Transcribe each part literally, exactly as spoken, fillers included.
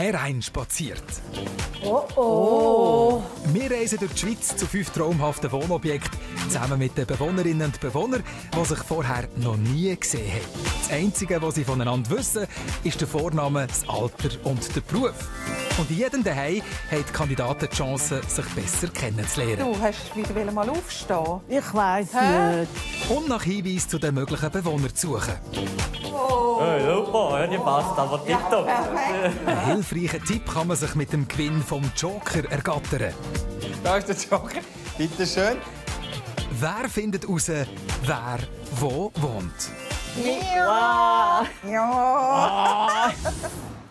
hereinspaziert. Oh oh! Wir reisen durch die Schweiz zu fünf traumhaften Wohnobjekten, zusammen mit den Bewohnerinnen und Bewohnern, die sich vorher noch nie gesehen haben. Das Einzige, was sie voneinander wissen, ist der Vorname, das Alter und der Beruf. Und in jedem daheim haben die Kandidaten die Chance, sich besser kennenzulernen. Du hast wieder mal aufstehen. Ich weiss nicht. Und nach Hinweisen zu den möglichen Bewohnern zu suchen. Oh. Hey, super, die passt aber tipptopp. Einen hilfreichen Tipp kann man sich mit dem Gewinn vom Joker ergattern. Da ist der Joker. Bitte schön. Wer findet heraus, wer wo wohnt? Ja! Ja!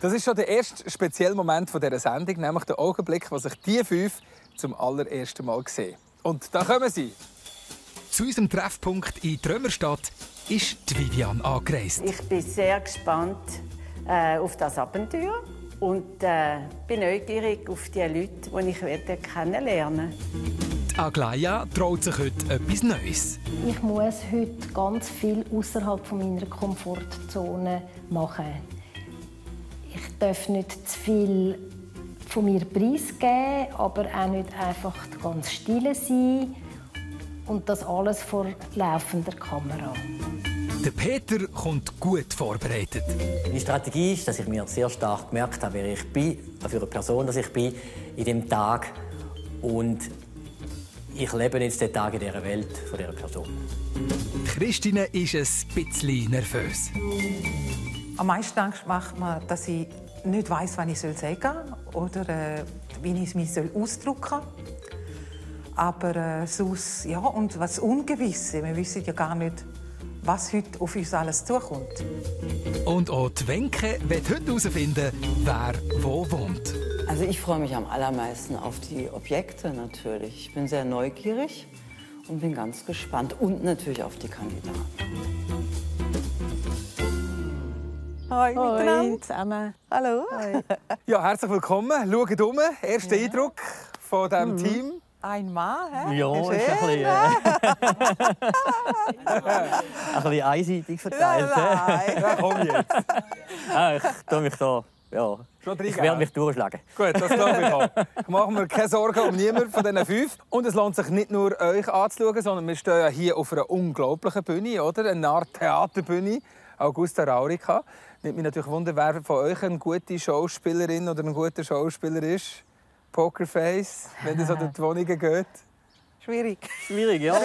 Das ist schon der erste spezielle Moment dieser Sendung, nämlich der Augenblick, wo sich die fünf zum allerersten Mal sehen. Und da kommen sie. Zu unserem Treffpunkt in Trömerstadt ist die Viviane angereist. Ich bin sehr gespannt äh, auf das Abenteuer und äh, bin neugierig auf die Leute, die ich werde kennenlernen werde. Aglaia traut sich heute etwas Neues. Ich muss heute ganz viel außerhalb meiner Komfortzone machen. Ich darf nicht zu viel von mir preisgeben, aber auch nicht einfach ganz still sein. Und das alles vor laufender Kamera. Der Peter kommt gut vorbereitet. Die Strategie ist, dass ich mir sehr stark gemerkt habe, wer ich bin, für eine Person, dass ich bin, in dem Tag. Und ich lebe jetzt den Tag in dieser Welt von dieser Person. Christine ist ein bisschen nervös. Am meisten Angst macht mir, dass ich nicht weiss, was ich sagen soll oder äh, wie ich mich ausdrücken soll. Aber äh, sonst, ja, und was Ungewisse. Wir wissen ja gar nicht, was heute auf uns alles zukommt. Und auch die Wenke wird heute herausfinden, wer wo wohnt. Also ich freue mich am allermeisten auf die Objekte natürlich. Ich bin sehr neugierig und bin ganz gespannt. Und natürlich auf die Kandidaten. Hoi, Hoi miteinander. Zusammen. Hallo. Hoi. Ja, herzlich willkommen. Schaut um. Erster ja. Eindruck von diesem mhm. Team. Ein Mann, hä? Ja, ist, ist ein bisschen, äh, ein bisschen einseitig verteilt. Nein, nein. Komm jetzt. Ah, ich tue mich da, ja. Ich werde mich durchschlagen. Gut, das glaube ich auch. Machen wir keine Sorgen um niemanden von diesen fünf. Und es lohnt sich nicht nur, euch anzuschauen, sondern wir stehen ja hier auf einer unglaublichen Bühne, oder? Eine Art Theaterbühne. Augusta Raurica. Nimmt mich natürlich Wunder, wer von euch eine gute Schauspielerin oder ein guter Schauspieler ist. Pokerface, wenn es an die Wohnungen geht? Schwierig. Schwierig, ja.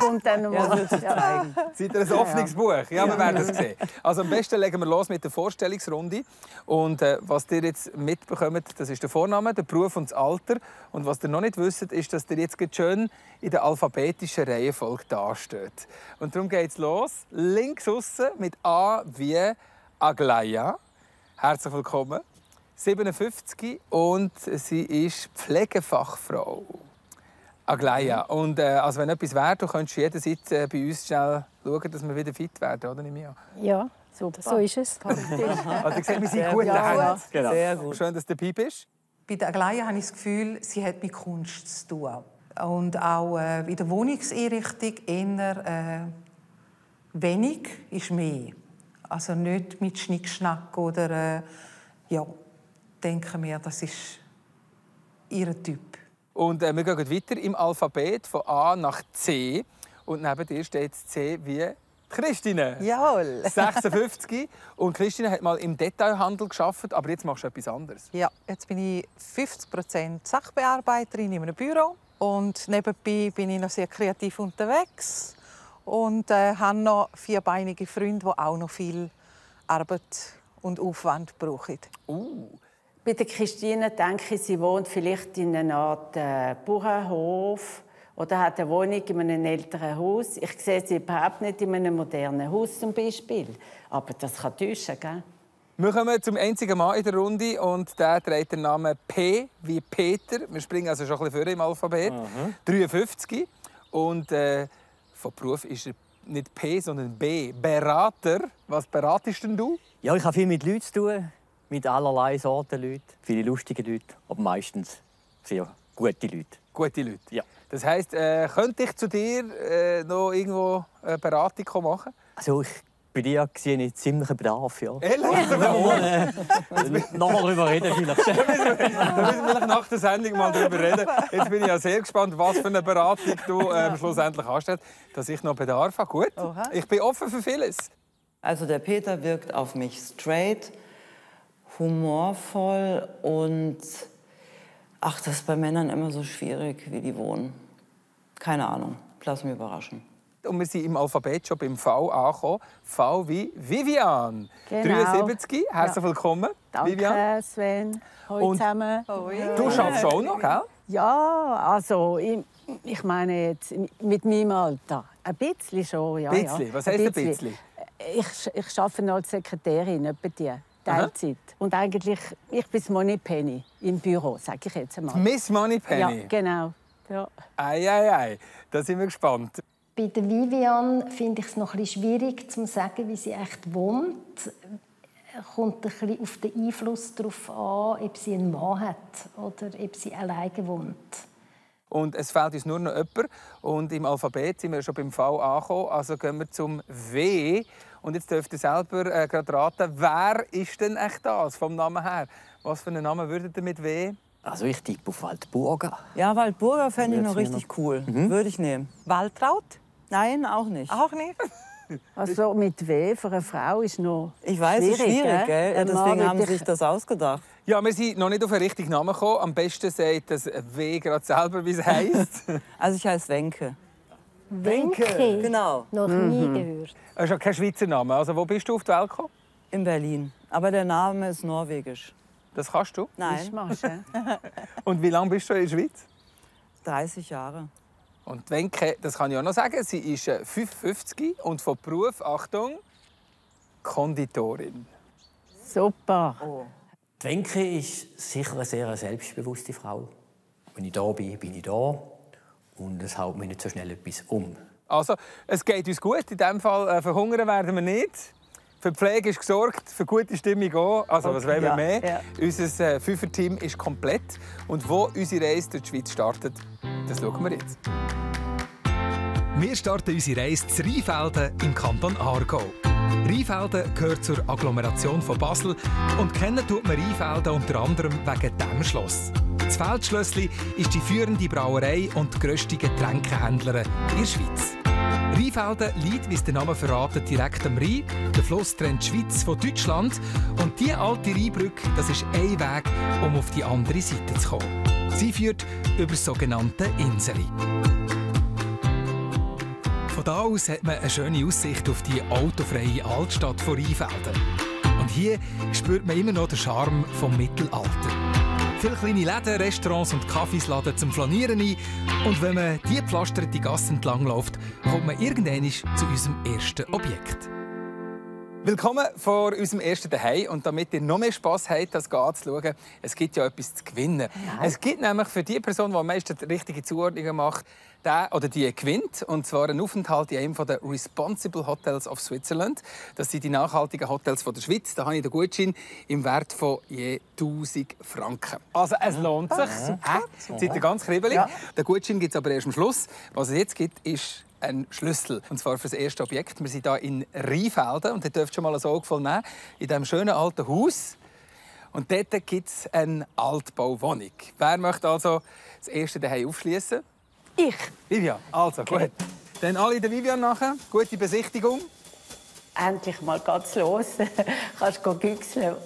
Kommt dann nochmal. Seid ihr ein offenes Buch? Ja, wir werden es sehen. Also am besten legen wir los mit der Vorstellungsrunde. Und äh, was ihr jetzt mitbekommt, das ist der Vorname, der Beruf und das Alter. Und was ihr noch nicht wisst, ist, dass ihr jetzt schön in der alphabetischen Reihenfolge dasteht. Und darum geht es los. Links aussen mit A wie Aglaia. Herzlich willkommen. siebenundfünfzig und sie ist Pflegefachfrau. Aglaia. Und äh, also wenn etwas wäre, du könntest jederzeit äh, bei uns schnell schauen, dass wir wieder fit werden, oder? Nimia? Ja, super. So ist es. Also, ich sehe, wir sind gut daheim. Genau. Sehr gut. Schön, dass du dabei bist. Bei der Aglaia habe ich das Gefühl, sie hat mit Kunst zu tun. Und auch äh, in der Wohnungseinrichtung eher äh, wenig ist mehr. Also nicht mit Schnickschnack oder äh, ja. Denken wir, das ist ihr Typ. Und äh, wir gehen weiter im Alphabet von A nach C. Und neben dir steht C wie Christine. Jawohl. sechsundfünfzig. Und Christine hat mal im Detailhandel gearbeitet, aber jetzt machst du etwas anderes. Ja, jetzt bin ich fünfzig Prozent Sachbearbeiterin in einem Büro. Und nebenbei bin ich noch sehr kreativ unterwegs. Und äh, habe noch vierbeinige Freunde, die auch noch viel Arbeit und Aufwand brauchen. Uh. Bei der Christine denke ich, sie wohnt vielleicht in einer Art äh, Bauernhof oder hat eine Wohnung in einem älteren Haus. Ich sehe sie überhaupt nicht in einem modernen Haus zum Beispiel. Aber das kann täuschen, gell? Wir kommen zum einzigen Mann in der Runde und der trägt den Namen P wie Peter. Wir springen also schon ein bisschen vor im Alphabet. Mhm. dreiundfünfzig. Und äh, von Beruf ist er nicht P, sondern B. Berater. Was beratest denn du? Ja, ich habe viel mit Leuten zu tun. Mit allerlei Sorten Leute, viele lustige Leute, aber meistens sehr gute Leute. Gute Leute. Ja. Das heisst, äh, könnte ich zu dir äh, noch irgendwo eine Beratung machen? Also ich bei dir war ich ziemlich brav. Ja. Ehrlich? Ja. Noch mal darüber reden vielleicht. Da müssen wir vielleicht nach der Sendung mal darüber reden. Jetzt bin ich ja sehr gespannt, was für eine Beratung du ähm, schlussendlich anstellst, dass ich noch Bedarf habe. Gut, Oha. Ich bin offen für vieles. Also der Peter wirkt auf mich straight, humorvoll und... Ach, das ist bei Männern immer so schwierig, wie die wohnen. Keine Ahnung, lass mich überraschen. Und wir sind im Alphabet schon beim V angekommen. V wie Viviane. Genau. dreiundsiebzig, herzlich ja. willkommen. Danke, Viviane. Sven. Hallo zusammen. Hoi. Du schaffst auch noch, gell? Ja, also ich, ich meine jetzt mit meinem Alter. Ein bisschen schon, ja. Bisschen. Was heisst ein bisschen? Ich, ich arbeite noch als Sekretärin, etwa die. Teilzeit. Aha. Und eigentlich, ich bin Money Penny im Büro, sage ich jetzt einmal. Miss Money Penny? Ja, genau. Ja. Ei, ei, ei. Da sind wir gespannt. Bei der Viviane finde ich es noch etwas schwierig zu sagen, wie sie echt wohnt. Kommt ein bisschen auf den Einfluss darauf an, ob sie einen Mann hat oder ob sie alleine wohnt. Und es fehlt uns nur noch jemand. Und im Alphabet sind wir schon beim V angekommen. Also gehen wir zum W. Und jetzt dürft ihr selber äh, gerade raten, wer ist denn echt das vom Namen her? Was für einen Namen würdet ihr mit W? Also ich tippe auf Waldburger. Ja, Waldburger fände ich noch richtig noch... cool. Mhm. Würde ich nehmen. Waltraud? Nein, auch nicht. Auch nicht? Also mit W für eine Frau ist noch ich weiß, schwierig. Ich weiß, es ist schwierig, gell? Ja, deswegen haben sie sich das ausgedacht. Ja, wir sind noch nicht auf den richtigen Namen gekommen. Am besten sagt das W gerade selber, wie es heisst. Also ich heiße Wenke. Wenke? Wenke? Genau. Noch nie mhm. gehört. Das ist ja kein Schweizer Name. Also wo bist du auf die Welt gekommen? In Berlin. Aber der Name ist norwegisch. Das kannst du? Nein. Ich mach's, ja. Und wie lange bist du in der Schweiz? dreißig Jahre. Und Wenke, das kann ich auch noch sagen, sie ist fünfundfünfzig und von Beruf, Achtung, Konditorin. Super. Oh. Die Wenke ist sicher eine sehr selbstbewusste Frau. Wenn ich da bin, bin ich da. Und es haut mich nicht so schnell etwas um. Also, es geht uns gut. In diesem Fall äh, verhungern werden wir nicht. Für die Pflege ist gesorgt, für gute Stimmung auch. Also, okay, was wollen wir ja, mehr? Ja. Unser äh, Fünfer-Team ist komplett. Und wo unsere Reise durch die Schweiz startet, das schauen wir jetzt. Wir starten unsere Reise zu Rheinfelden im Kanton Aargau. Rheinfelden gehört zur Agglomeration von Basel und kennen tut man Rheinfelden unter anderem wegen diesem Schloss. Das Feldschlössli ist die führende Brauerei und die grösste Getränkehändlerin in der Schweiz. Rheinfelden liegt, wie es der Name verratet, direkt am Rhein. Der Fluss trennt die Schweiz von Deutschland. Und diese alte Rheinbrücke, das ist ein Weg, um auf die andere Seite zu kommen. Sie führt über das sogenannte Inseli. Von da aus hat man eine schöne Aussicht auf die autofreie Altstadt von Rheinfelden. Und hier spürt man immer noch den Charme vom Mittelalter. Viele kleine Läden, Restaurants und Cafés laden zum Flanieren ein. Und wenn man diese gepflasterte Gasse entlangläuft, kommt man irgendwann zu unserem ersten Objekt. Willkommen vor unserem ersten Zuhause. Und damit ihr noch mehr Spass habt, das anzuschauen, es gibt ja etwas zu gewinnen. Ja. Es gibt nämlich für die Person, die am meisten die richtige Zuordnung macht, der oder die gewinnt. Und zwar einen Aufenthalt in einem der Responsible Hotels of Switzerland. Das sind die nachhaltigen Hotels der Schweiz. Da habe ich den Gutschein im Wert von je tausend Franken. Also es lohnt sich. Ja. Jetzt seid ihr ganz kribbelig. Ja. Den Gutschein gibt es aber erst am Schluss. Was es jetzt gibt, ist... ein Schlüssel. Und zwar für das erste Objekt. Wir sind hier in Rheinfelden. Und ihr dürft schon mal ein Auge voll nehmen. In diesem schönen alten Haus. Und dort gibt es eine Altbauwohnung. Wer möchte also das erste daheim aufschließen? Ich. Viviane. Also, okay. Gut. Dann alle der Viviane nachher. Gute Besichtigung. Endlich mal geht's los. Kannst du güchseln.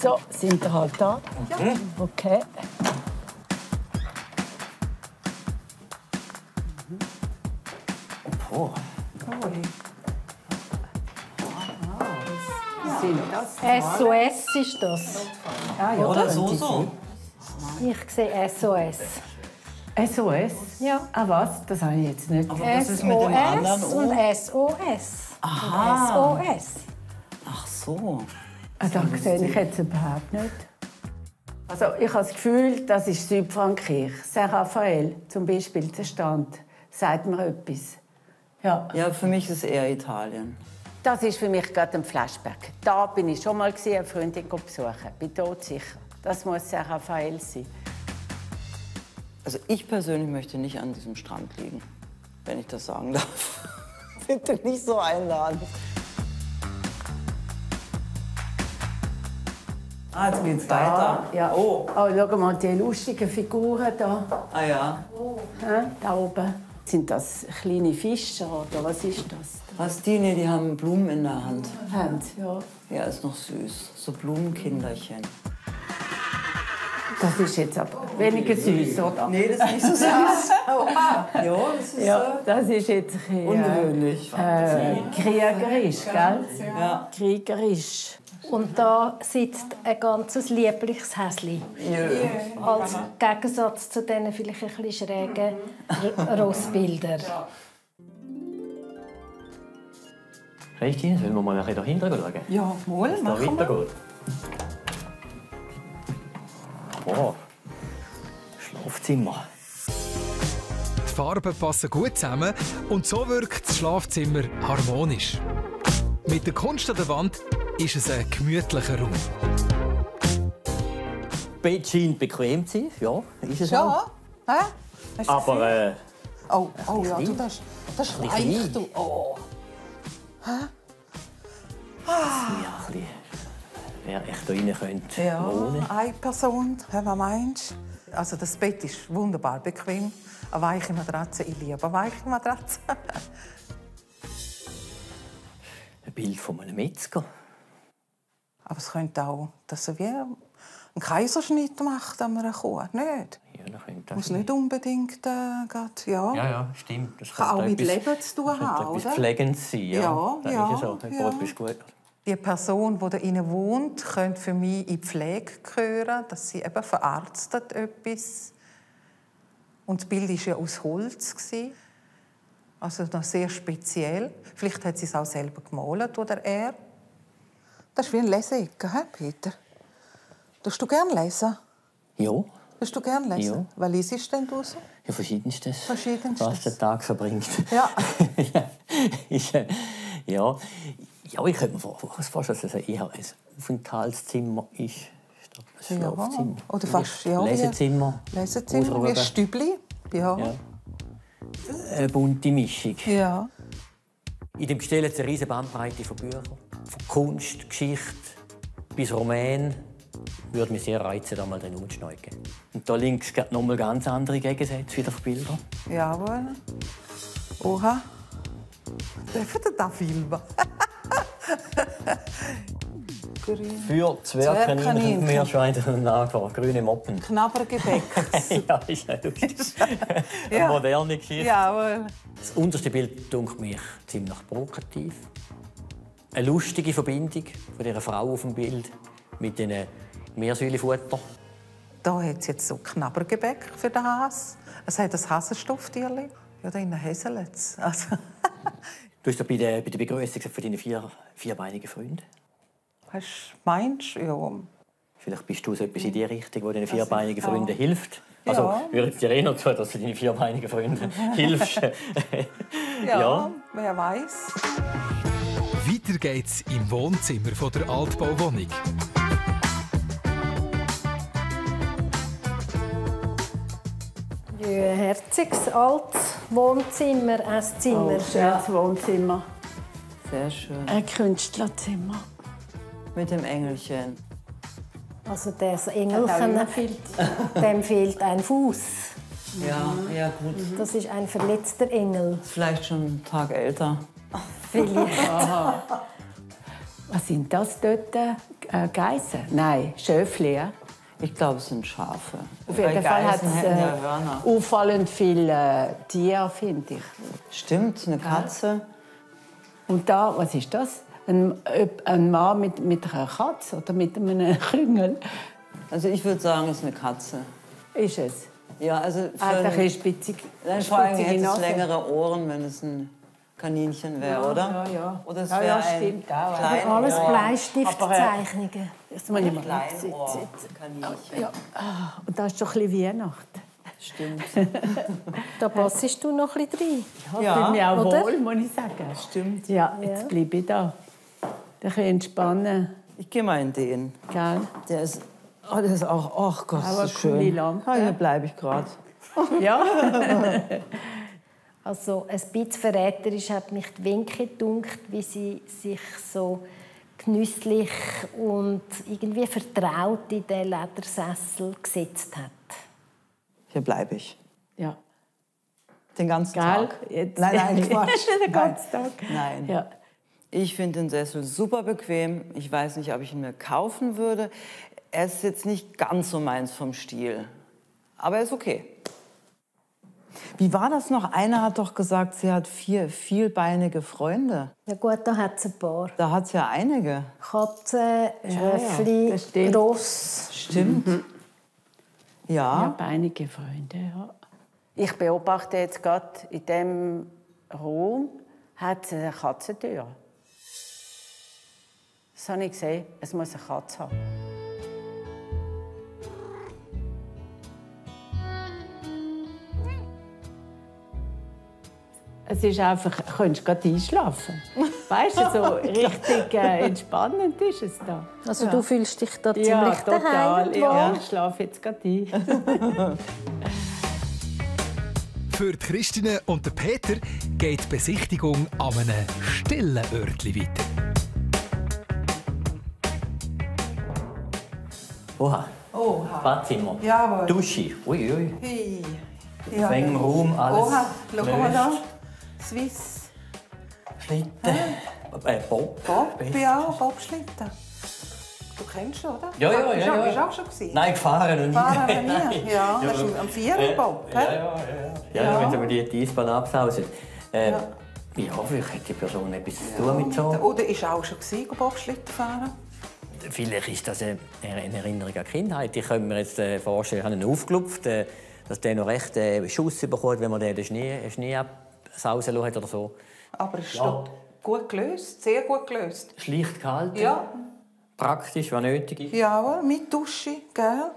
So, sind wir halt da. Okay. Okay. Oh. S O S ist das. Ah, ja, oder so, so. Ich sehe S O S. S O S? Ja. Ah, was? Das habe ich jetzt nicht. Aber das ist mit dem anderen O. Und S O S. Aha. Und S O S. Ach so. Das sehe ich jetzt überhaupt nicht. Also, ich habe das Gefühl, das ist Südfrankreich. Saint-Raphaël zum Beispiel, der Stand. Sagt mir etwas. Ja. Ja, für mich ist es eher Italien. Das ist für mich gerade ein Flashback. Da bin ich schon mal gewesen, eine Freundin besuchen. Bin todsicher. Das muss Herr Raphael sein. Also ich persönlich möchte nicht an diesem Strand liegen, wenn ich das sagen darf. Bitte nicht so einladen. Ah, jetzt geht's weiter. Ja. Oh. Oh, schau mal, die lustigen Figuren hier. Ah ja. Oh. Ja, da oben. Sind das kleine Fische oder was ist das? Rastine, die haben Blumen in der Hand. Hand, ja. Ja, ist noch süß. So Blumenkinderchen. Das ist jetzt aber weniger süß, oder? Nee, das ist nicht so süß. Ja, das ist, ja, das ist jetzt ein ungewöhnlich. Äh, kriegerisch, gell? Ja. Kriegerisch. Und da sitzt ein ganzes liebliches Häsli. Ja. Als Gegensatz zu diesen vielleicht ein bisschen schrägen Rossbildern. Christine, sollen wir mal ein bisschen nach hinten schauen? Ja, wohl, dass es da weitergeht. Wow. Schlafzimmer. Die Farben passen gut zusammen und so wirkt das Schlafzimmer harmonisch. Mit der Kunst an der Wand ist es ein gemütlicher Raum. Das Bett scheint bequem zu sein, ja, ist es ja auch. Ja, hä? Aber äh, oh, oh ja, du, das, das schreit du. Oh. Hä? Ah. Dass wir hier rein können, ja, wohnen. Eine Person, was meinst du? Also das Bett ist wunderbar bequem. Eine weiche Matratze, ich liebe eine weiche Matratze. Ein Bild von einem Metzger. Aber es könnte auch, dass er wie einen Kaiserschnitt macht an einer Kuh, nicht? Ja, das könnte das muss nicht unbedingt, äh, grad, ja. Ja, ja, stimmt. Das kann auch etwas, mit Leben zu tun haben, oder? Etwas Pflegendes sein, ja. Ja, dann ja, ist es auch. Dann ja. Bist gut. Die Person, die da innen wohnt, könnte für mich in die Pflege gehören, dass sie eben verarztet etwas. Und das Bild war ja aus Holz. Also noch sehr speziell. Vielleicht hat sie es auch selber gemalt, oder er. Das ist wie ein Leseecke, he, Peter? Darfst du gerne lesen? Ja. Darfst du gerne lesen? Ja. Was liest denn du so? Ja, Verschiedenstes. Verschiedenstes. Was der Tag verbringt. Ja. ja. ja. Ja, ich könnte mir vorstellen, dass es eher ein Aufenthaltszimmer ist. Statt ein Schlafzimmer. Ja. Oder fast, ja. Lesezimmer. Lesezimmer, wie ein Stübli. Ja. Ja. Eine bunte Mischung. Ja. In dem Gestell hat es eine riesige Bandbreite von Büchern, von Kunst, Geschichte bis Roman. Würde mich sehr reizen, da mal den umzuschneiden. Und da links gibt es noch mal ganz andere Gegensätze wieder von Bildern. Jawohl. Oha. Dürfen wir da filmen? Für Zwergkaninchen und Meerschweinchen und Nager, grüne Moppen. Knabbergebäck. Ja, ist ja lustig. Eine ja. moderne Geschichte. Jawohl. Das unterste Bild dünkt mich ziemlich provokativ. Eine lustige Verbindung von dieser Frau auf dem Bild mit diesen Meersäulenfutter. Da hat es jetzt so Knabbergebäck für den Hase. Es hat ein Hasenstofftierchen. Ja, da innen häselt es. Also. Du hast ja bei der, bei der Begrüßung gesagt, für deine vier, vierbeinigen Freunde. Meinst du? Ja. Vielleicht bist du so etwas in die Richtung, die deinen vierbeinigen Freunden ja. hilft. Also ja. würde ich dir eh noch tun, dass du deinen vierbeinigen Freunden hilfst. ja, ja, wer weiß. Weiter geht's im Wohnzimmer von der Altbauwohnung. Ja, herziges altes Wohnzimmer, Esszimmer. Oh, schönes Wohnzimmer. Sehr schön. Ein Künstlerzimmer. Mit dem Engelchen. Also das Engelchen, fehlt. dem fehlt ein Fuß. Ja, ja gut. Das ist ein verletzter Engel. Vielleicht schon einen Tag älter. Vielleicht. Was sind das dort? Äh, Geissen? Nein, Schöfli. Ja? Ich glaube, es sind Schafe. Auf jeden Fall hat es äh, ja auffallend viele äh, Tiere, finde ich. Stimmt, eine Katze. Und da, was ist das? Ein, ein Mann mit, mit einer Katze oder mit einem Küngel? Also ich würde sagen, es ist eine Katze. Ist es? Ja, also für ah, ein spitzig. Nein, vor allem hätte es längere Ohren, wenn es ein Kaninchen wäre, ja, oder? Ja, ja. Oder es ja, ja, stimmt auch. Klein alles Bleistiftzeichnungen. Das ist ein Kleinrohr-Kaninchen. Ja. Und da ist schon ein bisschen Weihnacht. Stimmt. Da passest du noch ein bisschen rein. Ja, ich ja, bin mir auch wohl, muss ich sagen. Stimmt. Ja, jetzt ja. bleibe ich da. Da kann ich entspannen. Ich gehe mal in den. Gell? Der ist, oh, der ist auch, ach oh Gott, aber so schön. Lampe. Ja, hier bleibe ich gerade. Ja. Also ein bisschen verräterisch hat mich die Wenke gedunkt, wie sie sich so genüsslich und irgendwie vertraut in den Ledersessel gesetzt hat. Hier bleibe ich. Ja. Den ganzen Geil. Tag. Jetzt. Nein, nein, Quatsch. Den ganzen Tag. Nein. Ja. Ich finde den Sessel super bequem. Ich weiß nicht, ob ich ihn mir kaufen würde. Er ist jetzt nicht ganz so meins vom Stil. Aber er ist okay. Wie war das noch? Einer hat doch gesagt, sie hat vier vielbeinige Freunde. Ja gut, da hat es ein paar. Da hat es ja einige. Katze, Schäfli, ja, ja. Ross. Stimmt. Mhm. Ja. Vierbeinige Freunde, ja. Ich beobachte jetzt gerade, in diesem Raum hat es eine Katzentür. Das habe ich gesehen, es muss eine Katze haben. Es ist einfach, du könntest gerade einschlafen. Weißt du, so richtig äh, entspannend ist es da. Also ja. du fühlst dich da ziemlich ja, total. Daheim, ja, ich schlafe jetzt gerade ein. Für die Christine und den Peter geht die Besichtigung an einem stillen Örtchen weiter. Oha, Oha. Badzimmer, Jawohl. Dusche, uiui. Hey. Ja. Fäng, Raum, alles. Oha, schau mal da. Swiss. Schlitten. Äh, Bob. Bob, ja, Bob Schlitten. Du kennst schon, oder? Ja, ja, ja. Bist du auch schon gewesen? Nein, gefahren und nie. Gefahren noch nie? Ja, das ist am vierten Bob. Ja, ja, ja. Ja, wenn wir die Eisbahn absausen. Ähm, ja, vielleicht hat die Person etwas zu tun mit so. Oder ist auch schon gewesen, Bob Schlitten fahren? Vielleicht ist das eine Erinnerung an die Kindheit. Ich könnte mir jetzt vorstellen, ich habe ihn aufgelupft, dass der noch recht Schuss bekommt, wenn man den Schnee, Schnee ab sausen lassen oder so. Aber es ja. steht gut gelöst, sehr gut gelöst. Schlicht gehalten, ja. praktisch, was nötig ist. Ja, mit Dusche, gell?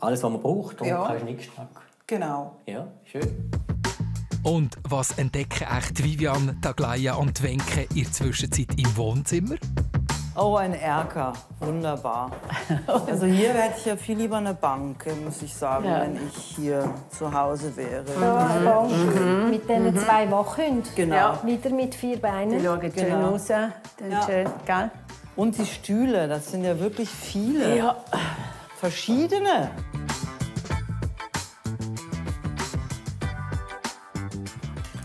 Alles, was man braucht, und ja. kein Schnickschnack. Genau. Ja, schön. Und was entdecken echt Viviane, Aglaia und Wenke in der Zwischenzeit im Wohnzimmer? Oh, ein Erker. Wunderbar. Also hier hätte ich ja viel lieber eine Bank, muss ich sagen, ja. wenn ich hier zu Hause wäre. Ja, eine Bank. Mhm. Mit diesen mhm. zwei Wachhunden. Genau. Ja. Wieder mit vier Beinen. Die schauen schön raus. Ja. Schön. Und die Stühle, das sind ja wirklich viele. Ja. Verschiedene.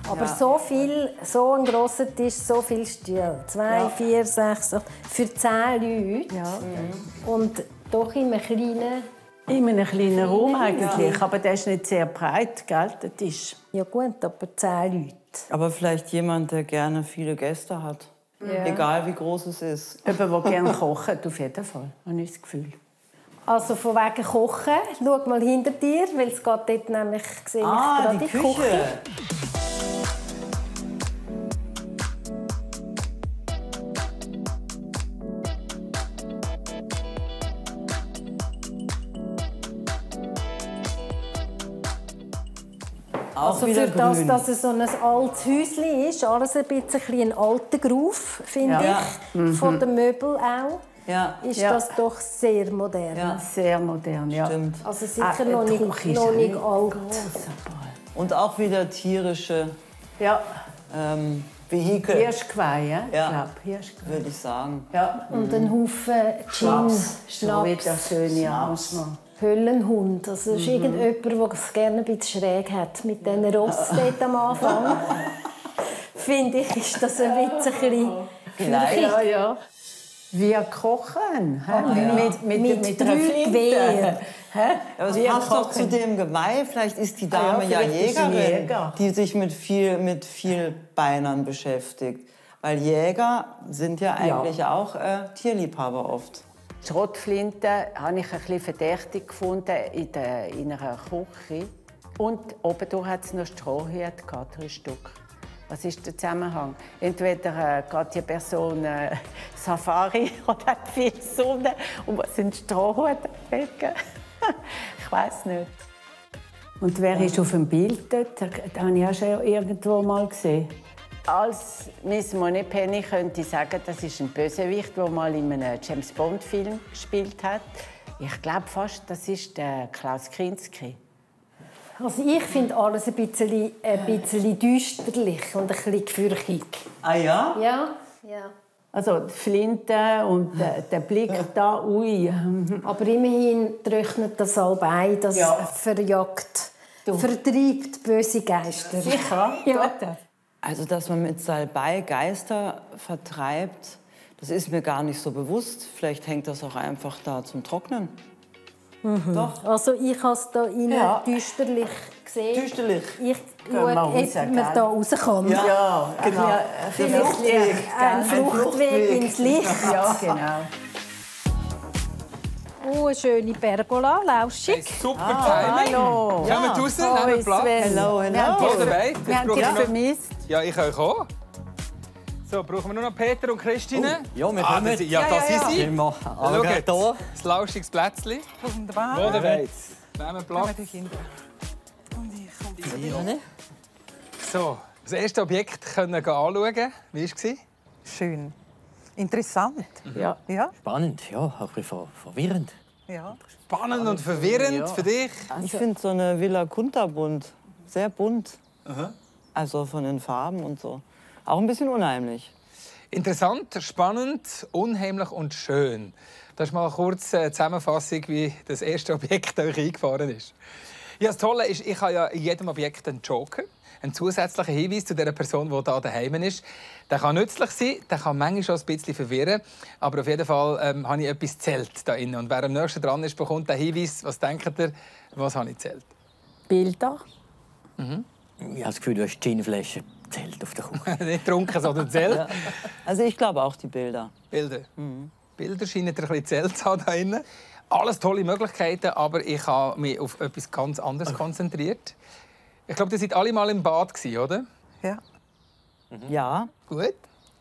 Aber ja. so viel, so ein grosser Tisch, so viel Stühle. Zwei, ja. vier, sechs, acht. Für zehn Leute. Ja. Mhm. Und doch in einem kleinen... In einem kleinen Raum eigentlich. Ja. Aber der ist nicht sehr breit, gell, der Tisch. Ja gut, aber zehn Leute. Aber vielleicht jemand, der gerne viele Gäste hat. Ja. Egal wie groß es ist. Jemand, der gerne kocht, auf jeden Fall. Habe ich das Gefühl. Also von wegen Kochen, schau mal hinter dir, weil es geht dort nämlich, sehe ich ah, gerade die Küche. Küche. Also für das, dass es so ein altes Häuschen ist, alles ein bisschen ein alter Gruf, finde ja. ich, mhm. von den Möbeln auch, ja. ist ja. das doch sehr modern. Ja. Sehr modern, ja. Stimmt. Also sicher ah, noch nicht, noch nicht alt. Und auch wieder tierische ja. ähm, Vehikel. Hirschgeweih, ja? Ja. Ich glaube, Hirschgeweih. Würde ich sagen. Ja. Und ein Haufen Gin, Schnaps. Schnaps. Höllenhund. Das ist mhm. irgendjemand, der es gerne ein bisschen schräg hat. Mit diesen Ross am Anfang. Finde ich, ist das ein bisschen knirchig. Ja, ja. Wir kochen. Oh, ja. Mit, mit, mit, mit drei Gewehren. Das passt kochen. Doch zu dem Geweih. Vielleicht ist die Dame ah, ja, ja Jägerin, Jäger. die sich mit viel, mit viel Beinern beschäftigt. Weil Jäger sind ja eigentlich ja. auch äh, Tierliebhaber oft. Die Schrotflinte habe ich ein bisschen verdächtig gefunden in, der, in einer Küche. Und obendrauf hatte es noch Strohhüte, drei Stück. Was ist der Zusammenhang? Entweder äh, geht die Person äh, Safari oder hat viel Sonne und was sind Strohhüte? Ich weiß nicht. Und wer ist auf dem Bild dort? Das habe ich auch schon irgendwo mal gesehen. Als Miss Monet Penny könnte ich sagen, das ist ein Bösewicht, der mal in einem James Bond Film gespielt hat. Ich glaube fast, das ist der Klaus Kinski. Also ich finde alles ein bisschen, ein bisschen düsterlich und ein bisschen gefürchtig. Ah ja? Ja, ja. Also die Flinte und der Blick da, ui. Aber immerhin trocknet das Salbe ein, das ja. verjagt, du. vertreibt böse Geister. Sicher, ja. Also, dass man mit Salbei Geister vertreibt, das ist mir gar nicht so bewusst. Vielleicht hängt das auch einfach da zum Trocknen. Mhm. Doch. Also ich habe es da innen ja. düsterlich gesehen. Düsterlich. Ich schaue, ob man da rauskommt. Ja, ja genau. Ja, Fluchtweg. Ein Fluchtweg ins Licht. Ja, genau. Oh, eine schöne Pergola, lauschig. Super ah, Timing. Hallo. Ja, wir raus, ja. nehmen Platz. Hallo, hallo. Wir haben dich vermisst. Ja, ich auch. So, brauchen wir nur noch Peter und Christine? Oh, ja, wir ah, das, ja, das ja, ja, ja. ist sie. Wir Schau jetzt, hier. Das lauschiges Plätzchen. Wunderbar. Wo der Weiz? Nehmen Platz. Und ich und ich. Ja. So, das erste Objekt können wir anschauen. Wie war es? Schön. Interessant. Ja. Ja. Spannend, ja. Auch ein bisschen verwirrend. Ja. Spannend und verwirrend ja. für dich. Also, ich finde so eine Villa kunterbunt. Sehr bunt. Aha. Also von den Farben und so. Auch ein bisschen unheimlich. Interessant, spannend, unheimlich und schön. Das ist mal kurz eine Zusammenfassung, wie das erste Objekt euch eingefahren ist. Ja, das Tolle ist, ich habe ja in jedem Objekt einen Joker, einen zusätzlichen Hinweis zu der Person, die da daheim ist. Der kann nützlich sein, der kann manchmal schon ein bisschen verwirren, aber auf jeden Fall ähm, habe ich etwas gezählt da innen. Und wer am nächsten dran ist, bekommt den Hinweis. Was denkt ihr, was habe ich gezählt? Bilder. Mhm. Ich habe das Gefühl, du hast Ginflaschen. Zelt auf der Kuh. Nicht trunken, sondern Zelt. Ja. Also ich glaube auch die Bilder. Bilder. Mhm. Bilder scheinen ein bisschen Zelt zu haben da innen. Alles tolle Möglichkeiten, aber ich habe mich auf etwas ganz anderes konzentriert. Ich glaube, ihr seid alle mal im Bad gewesen, oder? Ja. Mhm. Ja. Gut.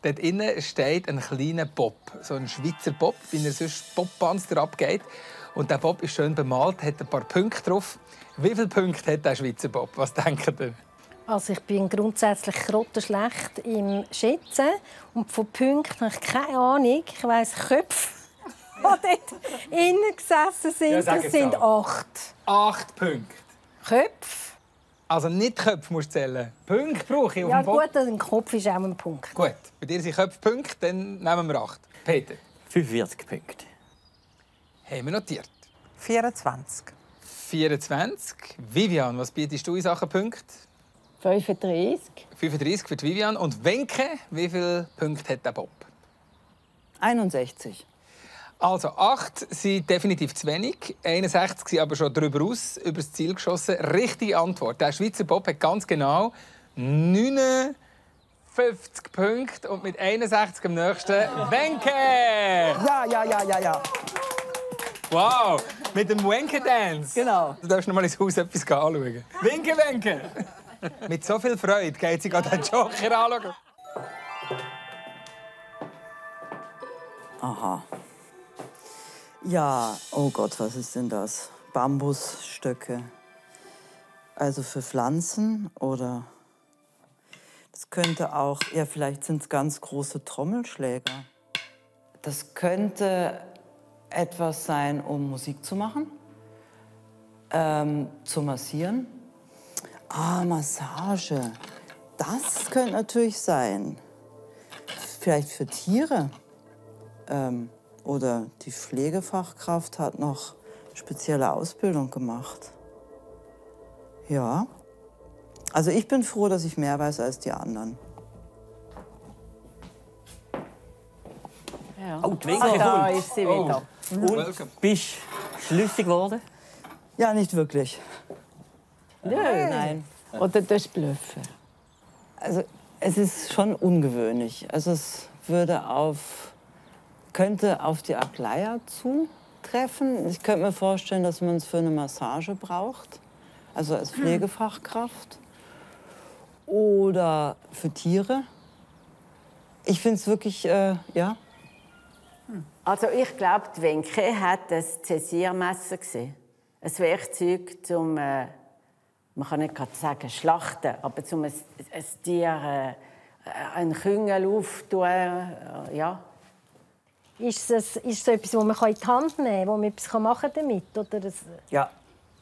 Dort innen steht ein kleiner Bob, so ein Schweizer Bob, wie er sonst Bob-Banster abgeht. Und der Bob ist schön bemalt, hat ein paar Punkte drauf. Wie viele Punkte hat der Schweizer Bob? Was denkt ihr? Also ich bin grundsätzlich grottenschlecht im Schätzen. Und von Punkten habe ich keine Ahnung. Ich weiss, Köpfe, die dort innen gesessen sind, ja, das sind acht. Acht Punkte? Köpfe. Also nicht Köpfe musst du zählen. Punkte brauche ich auf dem Boden. Ja gut, ein Kopf ist auch ein Punkt. Gut, bei dir sind Köpfe Punkte, dann nehmen wir acht. Peter? fünfundvierzig Punkte. Haben wir notiert. vierundzwanzig. vierundzwanzig. Viviane, was bietest du in Sachen Punkte? fünfunddreißig. fünfunddreißig für die Viviane. Und Wenke, wie viele Punkte hat der Bob? einundsechzig. Also acht sind definitiv zu wenig. einundsechzig sind aber schon darüber aus, über das Ziel geschossen. Richtige Antwort. Der Schweizer Bob hat ganz genau neunundfünfzig Punkte. Und mit einundsechzig am nächsten Wenke! Ja, ja, ja, ja, ja. Wow, mit dem Wenke-Dance. Genau. Du darfst noch mal ins Haus etwas anschauen. Winke, Wenke! Mit so viel Freude geht sie gerade den Joker anschauen. Aha. Ja, oh Gott, was ist denn das? Bambusstöcke. Also für Pflanzen oder? Das könnte auch, ja, vielleicht sind es ganz große Trommelschläger. Das könnte etwas sein, um Musik zu machen, ähm, zu massieren. Ah, Massage. Das könnte natürlich sein. Vielleicht für Tiere. Ähm, oder die Pflegefachkraft hat noch spezielle Ausbildung gemacht. Ja. Also ich bin froh, dass ich mehr weiß als die anderen. Ja. Oh, die Winkel. Ah, da ist sie wieder. Oh. Und bist schlüssig geworden? Ja, nicht wirklich. Nein. Nein. Oder das Blöffen? Also, es ist schon ungewöhnlich. Also, es würde auf, könnte auf die Aglaia zutreffen. Ich könnte mir vorstellen, dass man es für eine Massage braucht. Also als Pflegefachkraft. Oder für Tiere. Ich finde es wirklich, äh, ja. Also, ich glaube, die Wenke hat ein Zäsiermesser gesehen. Ein Werkzeug, um... Äh man kann nicht gerade sagen schlachten, aber um ein, ein Tier, äh, einen Küngel aufzutun, äh, ja. Ist es, ist es so etwas, das man in die Hand nehmen kann, wo man etwas machen kann damit? Oder es, ja.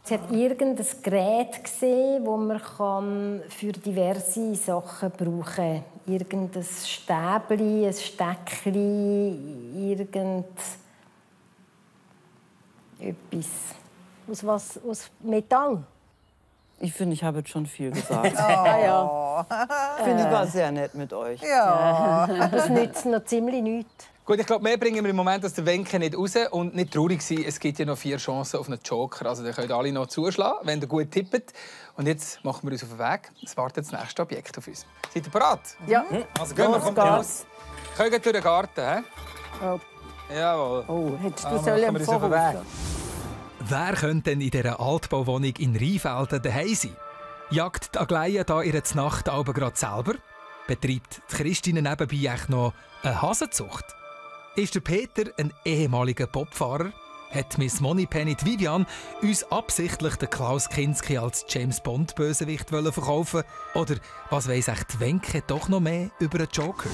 Es hat irgendein Gerät gesehen, das man kann für diverse Sachen brauchen kann. Irgendein Stäbchen, ein Steckchen, irgendetwas. Aus was? Aus Metall? Ich finde, ich habe jetzt schon viel gesagt. Oh. Ja. Ich finde, ich war sehr nett mit euch. Ja. Das nützt noch ziemlich nichts. Gut, ich glaube, mehr bringen wir im Moment aus der Wenke nicht raus und nicht traurig sein. Es gibt ja noch vier Chancen auf einen Joker. Also, ihr könnt alle noch zuschlagen, wenn ihr gut tippt. Und jetzt machen wir uns auf den Weg. Es wartet das nächste Objekt auf uns. Seid ihr bereit? Ja. Also, gehen wir, kommt raus. Könnt ihr durch den Garten, hä? Oh. Jawohl. Oh, hättest du sollen wir uns auf den Weg. Wer könnte denn in dieser Altbauwohnung in Rheinfelden daheim sein? Jagt die Aglaia da ihre Znacht aber gerade selber? Betreibt die Christine nebenbei echt noch eine Hasenzucht? Ist der Peter ein ehemaliger Popfahrer? Hat Miss Moneypenny die Viviane uns absichtlich den Klaus Kinski als James Bond Bösewicht verkaufen wollen? Oder was weiss echt die Wenke doch noch mehr über den Joker?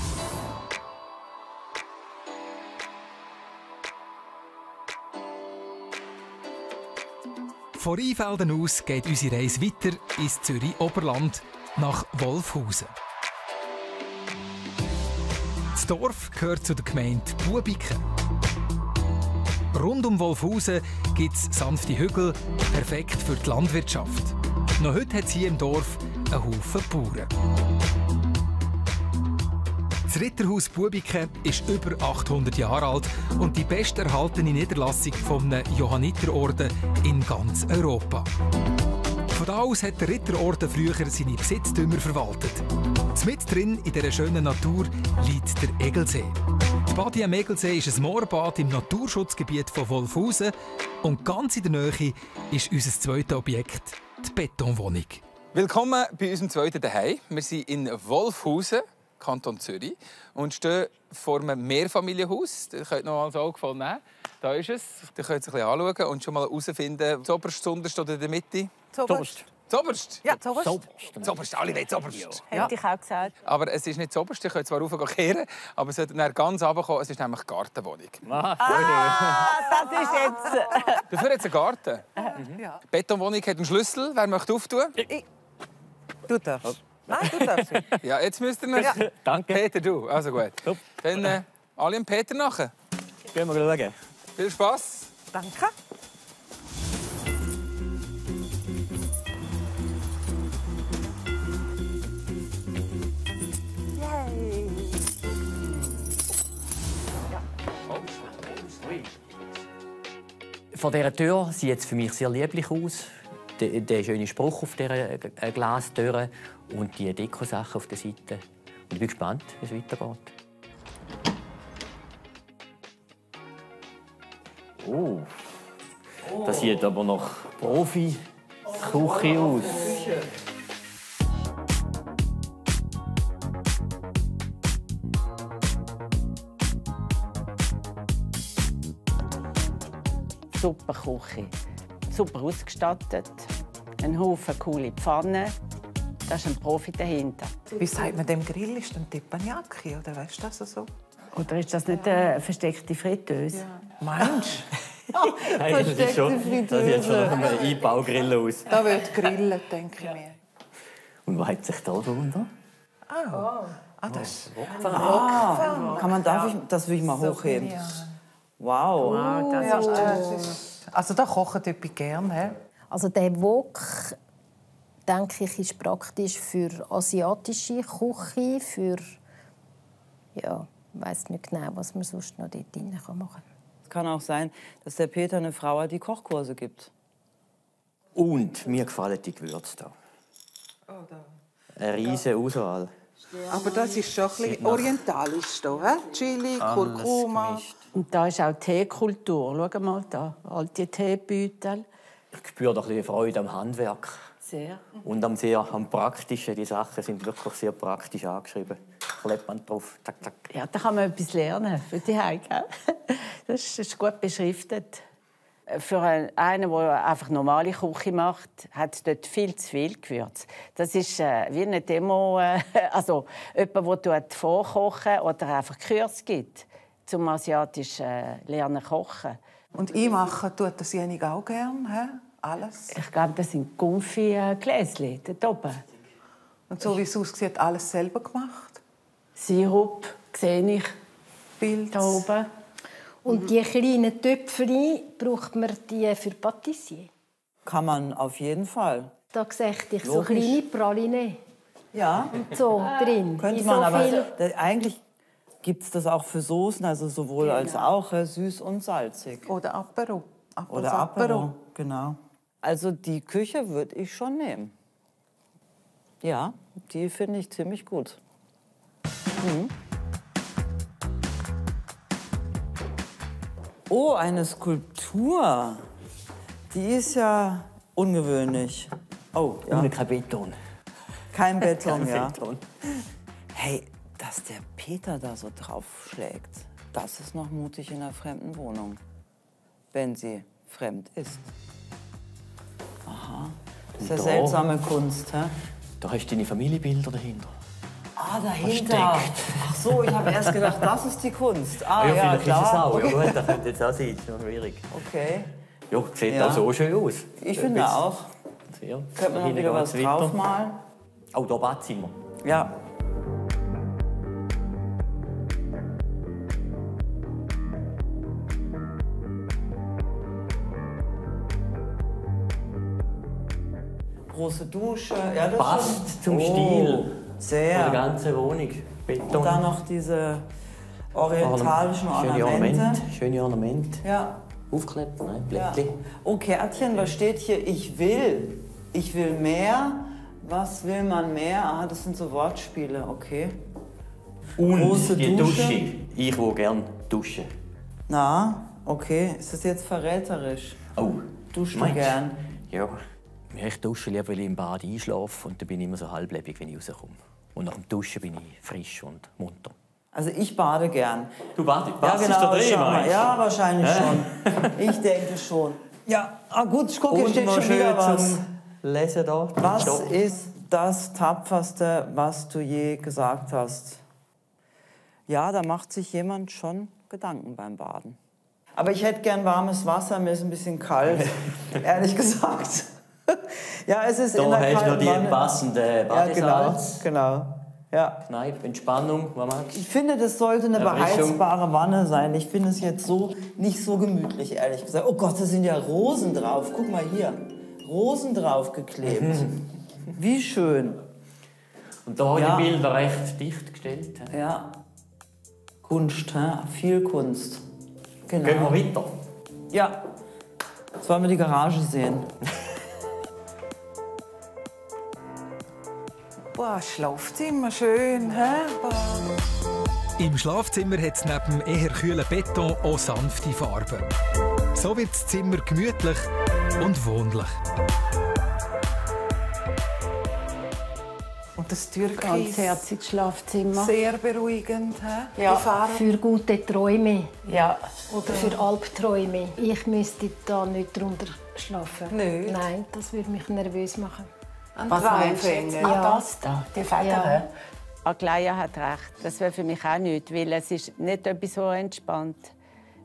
Von Rheinfelden aus geht unsere Reise weiter ins Zürich-Oberland nach Wolfhausen. Das Dorf gehört zu der Gemeinde Bubikon. Rund um Wolfhausen gibt es sanfte Hügel, perfekt für die Landwirtschaft. Noch heute hat es hier im Dorf einen Haufen Bauern. Das Ritterhaus Bubikon ist über achthundert Jahre alt und die besterhaltene Niederlassung eines Johanniterorden in ganz Europa. Von da aus hat der Ritterorden früher seine Besitztümer verwaltet. Mittendrin in dieser schönen Natur liegt der Egelsee. Die Badi am Egelsee ist ein Moorbad im Naturschutzgebiet von Wolfhausen und ganz in der Nähe ist unser zweites Objekt die Betonwohnung. Willkommen bei unserem zweiten Zuhause. Wir sind in Wolfhausen, Kanton Zürich, und stehen vor einem Mehrfamilienhaus. Das könnt ihr noch als Auge voll nehmen. Da ist es. Da könnt ihr es ein bisschen anschauen und schon mal herausfinden, das Oberste, das Unterste oder in der Mitte? Das Oberste. Das Oberste? Ja, das Oberste. Das Oberste. Alle wollen das Oberste. Ja. Hätte ich auch gesagt. Aber es ist nicht das Oberste. Ich könnte zwar raufgehen, aber es sollte dann ganz runterkommen. Es ist nämlich die Gartenwohnung. Ah, ah, das ist jetzt... Dafür hat es einen Garten. Mhm. Ja. Die Betonwohnung hat einen Schlüssel. Wer möchte auftun? Ich. Du darfst. Nein, du darfst. Ja, jetzt müsst ihr... Ja. Danke. Peter, du. Also gut. Top. Dann äh, alle dem Peter nachher. Gehen wir schauen. Viel Spass. Danke. Vor dieser Tür sieht es für mich sehr lieblich aus. Der, der schöne Spruch auf dieser Glastür und die Dekosachen auf der Seite. Und ich bin gespannt, wie es weitergeht. Oh. Das sieht aber nach Profi-Küche aus. Super Küche, super ausgestattet, ein Haufen coole Pfannen. Da ist ein Profi dahinter. Wie sagt man dem Grill? Ist ein Teppanyaki, oder weißt du das so? Oder ist das nicht eine versteckte Fritteuse? Ja. Meinst du? Nein, das ist schon, das sieht schon nach einem Einbaugrill aus. Da wird gegrillt, denke ich mir. Und was hat sich da drunter? Ah, ah, das ist Wokpfanne. Ah, kann man, darf ich, das will ich mal hochheben. Wow. wow, das ja, ist das. Also da kochen die Leute gerne. Also der Wok, denke ich, ist praktisch für asiatische Küche, für ja, ich weiß nicht genau, was man sonst noch dort drin machen kann. Es kann auch sein, dass der Peter eine Frau hat, die Kochkurse gibt. Und mir gefallen die Gewürze da. Oh, da. Eine riesige Auswahl. Aber das ist schon ein bisschen orientalisch hier, he? Chili, Kurkuma. Und da ist auch Teekultur. Schau mal da, alte Teebeutel. Ich spüre doch die Freude am Handwerk. Sehr. Und am sehr am Praktischen. Die Sachen sind wirklich sehr praktisch angeschrieben. Klebt man drauf, tak, tak. Ja, da kann man etwas lernen für die Heike. Das ist gut beschriftet. Für einen, der einfach normale Küche macht, hat es dort viel zu viel Gewürz. Das ist äh, wie eine Demo, äh, also jemand, der vorkochen oder einfach Kurs gibt, zum asiatisch äh, lernen kochen. Und ich mache tut das jenige auch gern, he? Alles. Ich glaube, das sind gumpfi äh, Gläschen dort oben. Und so wie es aussieht, alles selber gemacht? Sirup, sehe ich, Pilz. Da oben. Und die kleinen Töpfchen braucht man die für Patissier? Kann man auf jeden Fall. Da sehe ich so kleine Praline. Ja. Und so ah. drin. Könnte man, so aber eigentlich gibt es das auch für Soßen, also sowohl genau. als auch süß und salzig. Oder Apero. Apero. Oder Apero, genau. Also die Küche würde ich schon nehmen. Ja, die finde ich ziemlich gut. Mhm. Oh, eine Skulptur. Die ist ja ungewöhnlich. Oh, ja. Ohne kein Beton. Kein Beton, kein ja. Beton. Hey, dass der Peter da so draufschlägt, das ist noch mutig in einer fremden Wohnung. Wenn sie fremd ist. Aha. Das ist ja seltsame Kunst, hä? Da hast du deine Familienbilder dahinter. Ah, dahinter. Versteckt. Ach so, ich habe erst gedacht, das ist die Kunst. Ah, ja, ja klar. Auch. Ja, gut, das könnte jetzt auch sein, das ist noch schwierig. Okay. Ja, sieht ja. auch so schön aus. Ich finde ja, auch. Ja. Könnte man noch wieder was draufmalen? Oh, da Badzimmer. Ja. Große Dusche. Ja, das passt schon. Zum oh. Stil. Sehr. Die ganze Wohnung. Beton. Und dann noch diese orientalischen Ornamente. Schöne Ornamente. Schöne Ornamente. Ja. Aufklebt, ne? Blättchen. Ja. Oh, Kärtchen, was steht hier? Ich will. Ich will mehr. Was will man mehr? Ah, das sind so Wortspiele, okay. Und große die Dusche. Dusche. Ich will gern duschen. Na, okay. Ist das jetzt verräterisch? Oh. Duschst du gern? Ja. Ich dusche lieber, weil ich im Bad einschlafe. Und dann bin ich immer so halblebig, wenn ich rauskomme. Und nach dem Duschen bin ich frisch und munter. Also ich bade gern. Du badest? Ja, genau, ist der Dreh, ja, wahrscheinlich äh? schon. Ich denke schon. Ja, ah, gut, ich gucke, hier steht schon wieder was. Lesen da. Was Top. Ist das Tapferste, was du je gesagt hast? Ja, da macht sich jemand schon Gedanken beim Baden. Aber ich hätte gern warmes Wasser, mir ist ein bisschen kalt, ehrlich gesagt. Ja, es ist da in der hast du noch die passende Badesalz. Ja, genau, genau. Ja. Kneipe, Entspannung, was magst du? Ich finde, das sollte eine Erfrischung. Beheizbare Wanne sein. Ich finde es jetzt so nicht so gemütlich, ehrlich gesagt. Oh Gott, da sind ja Rosen drauf. Guck mal hier. Rosen drauf geklebt. Mhm. Wie schön. Und da ja. haben die Bilder recht dicht gestellt. He? Ja. Kunst, he? Viel Kunst. Genau. Gehen wir weiter. Ja. Jetzt wollen wir die Garage sehen. Boah, Schlafzimmer, schön, hä? Im Schlafzimmer hat es neben dem eher kühlen Beton auch sanfte Farben. So wird das Zimmer gemütlich und wohnlich. Und das türkis herziges Schlafzimmer. Sehr beruhigend, hä? Ja. Für gute Träume. Ja. Oder für Albträume. Ich müsste da nicht drunter schlafen. Nicht? Nein, das würde mich nervös machen. Und was meinst du jetzt? Ja. Ah, das da, die Feder. Ja. Aglaia hat recht. Das wäre für mich auch nichts, weil es ist nicht etwas so entspannt.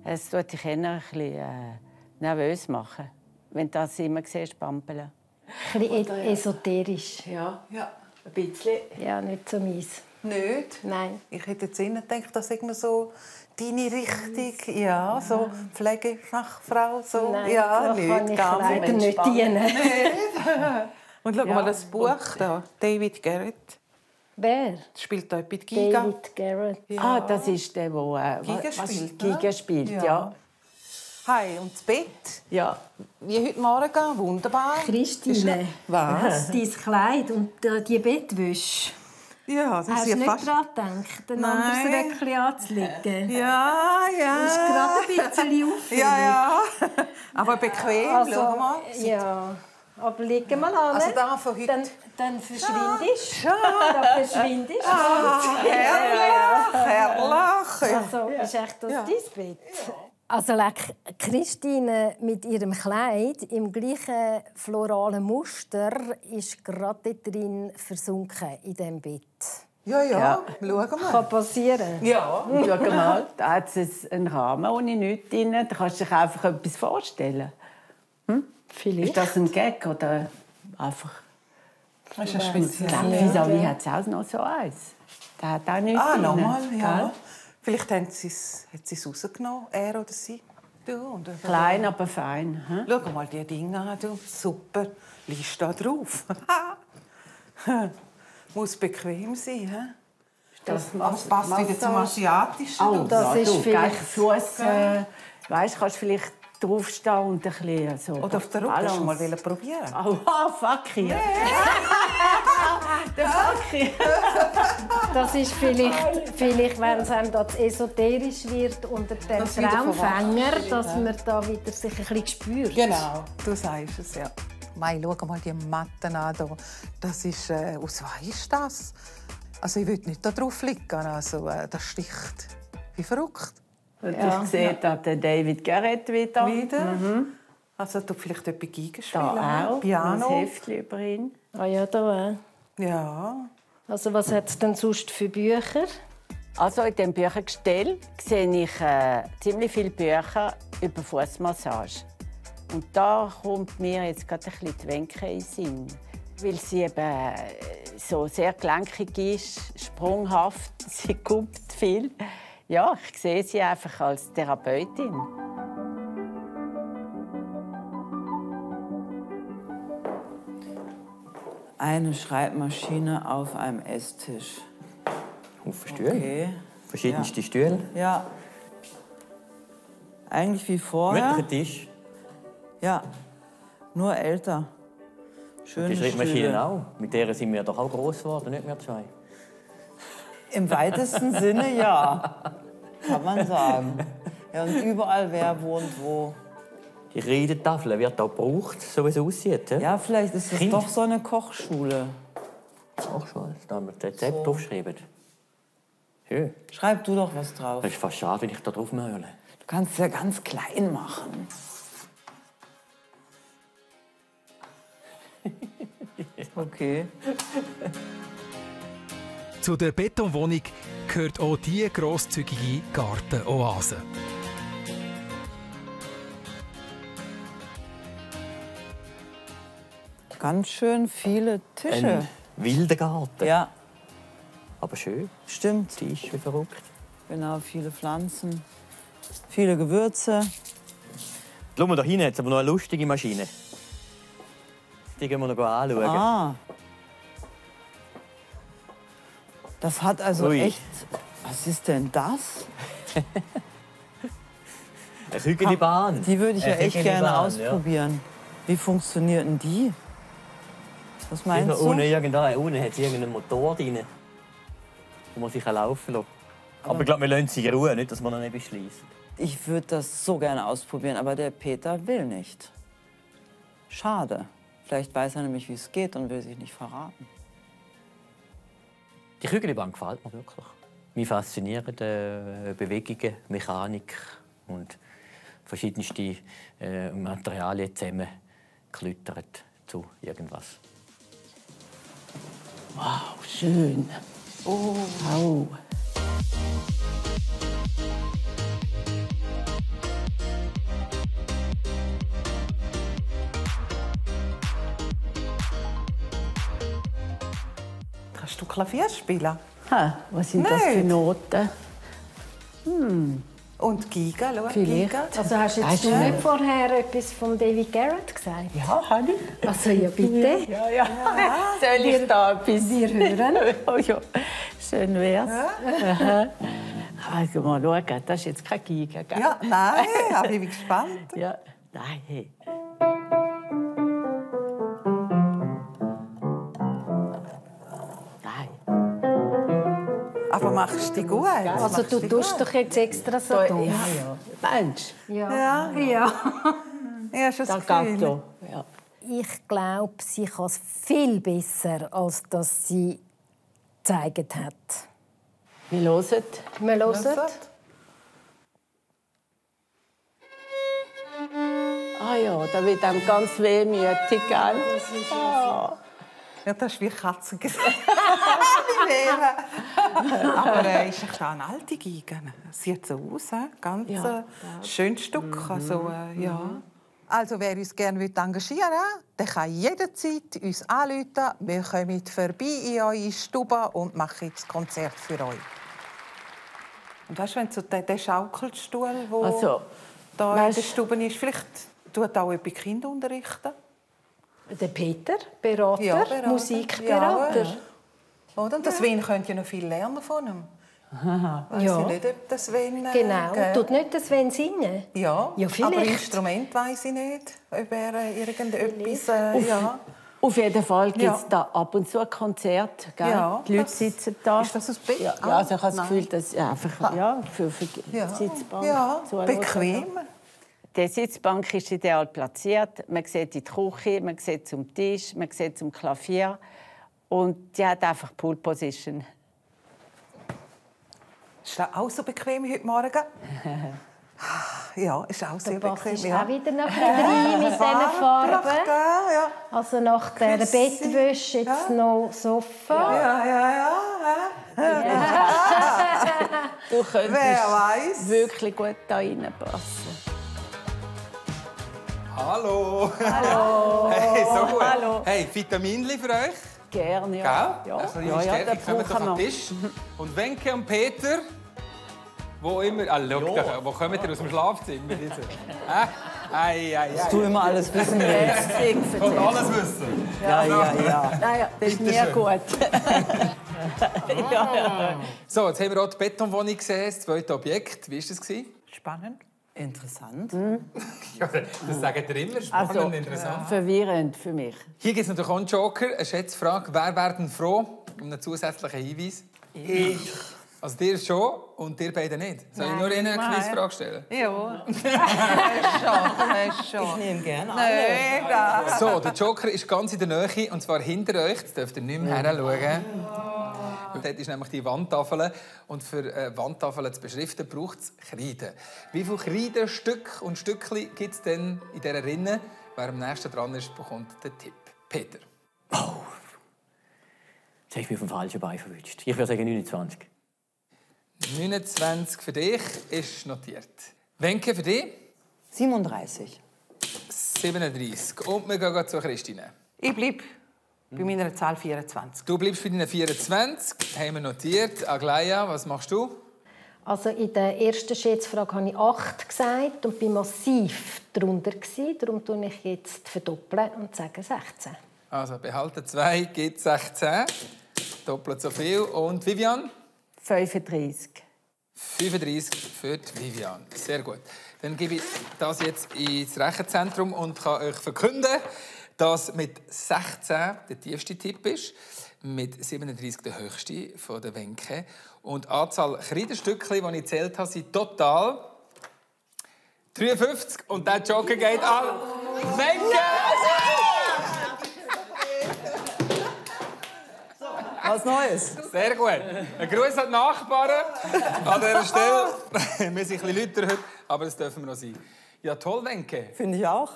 Es tut dich eher ein bisschen äh, nervös machen, wenn du das immer siehst, pampeln. Ein bisschen esoterisch. Ja, ja, ein bisschen. Ja, nicht so meins. Nicht? Nein. Ich hätte jetzt nicht gedacht, dass ich mir so deine Richtung, ja, so Pflegefachfrau, so. Nein, ja, so kann nicht, ich leider nicht dienen. Nicht. Und schau ja. mal das Buch da, David Garrett. Wer? Das spielt da bei Giga. David Garrett. Ja. Ah, das ist der, der äh, Giga spielt. Giga spielt, ja. ja. Hi, und das Bett? Ja. Wie heute Morgen, wunderbar. Christine, was? Dein Kleid und die Bettwäsche. Ja, das hast ist ja fast... Hast du nicht daran gedacht, ein anderes Röckchen anzulegen? Ja, ja. Das ist gerade ein bisschen auffällig. Ja, ja. Aber bequem, also, schau mal. Ja. Aber liege mal an. Also da von heute. Dann, dann verschwindest du. Ja. Dann verschwindest du. Ah, herrlich, herrlich. Also, ist echt das ja. dein Bett? Ja. Also like Christine mit ihrem Kleid im gleichen floralen Muster ist gerade drin versunken in diesem Bett. Ja, ja, ja. Schauen wir. Kann passieren. Ja, schau mal. Da hat es einen Rahmen ohne nichts drin. Da kannst du dir einfach etwas vorstellen. Hm? Vielleicht. Ist das ein Gag oder einfach... Das ist ein spezielles. Ich glaube, Viviane hat es auch noch so eins. Der hat auch nichts ah, drin. Ah, nochmal, ja. Vielleicht haben sie es, hat sie es rausgenommen, er oder sie. Du, und klein, aber fein. Hm? Schau mal die Dinge an, du. Super. Liest da drauf. Muss bequem sein. Hm? Das, das passt wieder zum Asiatischen. Oh, das ja, ist du, vielleicht... Fuss, äh, weißt, kannst vielleicht draufstehen und ein bisschen so... Oder auf der Rücken schon mal probieren. Oh, oh, fuck you. Yeah. Der Fuck Das ist vielleicht, vielleicht wenn es einem das esoterisch wird unter dem das Traumfänger, dass man da wieder sich ein bisschen spürt. Genau, du sagst es, ja. Mei, schau mal die Matten an. Hier. Das ist, äh, aus was ist das? Also ich würde nicht da drauf liegen, also äh, das sticht. Wie verrückt. Und ja. Ich sehe da den David Garrett wieder. wieder? Mhm. Also du vielleicht etwas Geige spielen. Da auch. Piano. Ein Heftchen über ihn. Ah ja, da auch. Ja. Also was hat es denn sonst für Bücher? Also in diesem Büchergestell sehe ich äh, ziemlich viele Bücher über Fußmassage. Und da kommt mir jetzt gerade ein bisschen die Wenke in den Sinn. Weil sie eben so sehr gelenkig ist, sprunghaft, sie kumpft viel. Ja, ich sehe sie einfach als Therapeutin. Eine Schreibmaschine auf einem Esstisch. Haufen Stühle. Okay. Verschiedenste ja. Stühle. Ja. Eigentlich wie vorher. Mit Tisch. Ja. Nur älter. Schöne Stühle. Die Schreibmaschine auch. Mit der sind wir doch auch groß geworden, nicht mehr zwei. Im weitesten Sinne ja. Kann man sagen. Ja, und überall, wer wohnt wo. Die Redetafel wird auch gebraucht, so wie es aussieht. He? Ja, vielleicht ist es kind. Doch so eine Kochschule. Kochschule, da mit Rezept so. Draufschreiben. Ja. Schreib du doch was drauf. Das ist fast schade, wenn ich da drauf möhle. Du kannst es ja ganz klein machen. Okay. Zu der Betonwohnung gehört auch diese grosszügige Gartenoase. Ganz schön viele Tische. Ein wilder Garten. Ja. Aber schön. Stimmt. Tisch, wie verrückt. Genau, viele Pflanzen, viele Gewürze. Schau mal, da hinten hat es aber noch eine lustige Maschine. Die gehen wir noch anschauen. Ah. Das hat also Ui. echt... Was ist denn das? Eine hügelige Bahn. Die würde ich ja echt gerne Bahn, ausprobieren. Ja. Wie funktioniert denn die? Was meinst du? Ohne irgendeinen, ohne hat irgendeinen Motor drin, wo man sich laufen lässt. Aber, aber ich glaube, wir lassen sie in Ruhe, nicht, dass man noch nicht beschließen. Ich würde das so gerne ausprobieren, aber der Peter will nicht. Schade. Vielleicht weiß er nämlich, wie es geht und will sich nicht verraten. Die Kügelbank gefällt mir wirklich. Mich faszinieren äh, Bewegungen, Mechanik und verschiedenste äh, Materialien zusammengeklüttert zu irgendwas. Wow, schön. Oh. Wow. Kannst du Klavier spielen? Ha, was sind Nicht. das für Noten? Hm. Und Giga, schau, Giga. Also hast du jetzt nicht vorher etwas von David Garrett gesagt? Ja, habe ich. Also ja, bitte. Ja, ja. ja. Soll ich da etwas hören? Oh, ja. Schön wär's. Ja. Also mal schauen, das ist jetzt kein Giga, gell? Ja, nein, aber ich bin gespannt. Ja, nein, hey. Aber machst du die gut? Also du tust doch jetzt extra so ja, doof. Ja, ja. Mensch. Ja. Ja. Ja. Ja, schon das Gefühl. Ja. Ich glaube, sie kann es viel besser, als dass sie gezeigt hat. Wir hören. Wir hören. Ah ja, da wird einem ganz wehmütig. Ja, das ist oh. ja, das ist wie Katzengesicht. Aber äh, ist echt eine alte Gegend. Sieht so aus, ein ganz ja. äh, schönes Stück. Mhm. Also, äh, ja. Mhm. Also, wer uns gerne engagieren will, der kann jederzeit uns anrufen. Wir kommen vorbei in eure Stube und machen das Konzert für euch. Und weißt du, wenn so der, der Schaukelstuhl, der also, da weißt, in der Stube ist, vielleicht tut auch jemand Kinder unterrichten? Der Peter, Berater, ja, Berater. Musikberater. Ja, ja. Oder? Und das ja. Wen könnt ihr noch viel lernen von ihm. Aha. Weiss ja. ich nicht, ob das Wen... Genau, äh, tut nicht das Wen singen? Ja, ja vielleicht. Aber Instrument weiss ich nicht, ob er äh, irgendetwas... Äh, auf, ja. auf jeden Fall gibt es ja. da ab und zu ein Konzert. Ja, die Leute das, sitzen da. Ist das aus Bett? Ja, ja, also ich habe das Gefühl, dass einfach ja, für, für ja. Sitzbank... Ja, bequem. Die Sitzbank ist ideal platziert. Man sieht in die Küche, man sieht zum Tisch, man sieht zum Klavier. Und die hat einfach Pole Position. Ist auch so bequem heute Morgen? Ja, ist auch sehr bequem. Du bist ja. auch wieder nach drei mit diesen Farben. Ja. Also nach der Bettwäsche jetzt ja. noch Sofa. Ja, ja, ja. ja. ja. Du könntest wirklich gut da reinpassen. Hallo! Hallo! Hey, so gut. Hallo. Hey, Vitaminli für euch? Gerne, ja. Gell? Ja, also, ja, ja, ja, da brauchen wir Tisch. Und Wenke und Peter, wo immer... Ah, schau, da, wo kommen ihr aus dem Schlafzimmer? Ei, ei, ei. Das tun wir alles wissen. Jetzt. Und alles wissen? Ja, ja, ja. ja, ja. Das ist mir gut. ja, ja. So, jetzt haben wir auch die Betonwohnung gesehen, das zweite Objekt. Wie war das? Spannend. Interessant. Mhm. Ja, das sagen ihr immer, spannend also, und interessant. Verwirrend für mich. Hier gibt es natürlich auch einen Joker, eine Schätzfrage. Wer wäre denn froh um einen zusätzlichen Hinweis? Ich. ich. Also dir schon und dir beide nicht. Soll ich nur Ihnen eine Quizfrage stellen? Ja. Weißt schon, weißt schon. Ich nehme gerne an. Nein, so, der Joker ist ganz in der Nähe, und zwar hinter euch. Das dürft ihr nicht mehr heranschauen. Dort ist nämlich die Wandtafel. Und für äh, Wandtafeln zu beschriften, braucht es Kreide. Wie viele Kreidestück und Stückchen gibt es denn in dieser Rinne? Wer am nächsten dran ist, bekommt den Tipp. Peter. Oh. Jetzt habe ich mich auf dem falschen Bein verwünscht. Ich würde sagen neunundzwanzig. neunundzwanzig für dich ist notiert. Wenke, für dich? siebenunddreißig. siebenunddreißig. Und wir gehen zu Christine. Ich bleibe. Bei meiner Zahl vierundzwanzig. Du bleibst bei deinen vierundzwanzig, haben wir notiert. Aglaia, was machst du? Also in der ersten Schätzfrage habe ich acht gesagt und bin massiv darunter gewesen. Darum verdoppel ich jetzt verdoppeln und sage sechzehn. Also behalten zwei gibt sechzehn. Doppelt so viel. Und Viviane? fünfunddreißig. fünfunddreißig für Viviane. Sehr gut. Dann gebe ich das jetzt ins Rechenzentrum und kann euch verkünden, dass mit sechzehn der tiefste Tipp ist, mit siebenunddreißig der höchste von der Wenke. Und die Anzahl Kreidestückchen, die ich gezählt habe, sind total dreiundfünfzig. Und der Joker geht an Wenke! Was Neues? Sehr gut. Ein Gruß an die Nachbarn an dieser Stelle. Wir sind ein bisschen lauter heute, aber das dürfen wir noch sein. Ja, toll, Wenke. Finde ich auch.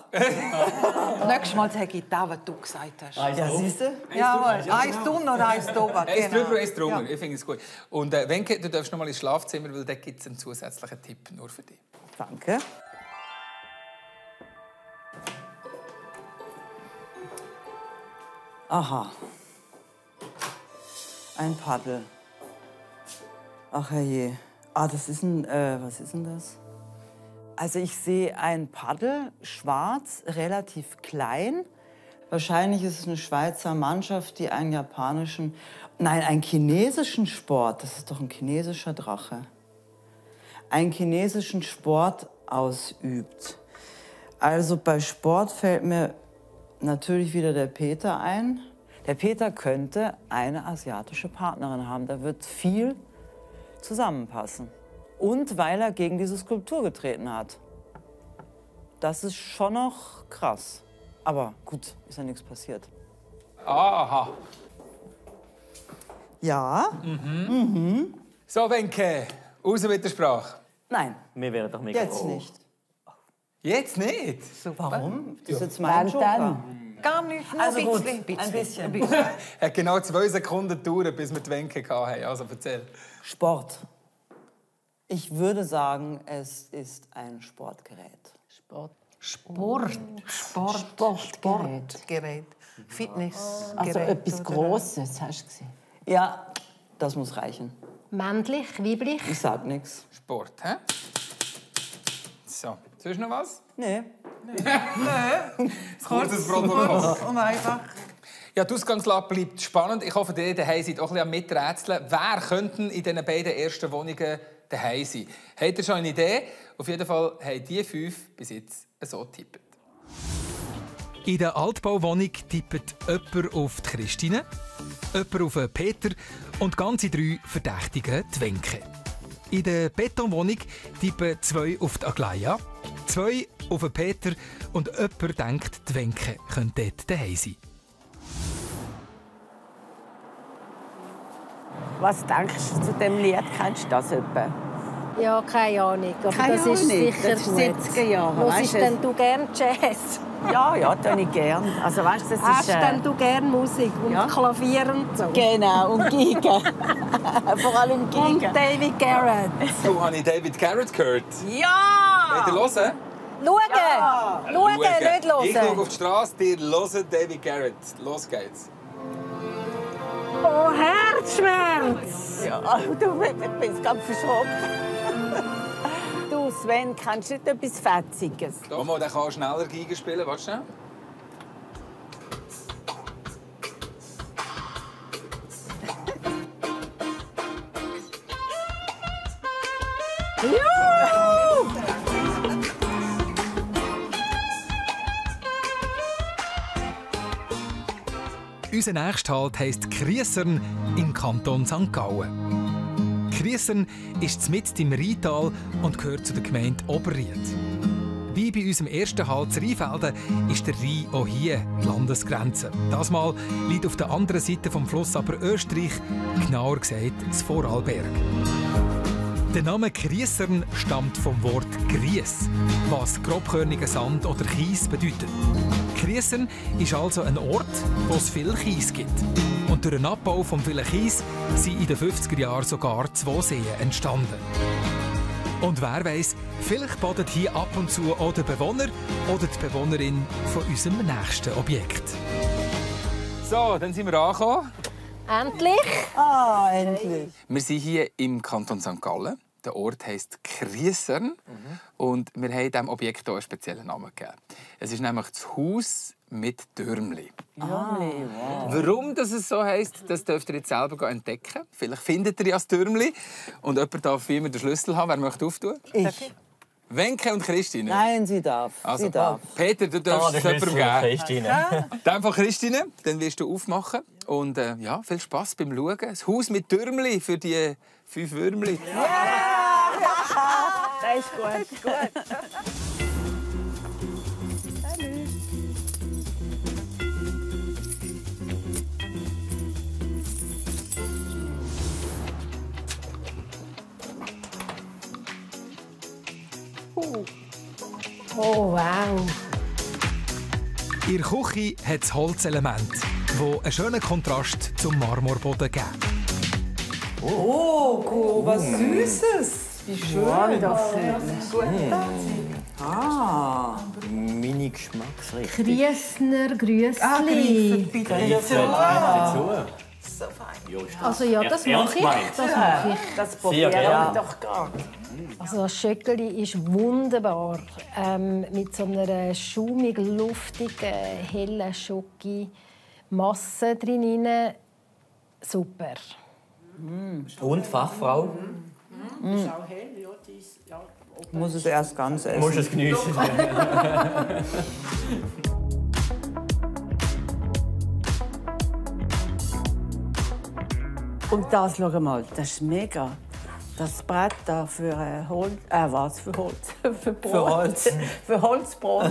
Nächstes Mal sage ich das, was du gesagt hast. Eins ja, siehst du? Ja, eins tun oder eins drüber. Eins drüber, eins drüber. Ich finde es gut. Und äh, Wenke, du darfst noch mal ins Schlafzimmer, weil da gibt es einen zusätzlichen Tipp nur für dich. Danke. Aha. Ein Paddel. Ach, herrje. Ah, das ist ein... Äh, was ist denn das? Also ich sehe ein Paddel, schwarz, relativ klein. Wahrscheinlich ist es eine Schweizer Mannschaft, die einen japanischen... Nein, einen chinesischen Sport, das ist doch ein chinesischer Drache. Einen chinesischen Sport ausübt. Also bei Sport fällt mir natürlich wieder der Peter ein. Der Peter könnte eine asiatische Partnerin haben, da wird viel zusammenpassen. Und weil er gegen diese Skulptur getreten hat. Das ist schon noch krass. Aber gut, ist ja nichts passiert. Aha. Ja. Mhm. Mhm. So, Wenke, raus mit der Sprache. Nein. Mir wäre doch mega. Jetzt oh. nicht. Jetzt nicht? So, warum? Das ist jetzt mein Job. Gar nichts, nur also ein, gut, bisschen. Ein bisschen. Ein bisschen. Er hat genau zwei Sekunden gedauert, bis wir die Wenke hatten. Also erzähl. Sport. Ich würde sagen, es ist ein Sportgerät. Sport. Sport. Sport. Sport. Sportgerät. Sportgerät. Fitness. Also etwas Grosses, hast du gesehen? Ja, das muss reichen. Männlich, weiblich? Ich sag nichts. Sport, hä? So. Sollst du noch was? Nein. Nein. Kurzes Protokoll. Und einfach. Ja, die Ausgangslage bleibt spannend. Ich hoffe, ihr daheim seid auch ein bisschen am Miträtseln. Wer könnten in diesen beiden ersten Wohnungen daheim sein? Habt ihr schon eine Idee? Auf jeden Fall haben die fünf bis jetzt so getippt. In der Altbauwohnung tippt jemand auf die Christine, jemand auf den Peter und ganze drei Verdächtigen die Wenke. In der Betonwohnung tippen zwei auf die Aglaia, zwei auf den Peter und jemand denkt, die Wenke könnte dort daheim sein. Was denkst du zu diesem Lied? Kennst du das etwa? Ja, keine Ahnung. Aber keine das ist Ahnung. Sicher das ist siebziger Jahre. Was ist denn du gern Jazz? Ja, ja, das ich gern. Also, weißt, das Hast ist, äh... denn du gern Musik und ja? Klavier und so? Genau, und Giga. Vor allem Giga. Und David Garrett. Du, habe ich David Garrett gehört? Ja! Wollt ihr hören? Schauen! Ja. Schauen, nicht hören! Ich schaue auf die Straße, dir hören David Garrett. Los geht's. Oh, Herzschmerz! Ja, oh, du, ich bin ganz verschrocken. Du, Sven, kennst du nicht etwas Fetziges? Doch, der kann schneller Geige spielen. Warte schnell. Juhu! Unser nächster Halt heisst Kriessern im Kanton Sankt Gallen. Kriessern ist mitten im Rheintal und gehört zu der Gemeinde Oberried. Wie bei unserem ersten Halt in Rheinfelden ist der Rhein auch hier die Landesgrenze. Das Mal liegt auf der anderen Seite vom Fluss aber Österreich, genauer gesagt das Vorarlberg. Der Name Kriessern stammt vom Wort Gries, was grobkörniger Sand oder Kies bedeutet. Kriessern ist also ein Ort, wo es viel Kies gibt. Und durch den Abbau von vielen Kies sind in den fünfziger Jahren sogar zwei Seen entstanden. Und wer weiss, vielleicht badet hier ab und zu auch der Bewohner oder die Bewohnerin von unserem nächsten Objekt. So, dann sind wir angekommen. Endlich! Ah, endlich! Wir sind hier im Kanton Sankt Gallen. Der Ort heisst Kriessern. Mhm. Und wir haben diesem Objekt hier einen speziellen Namen gegeben. Es ist nämlich das Haus mit Türmli. Ah, wow. Warum das es so heisst, das dürft ihr jetzt selber entdecken. Vielleicht findet ihr ja das Türmli. Und jemand darf wie immer den Schlüssel haben. Wer möchte auftun? Ich. Wenke und Christine? Nein, sie darf. Also, sie darf. Peter, du darfst es jemandem geben. Christine. In dem Fall Christine, dann wirst du aufmachen. Und äh, ja, viel Spass beim Schauen. Das Haus mit Türmli für die fünf Würmli. Ja! Yeah! Das ist gut. Das ist gut. Oh, wow! Ihre Küche hat das Holzelement, das einen schönen Kontrast zum Marmorboden gibt. Oh, oh, was Süßes! Wie schön wow, das ist! Gut. Mm. Ah, meine Geschmacksrichtung. Kriessner Grüssli. Ah, Kriessner, bitte. Kriessner, so fein. Also ja, das mache ich. Das mache ich. Das probiere ich doch gar nicht. Also das Schöckeli ist wunderbar. Ähm, mit so einer schaumig, luftigen, hellen Schoki-Masse drin. Super. Mm. Und Fachfrau? Mm. Mm. Ich muss es erst ganz essen. Du musst es genießen. Und das, schau mal, das ist mega. Das Brett da für äh, Holz, äh, was für Holz, für Brot, für, Holz. für Holzbrot.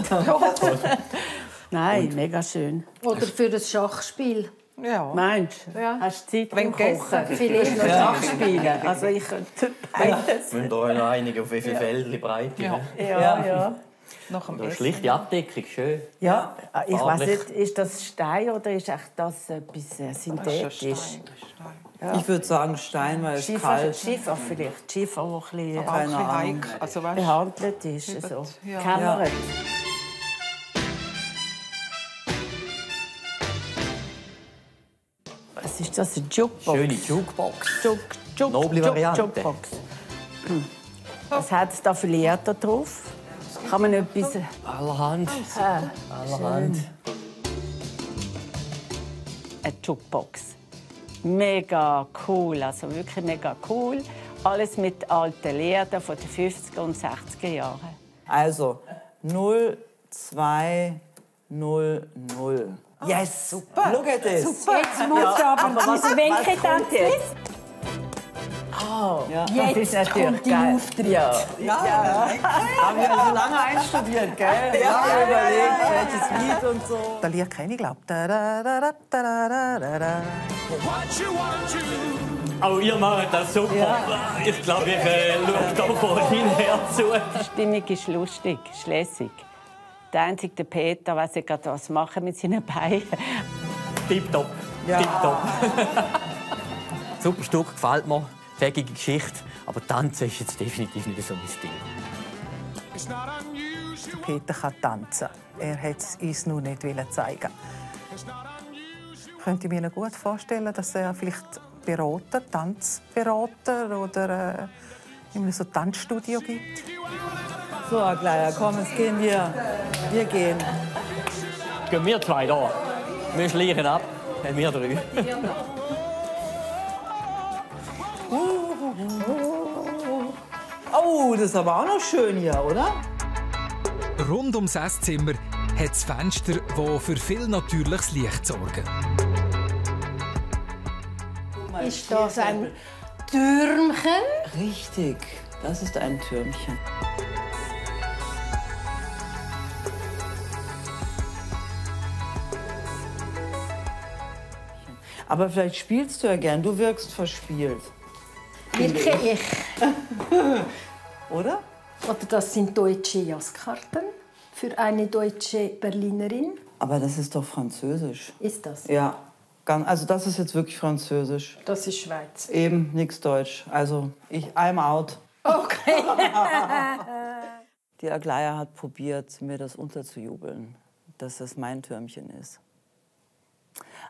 Nein, und? Mega schön. Oder für das Schachspiel. Ja. Meinst du? Ja. Hast du Zeit, wenn kochen? Vielleicht noch Schachspielen. Ja. Also ich könnte beides. Müssen da noch einige auf wie viel Felder breit. Ja. Ja. Ja. Ja. Nach dem so Essen. Schlichte Abdeckung, schön. Ja, ich weiß nicht, ist das Stein oder ist das etwas synthetisch? Ja. Ich würde sagen Stein, weil es Schiefer, kalt. Schiefer vielleicht. Schiefer, wo ein bisschen, aber keine auch ein bisschen also, weißt, behandelt ist. Hübert, so. Ja. Kämmert. Was ist das? Eine Jukebox. Schöne Jukebox. Juk, Juk, Noble Juk, Variante. Jukebox. Hm. Was hat es da für Lieder drauf? Kann man etwas... Allerhand. Ah, allerhand. Eine Jukebox. Mega cool, also wirklich mega cool. Alles mit alten Liedern von den fünfziger und sechziger Jahren. Also null zwei null null. Yes, super. Look at this. Super. Jetzt muss ja, aber diese Wenke tanzen. Jetzt? Oh, ja. Jetzt das ist natürlich kommt die Auftritt. Ja, ja, ja. Haben wir so lange einstudiert, gell? Ja, ja, überlegt, ja, ja, welches Lied und so. Da Lied kenne ich, glaube ich. Auch ihr macht das super. Ja. Ich glaube, ich äh, schaue da vorhin her zu. Die Stimmung ist lustig, ist lässig. Der einzige, der Peter, weiß nicht gerade, was machen mit seinen Beinen. Tipptopp, ja. Tipptopp. Super Stück, gefällt mir. Fähige Geschichte. Aber tanzen ist jetzt definitiv nicht so mein Stil. Peter kann tanzen. Er wollte es uns nur nicht zeigen. Ich könnte mir gut vorstellen, dass er vielleicht Berater, Tanzberater oder in so einem Tanzstudio gibt. So, Aglaia, komm, jetzt gehen wir. Wir gehen. Gehen wir zwei da. Wir schleichen ab. Wir drei. Oh, das ist aber auch noch schön hier, oder? Rund ums Esszimmer hat es Fenster, die für viel natürliches Licht sorgen. Ist das ein Türmchen? Richtig, das ist ein Türmchen. Aber vielleicht spielst du ja gern, du wirkst verspielt. Wirke ich. Oder? Oder das sind deutsche Jazzkarten für eine deutsche Berlinerin. Aber das ist doch französisch. Ist das? Ja. Also das ist jetzt wirklich französisch. Das ist Schweiz. Eben, nichts deutsch. Also ich, I'm out. Okay. Die Aglaia hat probiert, mir das unterzujubeln, dass das mein Türmchen ist.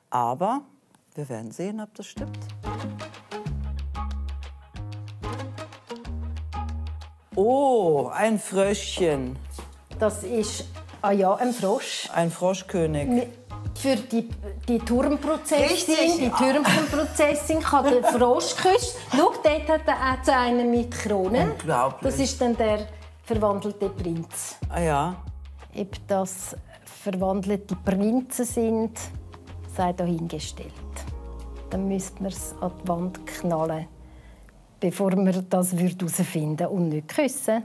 Aber wir werden sehen, ob das stimmt. Oh, ein Fröschchen. Das ist, ah ja, ein Frosch. Ein Froschkönig. Für die, die Turmprozessin, die Türmchenprozessin kann der Frosch küssen. Schau, dort hat er auch einen mit Kronen. Unglaublich. Das ist dann der verwandelte Prinz. Ah ja. Ob das verwandelte Prinzen sind, sei dahingestellt. Dann müsste man es an die Wand knallen, bevor man das herausfinden würde und nicht küssen.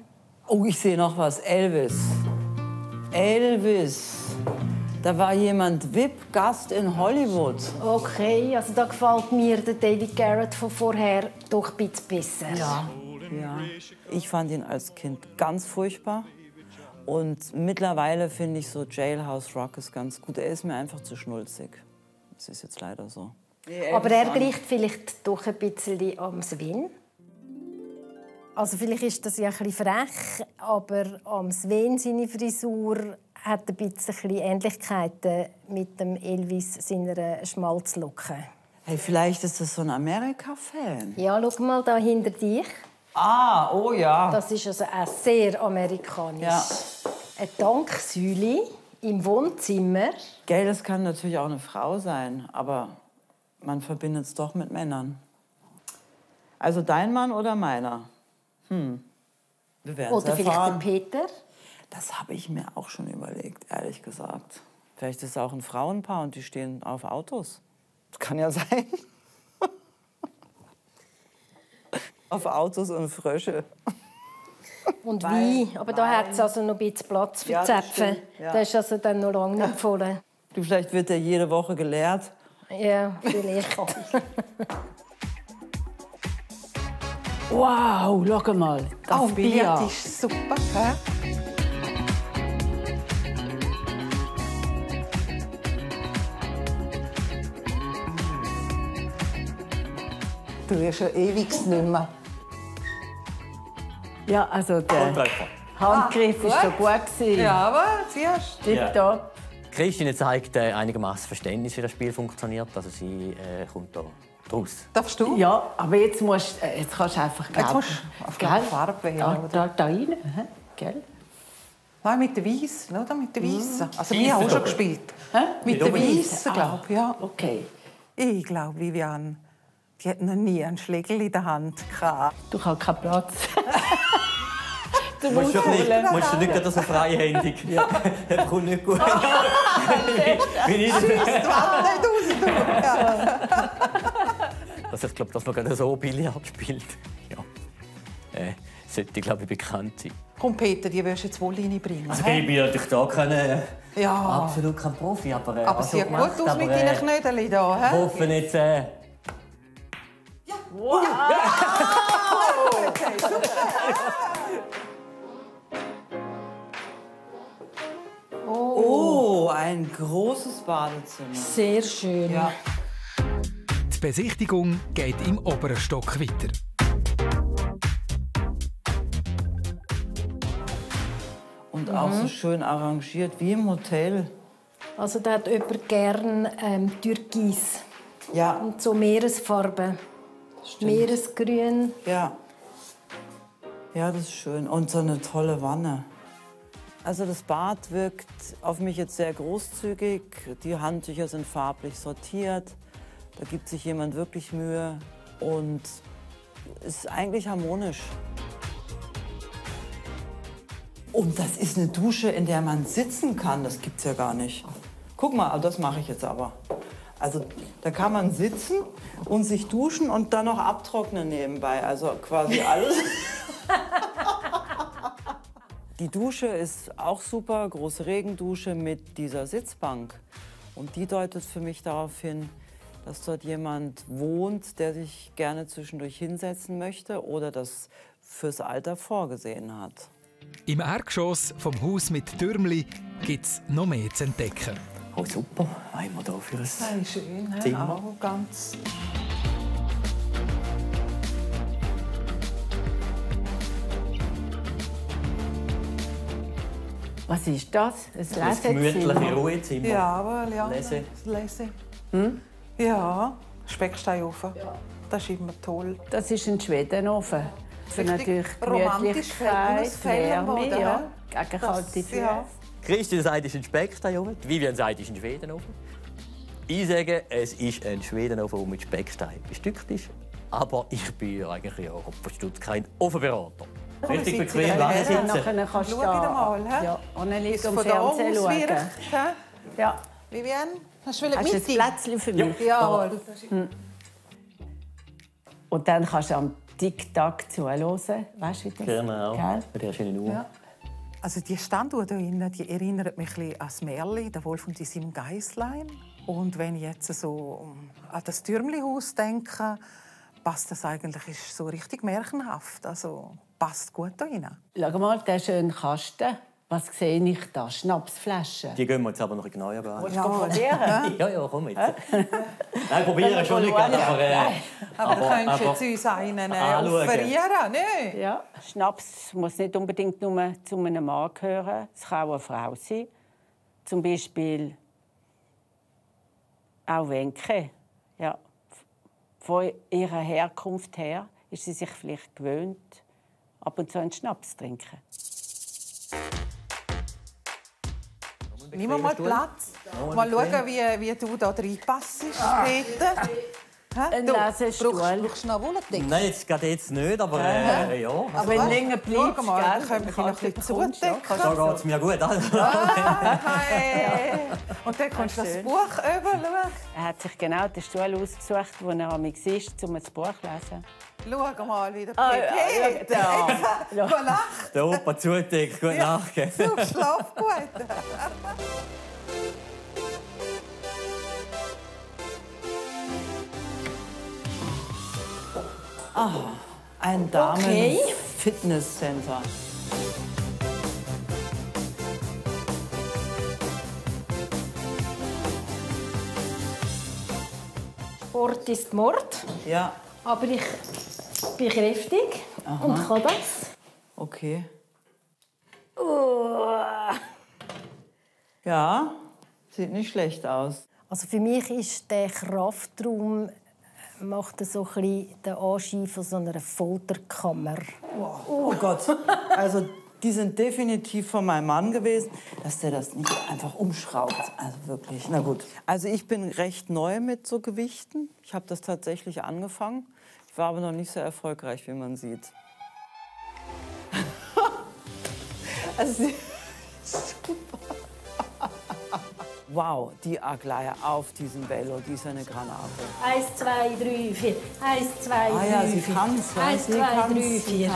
Oh, ich sehe noch was. Elvis. Elvis. Da war jemand V I P-Gast in Hollywood. Okay, also da gefällt mir der David Garrett von vorher doch ein bisschen besser. Ja. Ja. Ich fand ihn als Kind ganz furchtbar. Und mittlerweile finde ich so Jailhouse Rock ist ganz gut. Er ist mir einfach zu schnulzig. Das ist jetzt leider so. Aber er gleicht vielleicht doch ein bisschen am Sven. Also vielleicht ist das ja ein bisschen frech, aber am Sven, seine Frisur, hat ein bisschen Ähnlichkeiten mit dem Elvis, seiner Schmalzlocke. Hey, vielleicht ist das so ein Amerika-Fan. Ja, schau mal da hinter dich. Ah, oh ja. Das ist also auch sehr amerikanisch. Ja. Eine Danksäule im Wohnzimmer. Gell, das kann natürlich auch eine Frau sein, aber... man verbindet es doch mit Männern. Also dein Mann oder meiner? Hm. Wir werden es erfahren. Oder vielleicht der Peter? Das habe ich mir auch schon überlegt, ehrlich gesagt. Vielleicht ist es auch ein Frauenpaar und die stehen auf Autos. Das kann ja sein. Auf Autos und Frösche. Und wie? Aber nein, da hat es also noch ein bisschen Platz für ja, Zäpfen. Ja. Da ist also dann noch lange nicht voll. Du, vielleicht wird er jede Woche gelehrt. Ja, vielleicht. Wow, schau mal. Das oh, Bier ist super. Hä? Winterthur schon ewig nicht mehr. Ja, also der Handgriff war ah, schon gut gewesen. Ja, aber zuerst. Ja. Christine zeigt äh, einigermaßen Verständnis, wie das Spiel funktioniert. Also sie äh, kommt da raus. Darfst du? Ja, aber jetzt, musst, äh, jetzt kannst du einfach gelb. Jetzt musst du auf gelb. Farbe hin, da, da, da rein. Gell? Nein, mit der Weißen, oder? Mit der Weißen. Also wir haben auch schon gespielt. Hä? Mit der Weißen, glaube ich. Ja. Okay. Ich glaube, Viviane, die hat noch nie einen Schlägel in der Hand gehabt. Du hast keinen Platz. Du musst doch nicht, musst du nicht das so freihändig. Ja. Das kommt nicht gut. Bin ich nicht raus. Also ich glaube, dass man gerade so Billard spielt. Ja. Äh, sollte, glaube ich, bekannt sein. Komm, Peter, die wirst du jetzt wohl reinbringen. Also, ich bin natürlich da keine, ja. absolut kein Profi. Aber, äh, aber sieht gut aus mit deinen Knödeln da. Ich hoffe jetzt. Äh... Ja! Wow! Ja. Wow. Okay, super! Oh. Oh, ein großes Badezimmer. Sehr schön. Ja. Die Besichtigung geht im oberen Stock weiter. Und auch mhm. so schön arrangiert, wie im Hotel. Also da hat jemand gern ähm, Türkis. Ja. Und so Meeresfarben. Stimmt. Meeresgrün. Ja. Ja, das ist schön. Und so eine tolle Wanne. Also das Bad wirkt auf mich jetzt sehr großzügig. Die Handtücher sind farblich sortiert. Da gibt sich jemand wirklich Mühe. Und es ist eigentlich harmonisch. Und das ist eine Dusche, in der man sitzen kann. Das gibt's ja gar nicht. Guck mal, das mache ich jetzt aber. Also da kann man sitzen und sich duschen und dann noch abtrocknen nebenbei. Also quasi alles. Die Dusche ist auch super, große Regendusche mit dieser Sitzbank. Und die deutet für mich darauf hin, dass dort jemand wohnt, der sich gerne zwischendurch hinsetzen möchte oder das fürs Alter vorgesehen hat. Im Erdgeschoss vom Haus mit Türmli gibt es noch mehr zu entdecken. Oh, super, einmal hier für ein schön, Zimmer. Auch ganz. Was ist das? Ein Lesezimmer? Das gemütliche Ruhezimmer. Jawohl, ja. Lese. Lese. Hm? Ja, Specksteinofen. Ja. Das ist immer toll. Das ist ein Schwedenofen. Für natürlich Gemütlichkeit, Wärme, ja, gegen kalte Füße. Ja. Christine sagt, es ist ein Specksteinofen. Viviane sagt, es ist ein Schwedenofen. Ich sage, es ist ein Schwedenofen, der mit Speckstein bestückt ist. Aber ich bin eigentlich auch kein Ofenberater. Richtig bequem, lange sitzen. Nachher kannst du mal, ja, und dann liegt am Fernsehen schauen. Ja. Viviane, hast du ein Plätzchen für mich? Ja. Und dann kannst du am Tick-Tack zuhören. Weißt du, wie das? Genau. Gell? Bei der schönen Uhr. Ja. Also die Standuhr hier innen, die erinnert mich an das Märli, der Wolf und die sieben Geißlein. Und wenn ich jetzt so an das Türmlihaus denke, passt das eigentlich, ist so richtig märchenhaft. Also passt gut hier rein. Schau mal, der schöne Kasten. Was sehe ich da? Schnapsflaschen. Die gehen wir jetzt aber noch genau an. Willst du probieren? Ja, ja, komm jetzt. Nein, probieren schon nicht. Aber, äh, aber, aber könntest du könntest uns einen offerieren. Nee. Ja. Schnaps muss nicht unbedingt nur zu einem Mann gehören. Es kann auch eine Frau sein. Zum Beispiel auch Wenke. Ja. Von ihrer Herkunft her ist sie sich vielleicht gewöhnt, ab und zu einen Schnaps zu trinken. Nimm mal Platz. Mal schauen, wie, wie du da reinpasst, Peter. Ah. Ein Lesestuhl. Brauchst du noch Wollendecken? Nein, jetzt geht jetzt nicht, aber äh, ja. Also, aber wenn länger bleibt, mal, können wir noch ein bisschen zudecken. Da geht es mir gut. Also. Ah, hey. Und dann kannst du das Buch überschauen. Er hat sich genau den Stuhl ausgesucht, wo er am Mix ist, um das Buch zu lesen. Schau mal, wie der Peter lacht. Der Opa zudeckt, gute Nacht. Super, schlaf gut. Ah, ein Damen-Fitnesscenter. Okay. Sport ist Mord. Ja. Aber ich bin kräftig. Aha. Und kann das. Okay. Uh. Ja, sieht nicht schlecht aus. Also für mich ist der Kraftraum, macht so ein bisschen den Anschein von so einer Folterkammer. Wow. Oh Gott, also die sind definitiv von meinem Mann gewesen, dass der das nicht einfach umschraubt. Also wirklich, na gut. Also ich bin recht neu mit so Gewichten. Ich habe das tatsächlich angefangen. Ich war aber noch nicht so erfolgreich, wie man sieht. Also, super. Wow, die Aglaia auf diesem Velo, die ist eine Granate. Eins, zwei, drei, vier. Eins, zwei, drei, vier. Ah ja, sie kann's. Eins, zwei, drei, vier.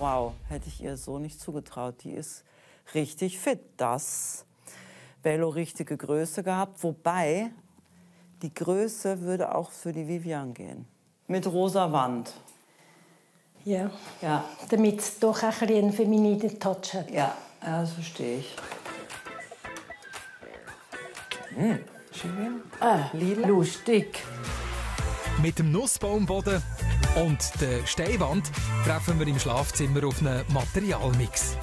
Wow, hätte ich ihr so nicht zugetraut. Die ist richtig fit. Das Velo richtige Größe gehabt. Wobei, die Größe würde auch für die Viviane gehen. Mit rosa Wand. Ja, ja. Damit es doch ein bisschen einen femininen Touch hat. Ja, das verstehe ich. Mmh. Schön. Ah, lila. Lustig. Mit dem Nussbaumboden und der Steinwand treffen wir im Schlafzimmer auf einen Materialmix.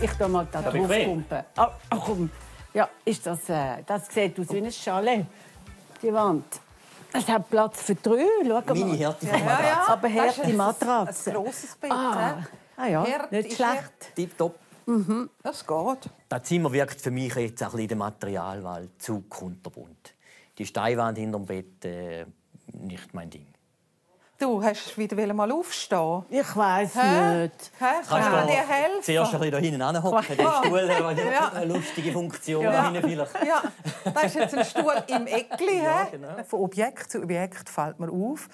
Ich gehe mal da draufpumpen. Ah, oh, komm. Ja, ist das, äh, das sieht aus wie ein Chalet, die Wand. Es hat Platz für drei. Schau mal. Meine Härte von Matratze. Ja, ja. Aber Härte Matratze. Ein grosses Bett. Ah, ah ja. Härte nicht schlecht. Tipptopp. Mhm. Das geht. Das Zimmer wirkt für mich jetzt ein bisschen der Materialwahl zu kunterbunt. Die Steinwand hinterm Bett, äh, nicht mein Ding. Du hast wieder mal aufstehen. Ich weiss Hä? nicht. Hä? Kannst du dir helfen? Zuerst ein bisschen da hinten anhocken. Der Stuhl hat ja eine lustige Funktion. Ja. Ja. Das ist jetzt ein Stuhl im Eckli. Ja, genau. Von Objekt zu Objekt fällt mir auf,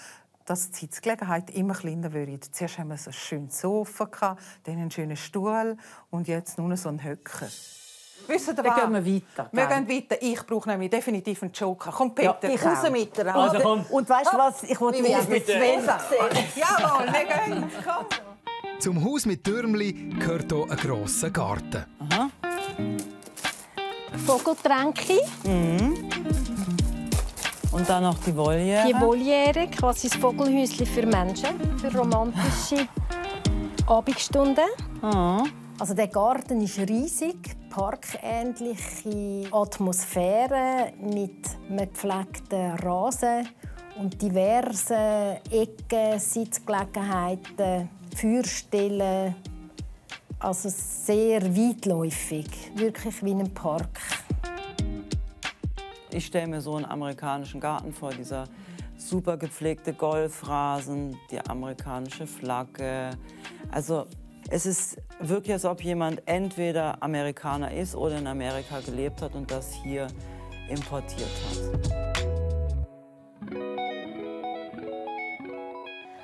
dass die Sitzgelegenheit immer kleiner wird. Zuerst haben wir so ein schönes Sofa, dann einen schönen Stuhl und jetzt nur so einen Höcker. Wissen Sie was? Dann gehen wir weiter. Wir gehen weiter. Ich brauche nämlich definitiv einen Joker. Komm, Peter, ja, ich raus auch. Mit der also, komm. Und weißt du was? Ich wollte mit, mit Sven sehen. Jawohl, wir gehen. Komm. Zum Haus mit Türmli gehört hier ein grosser Garten. Aha. Vogeltränke. Mhm. Und dann noch die Voliere. Die Voliere, quasi das Vogelhäuschen für Menschen, für romantische Abendstunden. Ah. Also der Garten ist riesig, parkähnliche Atmosphäre mit einem gepflegten Rasen und diversen Ecken, Sitzgelegenheiten, Feuerstellen. Also sehr weitläufig, wirklich wie ein Park. Ich stelle mir so einen amerikanischen Garten vor, dieser super gepflegte Golfrasen, die amerikanische Flagge. Also es ist wirklich, als ob jemand entweder Amerikaner ist oder in Amerika gelebt hat und das hier importiert hat.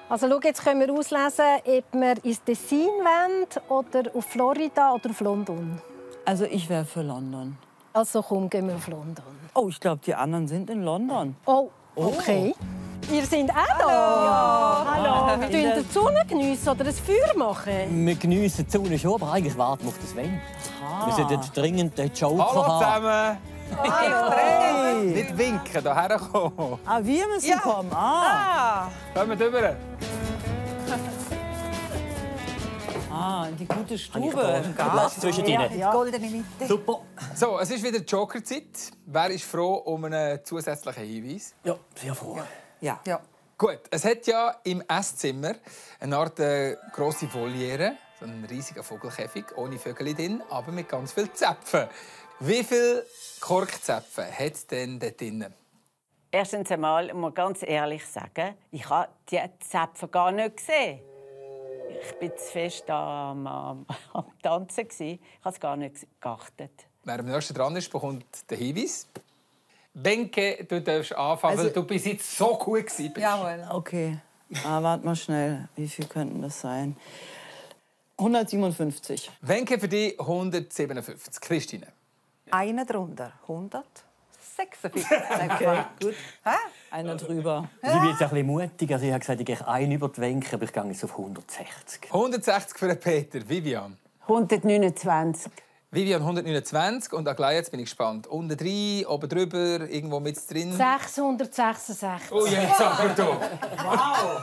Also schau, jetzt können wir auslesen, ob wir ins Tessin wollen oder auf Florida oder auf London. Also ich wäre für London. Also komm, gehen wir auf London. Oh, ich glaube, die anderen sind in London. Oh, okay. Oh. Ihr seid auch da. Ja. Hallo. Wir geniessen die Sonne geniessen oder ein Feuer machen. Wir geniessen die Sonne schon, aber eigentlich warten wir auf das Wein. Wir sind jetzt dringend den Joker. Hallo zusammen. Hallo. Hey. Nicht winken, hierher kommen. Ah, wir müssen ja. kommen. Ah. Ah. Kommen wir rüber. Ah, die gute Stube. Lass zwischen dir. Die goldene Mitte. Super. So, es ist wieder Joker-Zeit. Wer ist froh um einen zusätzlichen Hinweis? Ja, sehr froh. Ja. Ja. Gut, es hat ja im Esszimmer eine Art äh, grosse Voliere, so einen riesigen Vogelkäfig ohne Vögel drin, aber mit ganz vielen Zäpfen. Wie viele Korkzäpfen hat es denn dort drin? Erstens einmal muss ich ganz ehrlich sagen, ich habe die Zäpfen gar nicht gesehen. Ich war zu fest am, am, am Tanzen. Ich habe es gar nicht geachtet. Wer am nächsten dran ist, bekommt den Hinweis. Wenke, du darfst anfangen, also, weil du bis jetzt so gut warst. Jawohl. Okay. Ah, warte mal schnell. Wie viel könnten das sein? hundertsiebenundfünfzig. Wenke, für dich hundertsiebenundfünfzig. Christine. Eine drunter. hundertsechsundfünfzig. Okay, gut. Hä? Einer drüber. Ja. Ich bin jetzt ein bisschen mutig. Also ich habe gesagt, ich gehe einen über die Wenke, aber ich gehe jetzt auf hundertsechzig. hundertsechzig für den Peter. Viviane? hundertneunundzwanzig. Viviane hundertneunundzwanzig und Aglaia, jetzt bin ich gespannt. Unten drei, oben drüber, irgendwo mit drin. sechshundertsechsundsechzig. Oh, jetzt aber doch. Wow.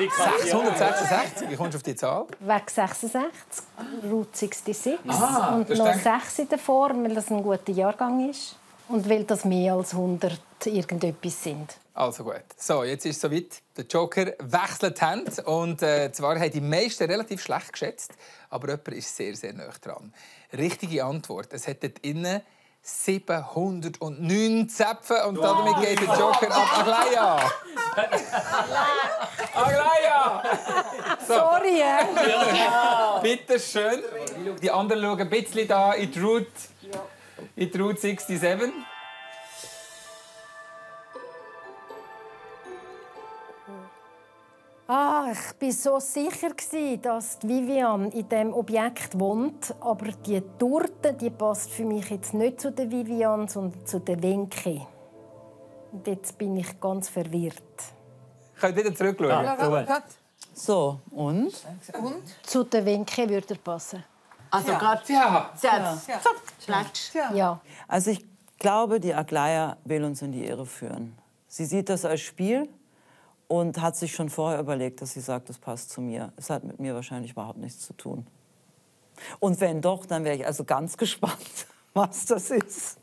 sechshundertsechsundsechzig, wie kommst du auf die Zahl? Weg sechsundsechzig, Route sechsundsiebzig. Aha, und noch sechs davor, weil das ein guter Jahrgang ist. Und weil das mehr als hundert irgendetwas sind. Also gut. So, jetzt ist es soweit. Der Joker wechselt Hand. Und äh, zwar haben die meisten relativ schlecht geschätzt, aber jemand ist sehr, sehr nah dran. Richtige Antwort. Es hat dort innen siebenhundertneun Zäpfen. Und wow. Damit geht der Joker ab Aglaia. Aglaia! So. Sorry. Bitte schön. Die anderen schauen ein bisschen da in die Route. In die Route siebenundsechzig. Ah, ich war so sicher, dass Viviane in diesem Objekt wohnt. Aber die Torte die passt für mich jetzt nicht zu der Viviane, sondern zu der Wenke. Und jetzt bin ich ganz verwirrt. Ich kann wieder zurückschauen. Ja. So, und? und? Zu der Wenke würde er passen. Also ja. Gerade ja. Selbst. Ja. Schlecht. Ja. Ja. Also ich glaube, die Aglaia will uns in die Irre führen. Sie sieht das als Spiel und hat sich schon vorher überlegt, dass sie sagt, das passt zu mir. Es hat mit mir wahrscheinlich überhaupt nichts zu tun. Und wenn doch, dann wäre ich also ganz gespannt, was das ist.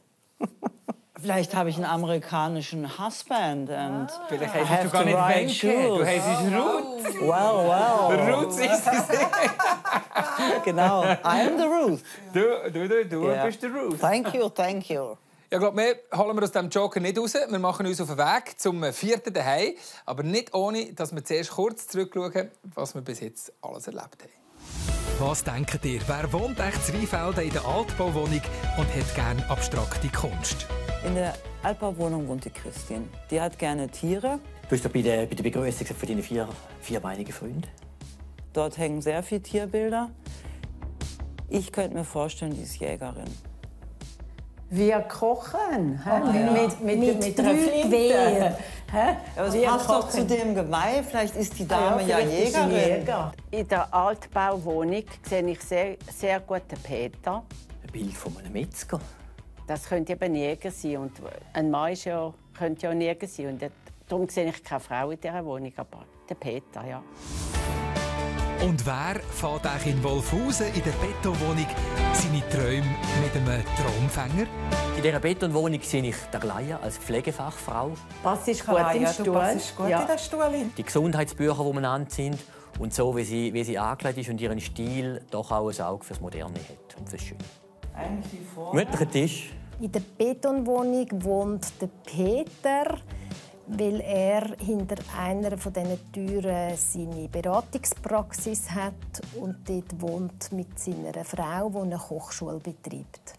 Vielleicht habe ich einen amerikanischen Husband. And ah. Vielleicht heißt du gar nicht Wenke, du heißt Ruth. Wow, wow. Ruth sechsundsechzig. Genau, I'm the Ruth. Du, du, du, du yeah. bist der Ruth. Thank you, thank you. Ja, glaub mir, holen wir aus dem Joker nicht raus. Wir machen uns auf den Weg zum vierten daheim. Aber nicht ohne, dass wir zuerst kurz zurückschauen, was wir bis jetzt alles erlebt haben. Was denkt ihr? Wer wohnt echt in Rheinfelden in der Altbauwohnung und hat gerne abstrakte Kunst? In der Altbauwohnung wohnt die Christine. Die hat gerne Tiere. Du bist bei der, bei der Begrüßung für deine vier, vierbeinigen Freunde. Dort hängen sehr viele Tierbilder. Ich könnte mir vorstellen, die ist Jägerin. Wir kochen oh, ja. mit, mit, mit, mit einer Flinte. Aber sie passt doch zu dem Gemein. Vielleicht ist die Dame ja, ja Jägerin. Jäger. In der Altbauwohnung sehe ich sehr, sehr guten Peter. Ein Bild von einem Metzger. Das könnte eben Jäger sein. Und ein Mann ist ja, könnte ja ein Jäger sein. Und darum sehe ich keine Frau in dieser Wohnung, aber der Peter, ja. Und wer fährt auch in Wolfhausen in der Betonwohnung seine Träume mit einem Traumfänger? In dieser Betonwohnung sehe ich die Aglaia als Pflegefachfrau. Was ist gut im Stuhl? Was ist gut in den Stuhl? Die Gesundheitsbücher, die benannt sind und so, wie sie, wie sie angekleidet ist und ihren Stil doch auch ein Auge fürs Moderne hat und fürs Schöne. Eigentlich vor. Mütterchen Tisch. In der Betonwohnung wohnt der Peter, weil er hinter einer von diesen Türen seine Beratungspraxis hat und dort wohnt mit seiner Frau, die eine Kochschule betreibt.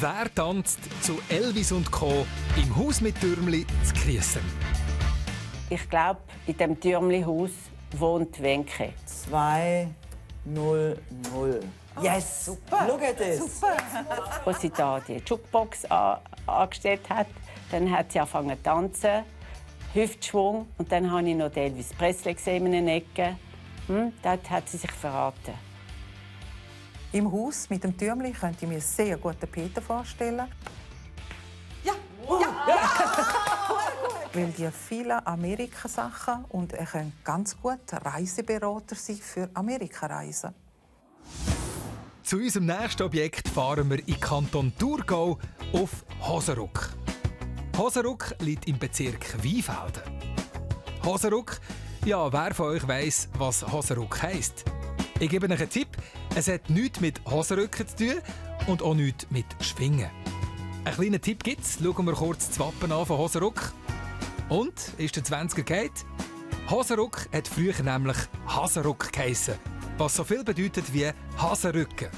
Wer tanzt zu Elvis und Co. im Haus mit Türmli zu Kriessern? Ich glaube, in diesem Türmli-Haus wohnt Wenke. zwei null null. Yes, super. Look at this. Super. Als sie da die Jukebox an, angestellt hat, dann hat sie angefangen zu tanzen, Hüftschwung. Und dann habe ich noch Elvis Presley gesehen in einer Ecke. Hm, dort hat sie sich verraten. Im Haus mit dem Türmli könnte ich mir sehr gut den Peter vorstellen. Ja, wow. ja. ja. Weil die viele Amerika-Sachen und er kann ganz gut Reiseberater sein für Amerika-Reisen. Zu unserem nächsten Objekt fahren wir in Kanton Thurgau auf Hosenruck. Hosenruck liegt im Bezirk Weinfelden. Hosenruck? Ja, wer von euch weiss, was Hosenruck heisst? Ich gebe euch einen Tipp. Es hat nichts mit Hosenrücken zu tun und auch nichts mit Schwingen. Einen kleinen Tipp gibt es. Schauen wir kurz das Wappen an von Hosenruck. Und, ist der zwanziger geht? Hosenruck hat früher nämlich Hasenruck geheissen, was so viel bedeutet wie Hasenrücken.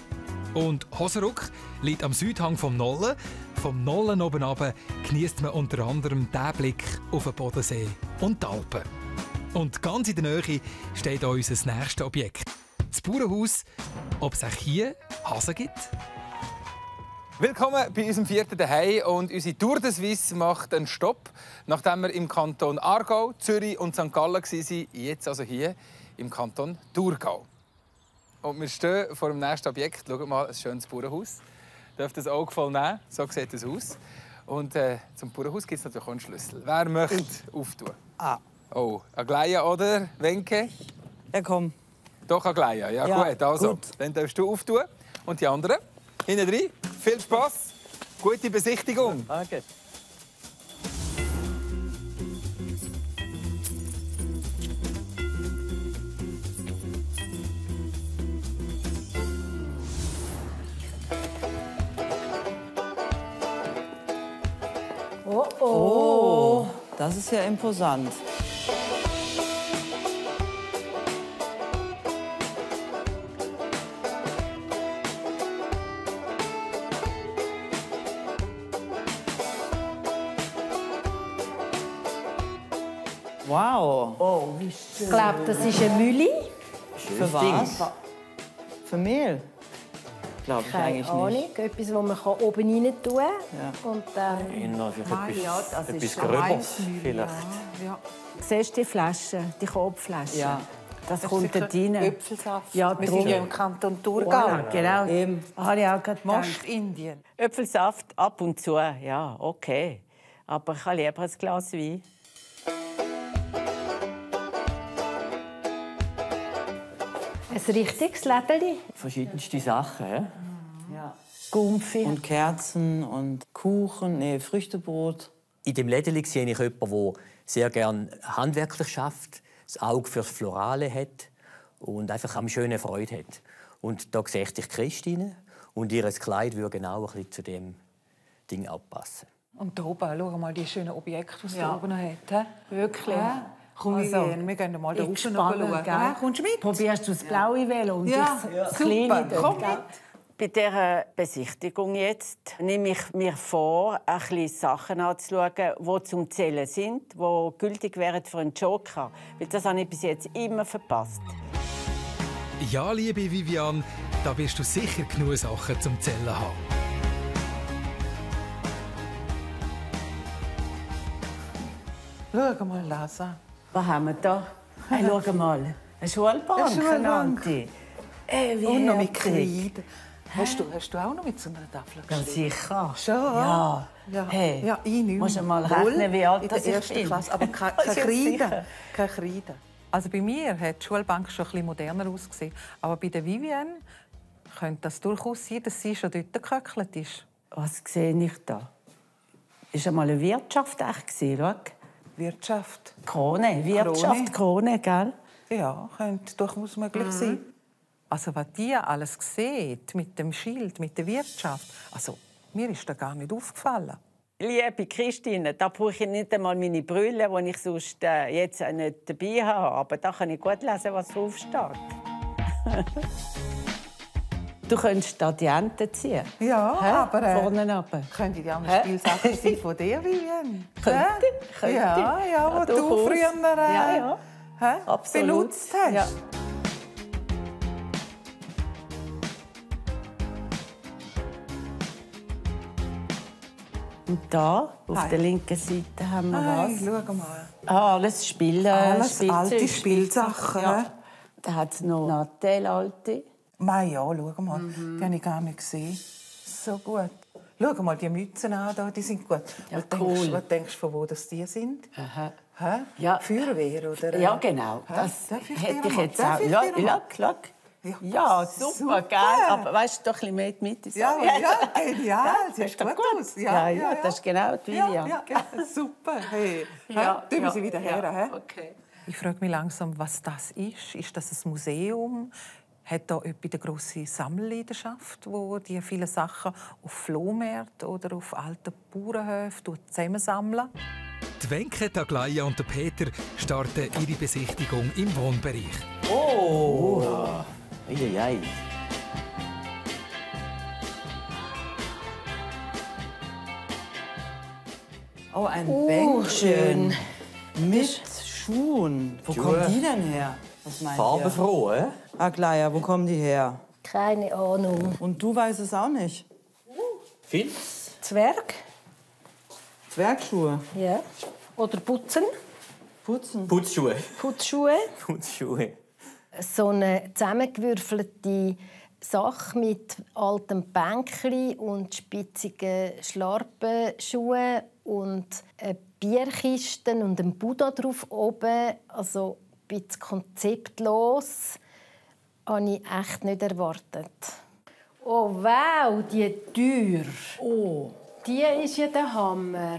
Und Hosenruck liegt am Südhang vom Nollen. Vom Nollen oben runter geniesst man unter anderem den Blick auf den Bodensee und die Alpen. Und ganz in der Nähe steht auch unser nächstes Objekt. Das Bauernhaus. Ob es auch hier Hasen gibt? Willkommen bei unserem vierten Daheim und unsere Tour de Suisse macht einen Stopp. Nachdem wir im Kanton Aargau, Zürich und Sankt Gallen waren, jetzt also hier im Kanton Thurgau. Und wir stehen vor dem nächsten Objekt. Schaut mal, ein schönes Bauernhaus. Ihr dürft das Auge voll nehmen. So sieht es aus. Und äh, zum Bauernhaus gibt es natürlich auch einen Schlüssel. Wer möchte auftun? Ah. Oh, Aglaia oder Wenke? Ja, komm. Doch, Aglaia. Ja, ja gut. Also, gut. Dann darfst du auftun. Und die anderen? Hinten rein. Viel Spass. Gute Besichtigung. Ja, okay. Oh, oh. Oh, das ist ja imposant. Wow. Oh, wie schön. Ich glaube, das ist eine Mühle. Für was? Für Mehl. Glaube ich eigentlich nicht. Etwas, das man oben rein tun kann. Und dann... Ah, ja, das ist etwas Gröberes vielleicht. Ja. Siehst du die Flasche, die Kopfflasche? Ja. Das, das kommt da rein. Äpfelsaft. Ja, wir sind ja im Kanton Thurgau. Voilà, genau. Ähm, habe ich auch gerade gedacht. Indien. Äpfelsaft ab und zu, ja, okay. Aber ich habe lieber ein Glas Wein. Ein richtiges Lädeli. Verschiedenste Sachen, ja? Ja. Gumpfi. Und Kerzen und Kuchen, nee, Früchtebrot. In dem Lädeli sehe ich jemanden, der sehr gerne handwerklich schafft, das Auge fürs Florale hat und einfach am Schönen Freude hat. Und da sehe ich Christine und ihr Kleid würde genau ein bisschen zu dem Ding abpassen. Und da oben, schau mal, die schönen Objekte, die sie ja. oben hat. He? Wirklich. Ja. Komm, also, wir gehen mal da rauf schauen. Kommst du mit? Probierst du das blaue Velo und ja, das, ja. das kleine Super. Komm mit. Bei dieser Besichtigung jetzt nehme ich mir vor, ein bisschen Sachen anzuschauen, die zum Zählen sind, die gültig wären für einen Joker. Weil das habe ich bis jetzt immer verpasst. Ja, liebe Viviane, da bist du sicher genug Sachen zum Zählen haben. Schau mal, Lasa. Was haben wir da? Hey, schau mal, eine Schulbank, eine Anti. Hey, wie und noch mit Kreide. Hast du, hast du auch noch mit so einer Tafel geschrieben? Ja, sicher. Schon? Ja. Ja, hey, ja ich nicht. Musst du mal rechnen, wie alt das ist. Aber keine Kreide. Keine Kreide. Also bei mir hat die Schulbank schon ein bisschen moderner ausgesehen. Aber bei der Viviane könnte das durchaus sein, dass sie schon dort geköckelt ist. Was sehe ich da? Ist einmal eine Wirtschaft echt gesehen, schau. Wirtschaft. Krone, Wirtschaft, Krone, Krone gell? Ja, könnte durchaus möglich mhm. sein. Also, was die alles sieht, mit dem Schild, mit der Wirtschaft, also, mir ist das gar nicht aufgefallen. Liebe Christine, da brauche ich nicht einmal meine Brille, die ich sonst äh, jetzt nicht dabei habe. Aber da kann ich gut lesen, was draufsteht. Du könntest da die Enten ziehen. Ja, Hä? aber... Äh, vorne runter. Könnte die anderen Spielsachen sein von dir, Viviane? Könnte, könnte. Ja, ja, was ja, du, du früher äh, ja, ja. benutzt hast. Ja. Und da, auf Hi. der linken Seite, haben wir Hi, was. Schau mal. Ah, alles Spiele, alles Spielzeug, alte Spielsachen. Ja. Da hat es noch Nattel, alte. Mei, ja, schau mal, mhm. die habe ich gar nicht gesehen. So gut. Schau mal, die Mützen an, da, die sind gut. Ja, was, cool. denkst, was denkst du, von wo das die sind? Aha. Hä? Ja. Feuerwehr, oder? Ja, genau. Hä? Das hätte ich, hätte ich jetzt auch. Schau, schau. Ja, ja super, super, geil. Aber weißt du, doch ein bisschen mehr mit ins Ja, ja, genial. Das ist gut aus. Ja, ja, ja, ja, das ist genau die Viviane. Ja, ja, ja, super. Hey, ja, tun wir sie wieder ja, her. Ja. Ja. Okay. Ich frage mich langsam, was das ist. Ist das ein Museum? Hat da etwa eine grosse Sammelleidenschaft, wo die vielen Sachen auf Flohmärkten oder auf alten Bauernhöfen zusammensammeln? Die Wenke, Aglaia und Peter starten ihre Besichtigung im Wohnbereich. Oh! oh. Ei, ei. Oh, ein oh, Bänkchen schön. mit Schuhen. Wo kommen die denn her? Farbenfroh, eh? Aglaia, wo kommen die her? Keine Ahnung. Und du weißt es auch nicht? Filz? Zwerg. Zwergschuhe? Ja. Oder Putzen. Putzen. Putzschuhe. Putzschuhe. Putzschuhe. so eine zusammengewürfelte Sache mit altem Bänkli und spitzigen Schlarpenschuhen und Bierkisten und einem Buddha drauf oben. Also ein bisschen konzeptlos, habe ich echt nicht erwartet. Oh wow, die Tür! Oh, die ist ja der Hammer.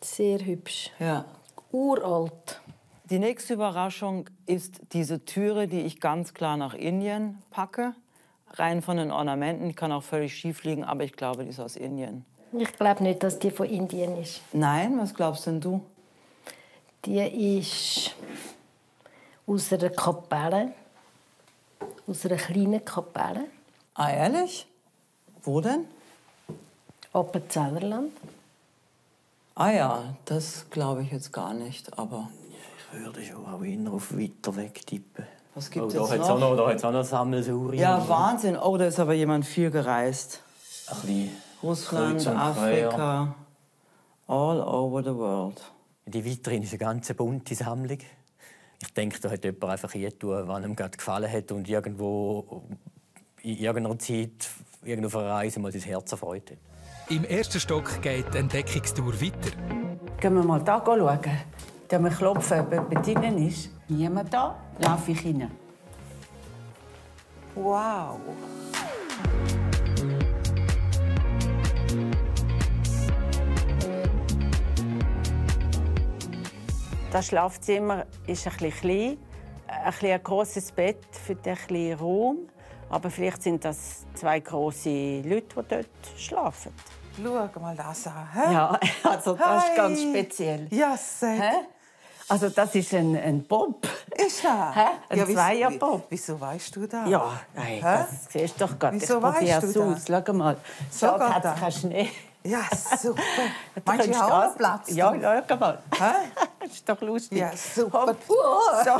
Sehr hübsch. Ja. Uralt. Die nächste Überraschung ist diese Türe, die ich ganz klar nach Indien packe. Rein von den Ornamenten, die kann auch völlig schief liegen, aber ich glaube, die ist aus Indien. Ich glaube nicht, dass die von Indien ist. Nein, was glaubst denn du? Die ist aus einer Kapelle, aus einer kleinen Kapelle. Ah, ehrlich? Wo denn? Appenzellerland. Ah ja, das glaube ich jetzt gar nicht, aber... Ich würde schon auch immer auf weiter weg tippen. Was gibt es oh, da jetzt noch? Auch noch? Da hat es auch noch Sammelsurien. Ja, Wahnsinn. Oh, da ist aber jemand viel gereist. Ach, wie? Russland, Afrika, all over the world. Die weiteren ist eine ganz bunte Sammlung. Ich denke, da hat jemand einfach getan, was ihm gerade gefallen hat und irgendwo in irgendeiner Zeit, irgendwo auf einer Reise mal sein Herz erfreut hat. Im ersten Stock geht die Entdeckungstour weiter. Gehen wir mal da schauen. Wenn wir klopfen, ob jemand drin ist, niemand da, laufe ich rein. Wow! Das Schlafzimmer ist ein bisschen klein, ein bisschen grosses Bett für den kleinen Raum. Aber vielleicht sind das zwei grosse Leute, die dort schlafen. Schau mal das an. He? Ja, also das hey. Ist ganz speziell. Ja, sehr. Also das ist ein, ein Bob. Ist er? Hä? Ein ja, Zweier-Bob. Wieso weißt du das? Ja, nein, das siehst du doch gerade. Wieso weißt du das? Schau mal, so hat es keinen Schnee. Ja, super. Meinst du, ich habe einen Platz? Ja, schau mal. Das ist doch lustig. Ja, super. So.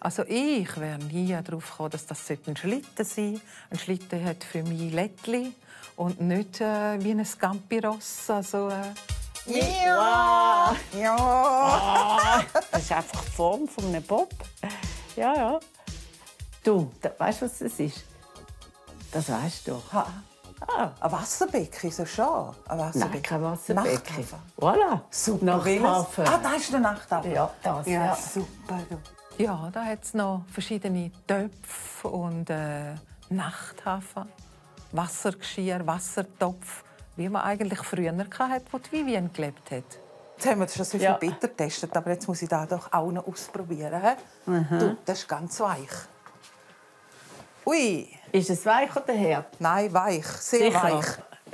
Also ich wäre nie darauf gekommen, dass das ein Schlitten sein sollte. Ein Schlitten hat für mich Lättchen und nicht äh, wie ein Scampi-Ross. Also, äh ja! Wow. Ja! Das ist einfach die Form eines Bob. Ja, ja. Du, weißt du, was das ist? Das weißt du. Ha. Ah. Ein Wasserbecken, so schon. Ein Wasserbecken. Nein, kein Wasserbecken. Voilà. Super. Nachthafen. Ah, da ist der Nachthafen. Ja, das. Ja, ja. Super. Ja, da hat es noch verschiedene Töpfe und äh, Nachthafen. Wassergeschirr, Wassertopf. Wie man eigentlich früher hatte, wo die Viviane gelebt hat. Jetzt haben wir schon so viel ja. Bitter getestet, aber jetzt muss ich das doch auch noch ausprobieren. Mhm. Du, das ist ganz weich. Ui! Ist es weich oder hart? Nein, weich. Sehr sicher. Weich.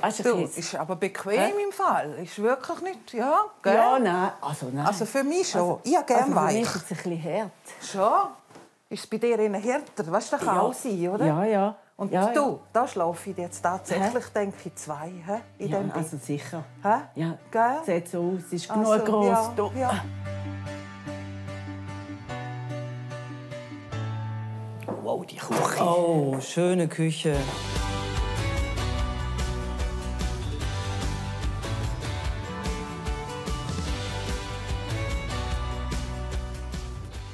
Weißt du, du, ist aber bequem hä? Im Fall. Ist wirklich nicht, ja? Gell? Ja, nein. Also, nein. Also für mich schon. Also, ich habe gerne also weich. Für mich ist es ein bisschen hart. Schon? Ist es bei dir eher härter? Weißt du, das kann ja. auch sein, oder? Ja, ja. Und ja, du, ja. da schlafe ich jetzt tatsächlich, hä? Denke ich, zwei hä? In ja, dem Bett. Also sicher. Hä? Ja, gell? Sieht so aus, ist genug also, groß. Ja, du. Ja. Wow, die Küche. Oh, schöne Küche.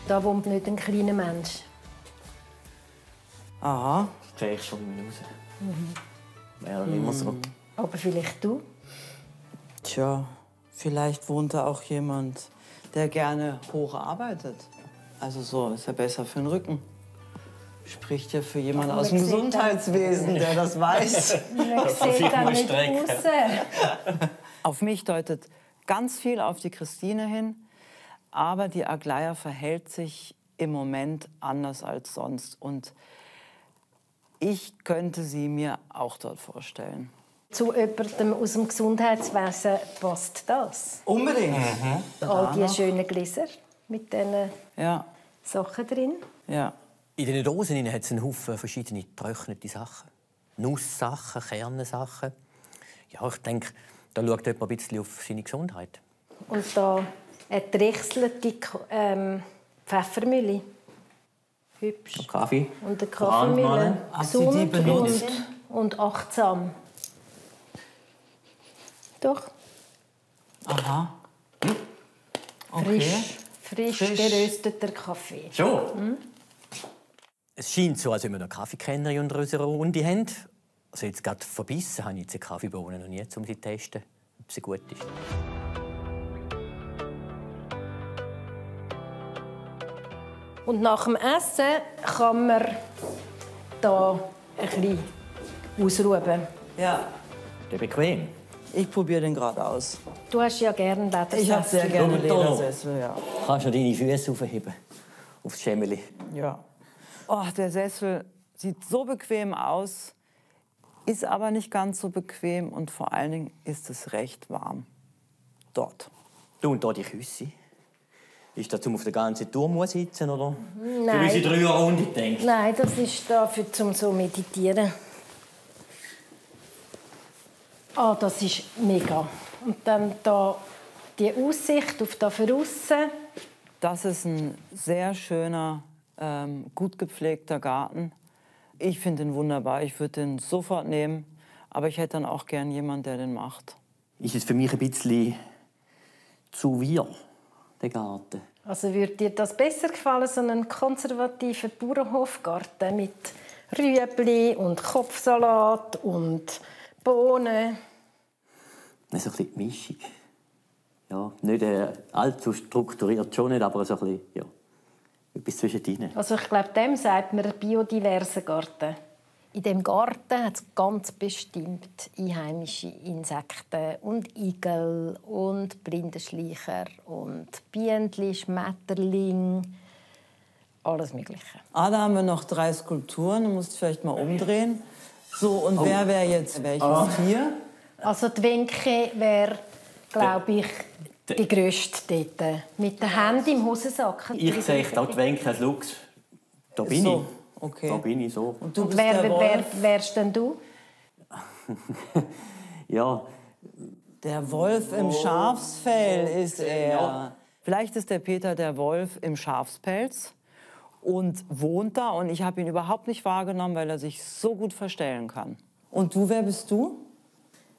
Da wohnt nicht ein kleiner Mensch. Aha. Das sehe ich schon raus. Mhm. Wäre nicht mehr so. Aber vielleicht du? Tja, vielleicht wohnt da auch jemand, der gerne hoch arbeitet. Also so, ist ja besser für den Rücken. Spricht ja für jemanden aus dem Gesundheitswesen, der das weiß. Das sieht dann nicht aus. Auf mich deutet ganz viel auf die Christine hin. Aber die Aglaia verhält sich im Moment anders als sonst. Und ich könnte sie mir auch dort vorstellen. Zu jemandem aus dem Gesundheitswesen passt das. Unbedingt. Mhm. All diese schönen Gläser mit diesen ja. Sachen drin. Ja. In den Dosen hat es einen Haufen verschiedene getrocknete Sachen. Nusssachen, Kernsachen. Ja, ich denke, da schaut jemand ein bisschen auf seine Gesundheit. Und da eine drechselte ähm, Pfeffermühle. Hübsch. Und Kaffee. Und eine Kaffeemühle. Gesund und, und achtsam. Doch. Aha. Hm. Okay. Frisch, frisch, frisch gerösteter Kaffee. So? Hm? Es scheint so, als ob wir noch Kaffeekenner in unserer Runde haben. Also jetzt gerade verbissen habe ich jetzt eine Kaffeebohne noch nie, um sie zu testen, ob sie gut ist. Und nach dem Essen kann man hier ein bisschen ausruhen. Ja. Der bequem. Ich probiere den gerade aus. Du hast ja gerne Ledersessel. Ich habe sehr gerne Ledersessel, ja. Kannst du deine Füße aufheben aufs Schemmeli? Ja. Oh, der Sessel sieht so bequem aus, ist aber nicht ganz so bequem und vor allen Dingen ist es recht warm. Dort. Du und da die Küsse. Ist das, um auf den ganzen Turm zu sitzen, oder? Nein. Für unsere drei Runde denken. Nein, das ist dafür, um so meditieren. Ah, oh, das ist mega. Und dann da die Aussicht auf da Veraussen. Das ist ein sehr schöner, ähm, gut gepflegter Garten. Ich finde ihn wunderbar. Ich würde den sofort nehmen. Aber ich hätte dann auch gern jemanden, der den macht. Ist es für mich ein bisschen zu wir, der Garten? Also würde dir das besser gefallen, so einen konservativen Bauernhofgarten mit Rüebli und Kopfsalat und Bohnen? Also ein bisschen die Mischung. Ja, nicht äh, allzu strukturiert, schon nicht, aber so ein bisschen, ja, etwas zwischendrin. Also ich glaube, dem sagt man biodiversen Garten. In diesem Garten hat es ganz bestimmt einheimische Insekten und Igel und Blindenschleicher und Bienen, Schmetterlinge, alles Mögliche. Ah, da haben wir noch drei Skulpturen, du musst vielleicht mal umdrehen. So, und oh. wer wäre jetzt welches oh. Tier? Also die Wenke wäre, glaube ich, de, de, die grösste dort. Mit den Händen im Hosensack. Ich sehe auch die Wenke als Luchs. Da bin so. ich. Okay. Da bin ich so. Und, du und wer, wer, wer wärst denn du? Ja. Der Wolf im oh. Schafsfell ist er. Ja. Vielleicht ist der Peter der Wolf im Schafspelz. Und wohnt da und ich habe ihn überhaupt nicht wahrgenommen, weil er sich so gut verstellen kann. Und du, wer bist du?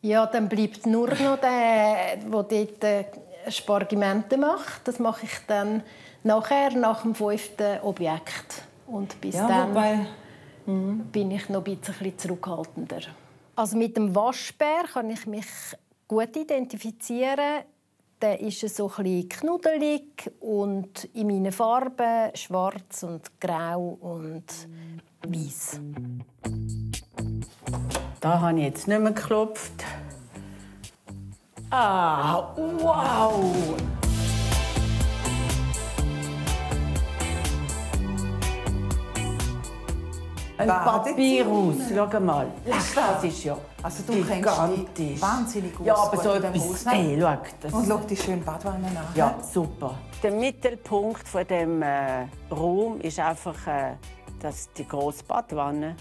Ja, dann bleibt nur noch der, der dort Spargimente macht. Das mache ich dann nachher, nach dem fünften Objekt. Und bis ja, dann wobei... mhm. bin ich noch ein bisschen zurückhaltender. Also mit dem Waschbär kann ich mich gut identifizieren. Der ist so ein bisschen knuddelig und in meinen Farben schwarz und grau und weiß. Da habe ich jetzt nicht mehr geklopft. Ah, wow! Ein Papyrus, schau mal. Das ist ja also du gigantisch. Wahnsinnig gut. Ja, aber so etwas, hey, schau, das und schau die schönen Badwannen an. Ja, super. Der Mittelpunkt von dem äh, Raum ist einfach äh, das, die grosse Badwanne.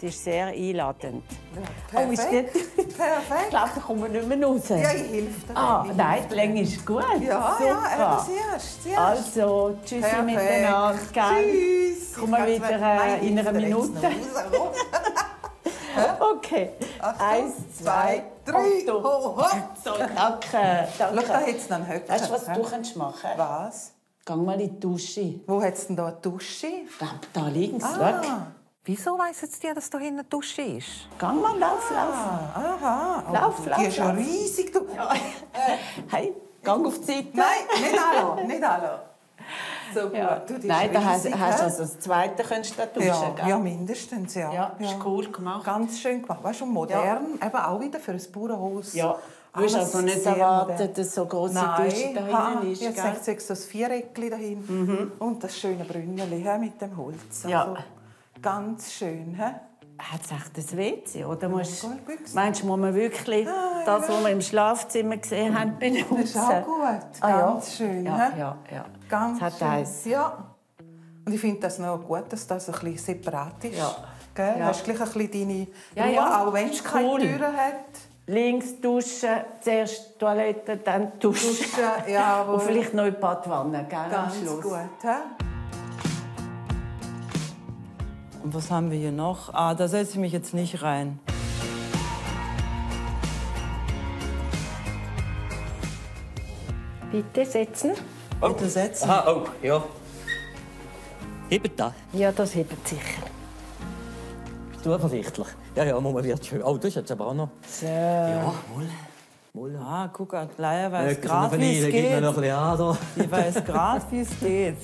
Die ist sehr einladend. Ja, oh, ist gut. Perfekt. Ich glaube, da kommen wir nicht mehr raus. Ja, ich helfe dir. Ah, nein, die Länge ist gut. Ja, ja, siehst, siehst. Also, tschüssi perfekt. Miteinander. Tschüss. Kommen wir wieder in einer Minute. Okay. Achtung, eins, zwei, drei. Ho, ho. So, danke. Danke. Schau, da hat es noch einen Höcker. Weißt du, was du kannst machen? Was? Geh mal in die Dusche. Wo hat es denn da eine Dusche? Da, da links. Ah. Wieso weiss jetzt die, dass hier hinten die Dusche ist? Geh mal, lauf, lauf. Aha. Lauf, lauf. Die ist ja riesig. Du. Ja. Hey, geh auf die Seite. Nein, nicht alle. Nicht alle. So gut. Ja. Du, nein, da hast, hast also das Zweite könntest du duschen. Ja, ja, mindestens. Ja. Ja, ist cool gemacht. Ganz schön gemacht. Weißt du, modern, ja. Eben auch wieder für ein Bauernhaus. Ja. Du hast also nicht erwartet, dass so große Dusche da hinten ist. Jetzt sehe ich das Viereckchen da hinten mhm. und das schöne Brünneli mit dem Holz. Also. Ja. Ganz schön, hä? Hat es echt das W C, oder? Musst, meinst du, muss man wirklich ah, das, was wir im Schlafzimmer gesehen haben, benutzen? Das ist auch gut. Ganz ah, ja. schön, ja, hä? Ja, ja. Ganz das hat eins. Ja. Und ich finde das noch gut, dass das ein bisschen separat ist. Ja. Gell? Ja. Hast du gleich ein bisschen deine ja, Ruhe, ja. auch wenn es keine cool. Türen hat. Links duschen, zuerst Toilette, dann duschen. duschen ja, und vielleicht noch in die Badwanne, gell? Ganz am Schluss. Gut, hä? Und was haben wir hier noch? Ah, da setze ich mich jetzt nicht rein. Bitte setzen. Oh. Bitte setzen. Ah, oh, ja. Hebt das? Ja, das hebt sicher. Bist du offensichtlich? Ja, ja, Mama wird schön. Oh, das ist jetzt aber auch noch. So. Ja, wohl. Ah, guck, Aglaia weiss gerade, wie es geht. Ich weiss gerade, wie es geht.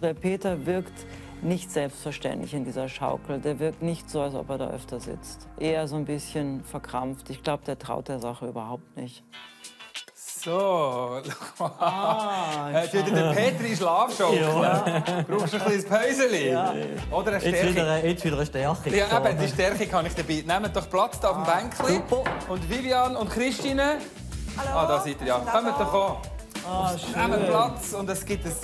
Der Peter wirkt nicht selbstverständlich in dieser Schaukel. Der wirkt nicht so, als ob er da öfter sitzt. Eher so ein bisschen verkrampft. Ich glaube, der traut der Sache überhaupt nicht. So, ah, äh, der Peter in Schlafschaukel. Ja. Brauchst du ein kleines Päuschen? Ja. Oder eine Stärke? Jetzt wieder, jetzt wieder eine Stärke. Ja, aber die Stärke kann ich dabei. Nehmt doch Platz da auf dem ah, Bänkchen. Und Viviane und Christine. Hallo. Ah, da seid ihr ja. Kommt doch auch. Ah, nehmt Platz und es gibt ein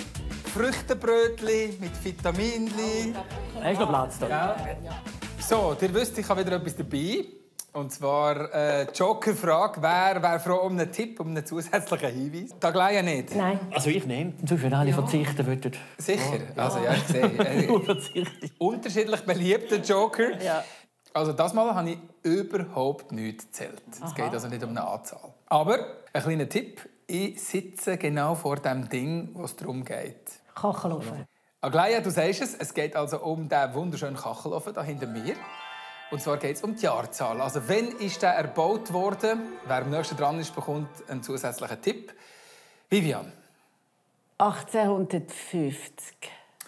Früchtebrötchen mit Vitaminchen. Da ist noch Platz da. Ja. So, ihr wisst, ich habe wieder etwas dabei. Und zwar äh, die Joker-Frage, wer wäre froh um einen Tipp, um einen zusätzlichen Hinweis? Da gleich nicht. Nein. Also ich nehme. Sonst würden alle ja. verzichten würden. Sicher? Ja. Also ja, ich sehe. Unterschiedlich beliebter Joker. Ja. Also das Mal habe ich überhaupt nichts gezählt. Es geht also nicht um eine Anzahl. Aber ein kleiner Tipp. Ich sitze genau vor dem Ding, wo es darum geht. Kachelofen. Aglaia, du sagst es. Es geht also um den wunderschönen Kachelofen da hinter mir. Und zwar geht es um die Jahrzahl. Also, wenn ist der erbaut worden? Wer am nächsten dran ist, bekommt einen zusätzlichen Tipp. Viviane. achtzehnhundertfünfzig.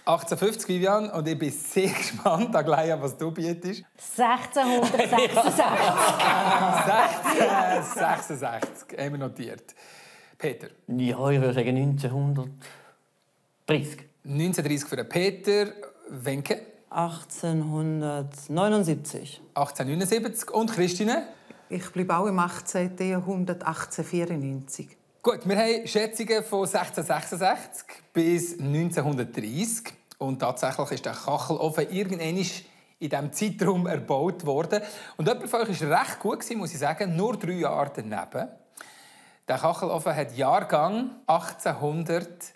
achtzehnhundertfünfzig, Viviane. Und ich bin sehr gespannt, Aglaia, was du bietest. sechzehnhundertsechsundsechzig. sechzehnhundertsechsundsechzig. Haben wir notiert. Peter. Ja, ich würde sagen neunzehnhundertdreißig. neunzehnhundertdreißig für den Peter. Wenke. achtzehnhundertneunundsiebzig. achtzehnhundertneunundsiebzig. Und Christine? Ich bleibe auch im achtzehnten Jahrhundert, achtzehnhundertvierundneunzig. Gut, wir haben Schätzungen von sechzehnhundertsechsundsechzig bis neunzehnhundertdreißig. Und tatsächlich ist der Kachelofen irgendwann in diesem Zeitraum erbaut worden. Und jemand von euch war recht gut, muss ich sagen, nur drei Jahre daneben. Der Kachelofen hat Jahrgang achtzehnhundertzweiundachtzig.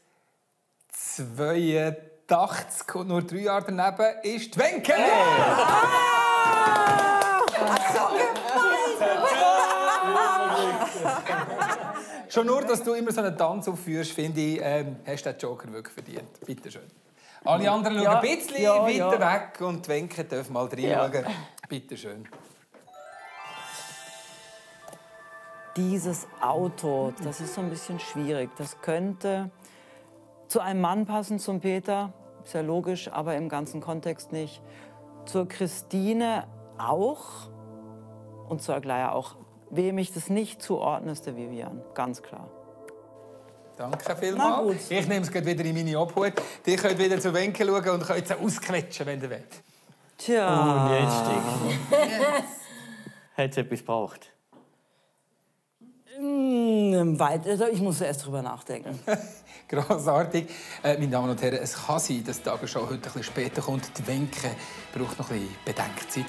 achtzig und nur drei Jahre daneben ist die Wenke! Hey. Ah! So gemein! Schon nur, dass du immer so einen Tanz aufführst, finde ich, ähm, hast du den Joker wirklich verdient. Bitte schön. Alle anderen schauen ja, ein bisschen ja, weiter ja. weg und die Wenke dürfen mal reinschauen. Ja. Bitte schön. Dieses Auto, das ist so ein bisschen schwierig. Das könnte zu einem Mann passen, zum Peter. Ist ja logisch, aber im ganzen Kontext nicht. Zur Christine auch und zur Aglaia auch. Wem ich das nicht zuordne, ist der Viviane, ganz klar. Danke vielmals. Ich nehme es wieder in meine Obhut. Die könnt wieder zu Wenke schauen und könnt sie ausquetschen, wenn ihr wollt. Tja. Und jetzt yes. Hat es etwas gebraucht? Ich muss erst drüber nachdenken. Grossartig. Äh, meine Damen und Herren, es kann sein, dass die Tagesschau heute etwas später kommt. Die Wenke braucht noch etwas Bedenkzeit.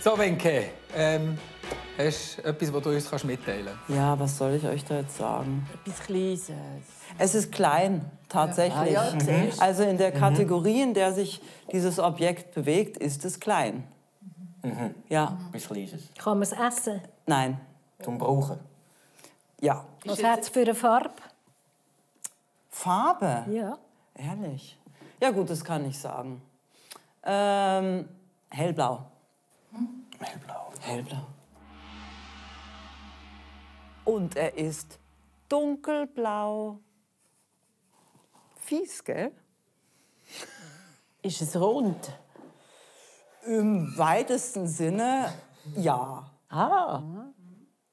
So, Wenke, ähm, hast du etwas, was du uns mitteilen kannst? Ja, was soll ich euch da jetzt sagen? Etwas Kleines. Es ist klein, tatsächlich. Ja, ja, also in der Kategorie, in der sich dieses Objekt bewegt, ist es klein. Mhm. Ja. Etwas Kleines. Kann man es essen? Nein. Zum Brauchen? Ja. Was hat es für eine Farbe? Farbe? Ja. Ehrlich? Ja gut, das kann ich sagen. Ähm, hellblau. Hm? Hellblau. Hellblau. Und er ist dunkelblau. Fies, gell? Ist es rund? Im weitesten Sinne, ja. Ah.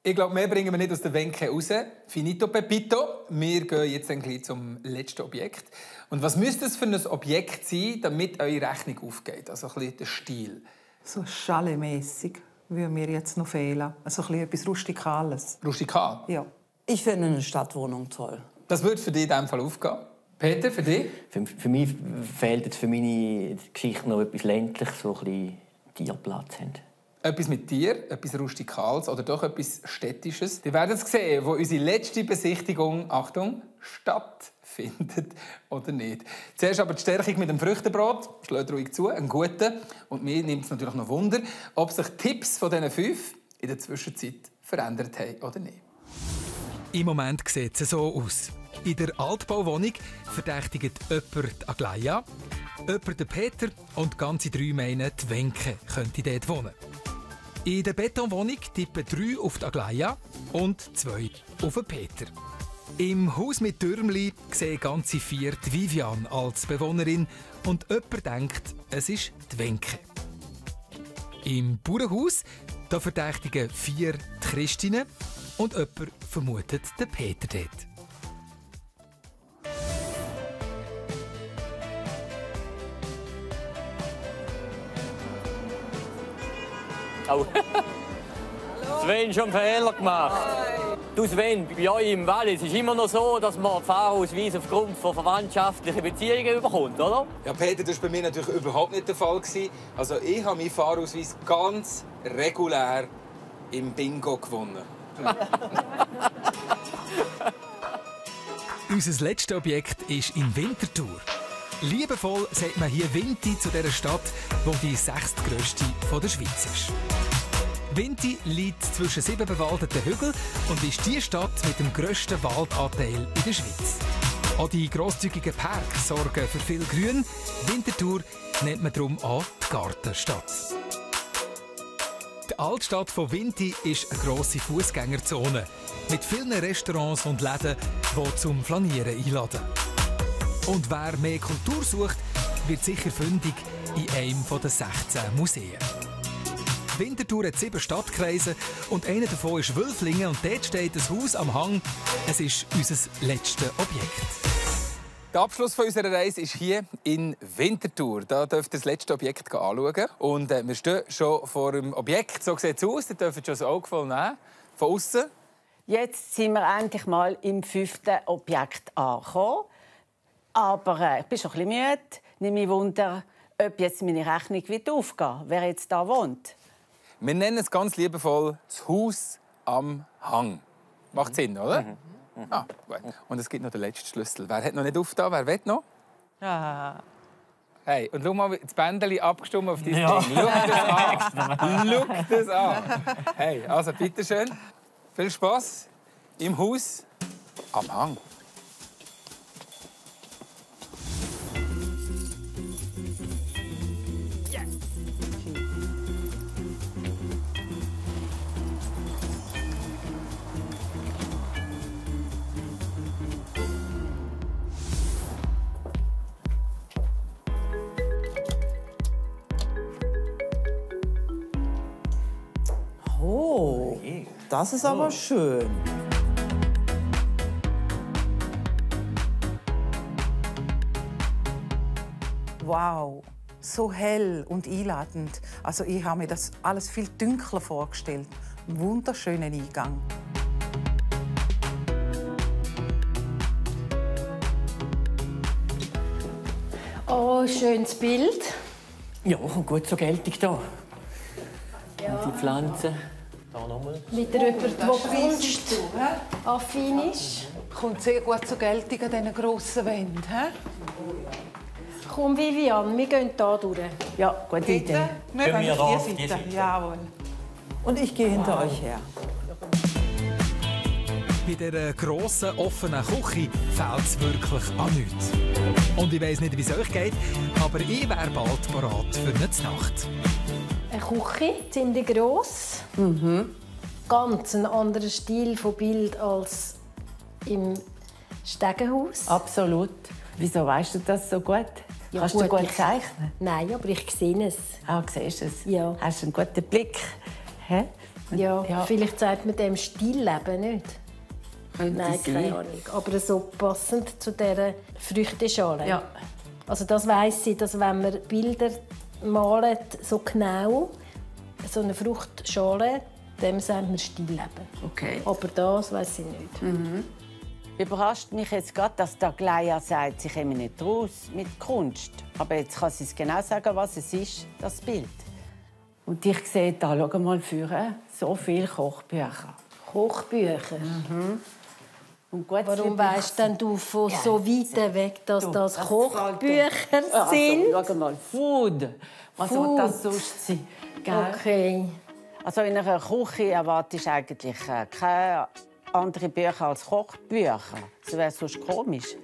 Ich glaube, mehr bringen wir nicht aus der Wenke raus. Finito Pepito. Wir gehen jetzt ein bisschen zum letzten Objekt. Und was müsste es für ein Objekt sein, damit eure Rechnung aufgeht? Also ein bisschen der Stil. So schalemässig würde mir jetzt noch fehlen. Also ein bisschen etwas Rustikales. Rustikal? Ja. Ich finde eine Stadtwohnung toll. Das würde für dich in diesem Fall aufgehen. Peter, für dich? Für, für mich fehlt jetzt für meine Geschichte noch etwas ländliches, so ein bisschen Tierplatz haben. Etwas mit Tier, etwas Rustikales oder doch etwas Städtisches. Ihr werdet es sehen, wo unsere letzte Besichtigung, Achtung, stattfindet oder nicht. Zuerst aber die Stärkung mit dem Früchtebrot. Schlägt ruhig zu, einen guten. Und mir nimmt es natürlich noch Wunder, ob sich Tipps von diesen fünf in der Zwischenzeit verändert haben oder nicht. Im Moment sieht es so aus. In der Altbauwohnung verdächtigt jemand die Aglaia, jemand den Peter und ganze drei meinen, die Wenke könnte dort wohnen. In der Betonwohnung tippen drei auf die Aglaia und zwei auf den Peter. Im Haus mit Türmli sehen ganze vier die Viviane als Bewohnerin und jemand denkt, es ist die Wenke. Im Bauernhaus da verdächtigen vier die Christine und jemand vermutet den Peter dort. Oh. Sven schon Fehler gemacht. Du Sven, bei euch im Wallis ist es immer noch so, dass man Fahrausweise aufgrund von verwandtschaftlichen Beziehungen bekommt, oder? Ja, Peter, das war bei mir natürlich überhaupt nicht der Fall. Also ich habe meinen Fahrausweis ganz regulär im Bingo gewonnen. Unser letztes Objekt ist in Winterthur. Liebevoll sagt man hier Winti zu dieser Stadt, die die sechstgrösste der Schweiz ist. Winti liegt zwischen sieben bewaldeten Hügeln und ist die Stadt mit dem grössten Waldanteil in der Schweiz. Auch die grosszügigen Parks sorgen für viel Grün. Winterthur nennt man darum auch die Gartenstadt. Die Altstadt von Winti ist eine grosse Fußgängerzone mit vielen Restaurants und Läden, die zum Flanieren einladen. Und wer mehr Kultur sucht, wird sicher fündig in einem der sechzehn Museen. Winterthur hat sieben Stadtkreise und einer davon ist Wölflingen und dort steht ein Haus am Hang. Es ist unser letztes Objekt. Der Abschluss von unserer Reise ist hier in Winterthur. Da dürft ihr das letzte Objekt anschauen. Und wir stehen schon vor dem Objekt. So sieht es aus. Da dürft ihr schon das Auge voll nehmen. Von außen. Jetzt sind wir endlich mal im fünften Objekt angekommen. Aber äh, ich bin schon ein bisschen müde. Nicht mehr wunder, ob jetzt meine Rechnung wird aufgehen, wer jetzt da wohnt. Wir nennen es ganz liebevoll das Haus am Hang. Macht Sinn, oder? Mhm. Mhm. Ah, gut. Und es gibt noch den letzten Schlüssel. Wer hat noch nicht aufgetan? Wer will noch? Ah. Hey, und schau mal, das Bändchen abgestimmt auf dieses ja. Ding. Schau das, das an. Hey, also bitteschön. Viel Spass im Haus am Hang. Das ist aber schön. Wow, so hell und einladend. Also ich habe mir das alles viel dunkler vorgestellt. Ein wunderschöner Eingang. Oh, schönes Bild. Ja, kommt gut zur Geltung hier. Ja. Und die Pflanzen. Wieder jemand, der kunstaffin ist. Kommt sehr gut zur Geltung an diesen grossen Wänden. He? Komm, Viviane, wir gehen hier durch. Ja, gute Idee. Wir gehen hier auf die Seite. Jawohl. Und ich gehe hinter wow. euch her. Bei dieser grossen, offenen Küche fehlt es wirklich an nichts. Und ich weiss nicht, wie es euch geht, aber ich wäre bald bereit für eine Nacht. Eine Küche, ziemlich gross. Mhm. Ganz ein anderer Stil von Bild als im Stegenhaus. Absolut. Wieso weißt du das so gut? Ja, kannst gut, du gut ich... zeichnen? Nein, aber ich sehe es. Ah, siehst du es? Ja. Hast einen guten Blick. Hä? Ja, ja, vielleicht zeigt man dem Stilleben nicht. Könnte Nein, sein. Keine Ahnung. Aber so passend zu dieser Früchteschale. Ja. Also das weiss ich, dass wenn man Bilder malen so genau so eine Fruchtschale, dem sagt man Stillleben. Okay. Aber das weiss ich nicht. Mhm. Überrascht mich jetzt gerade, dass der Aglaia sagt, sie komme nicht raus mit Kunst. Aber jetzt kann sie es genau sagen, was es ist, das Bild. Und ich sehe da, schau mal vorne, so viele Kochbücher. Kochbücher? Mhm. Und gut, warum weißt denn du von ja, so weit weg, dass du, das Kochbücher das sind? Also, schau mal, Food. Was Food. soll das sonst sein? Okay. Also in einer Küche erwartest du eigentlich keine andere Bücher als Kochbücher. Das wäre sonst komisch.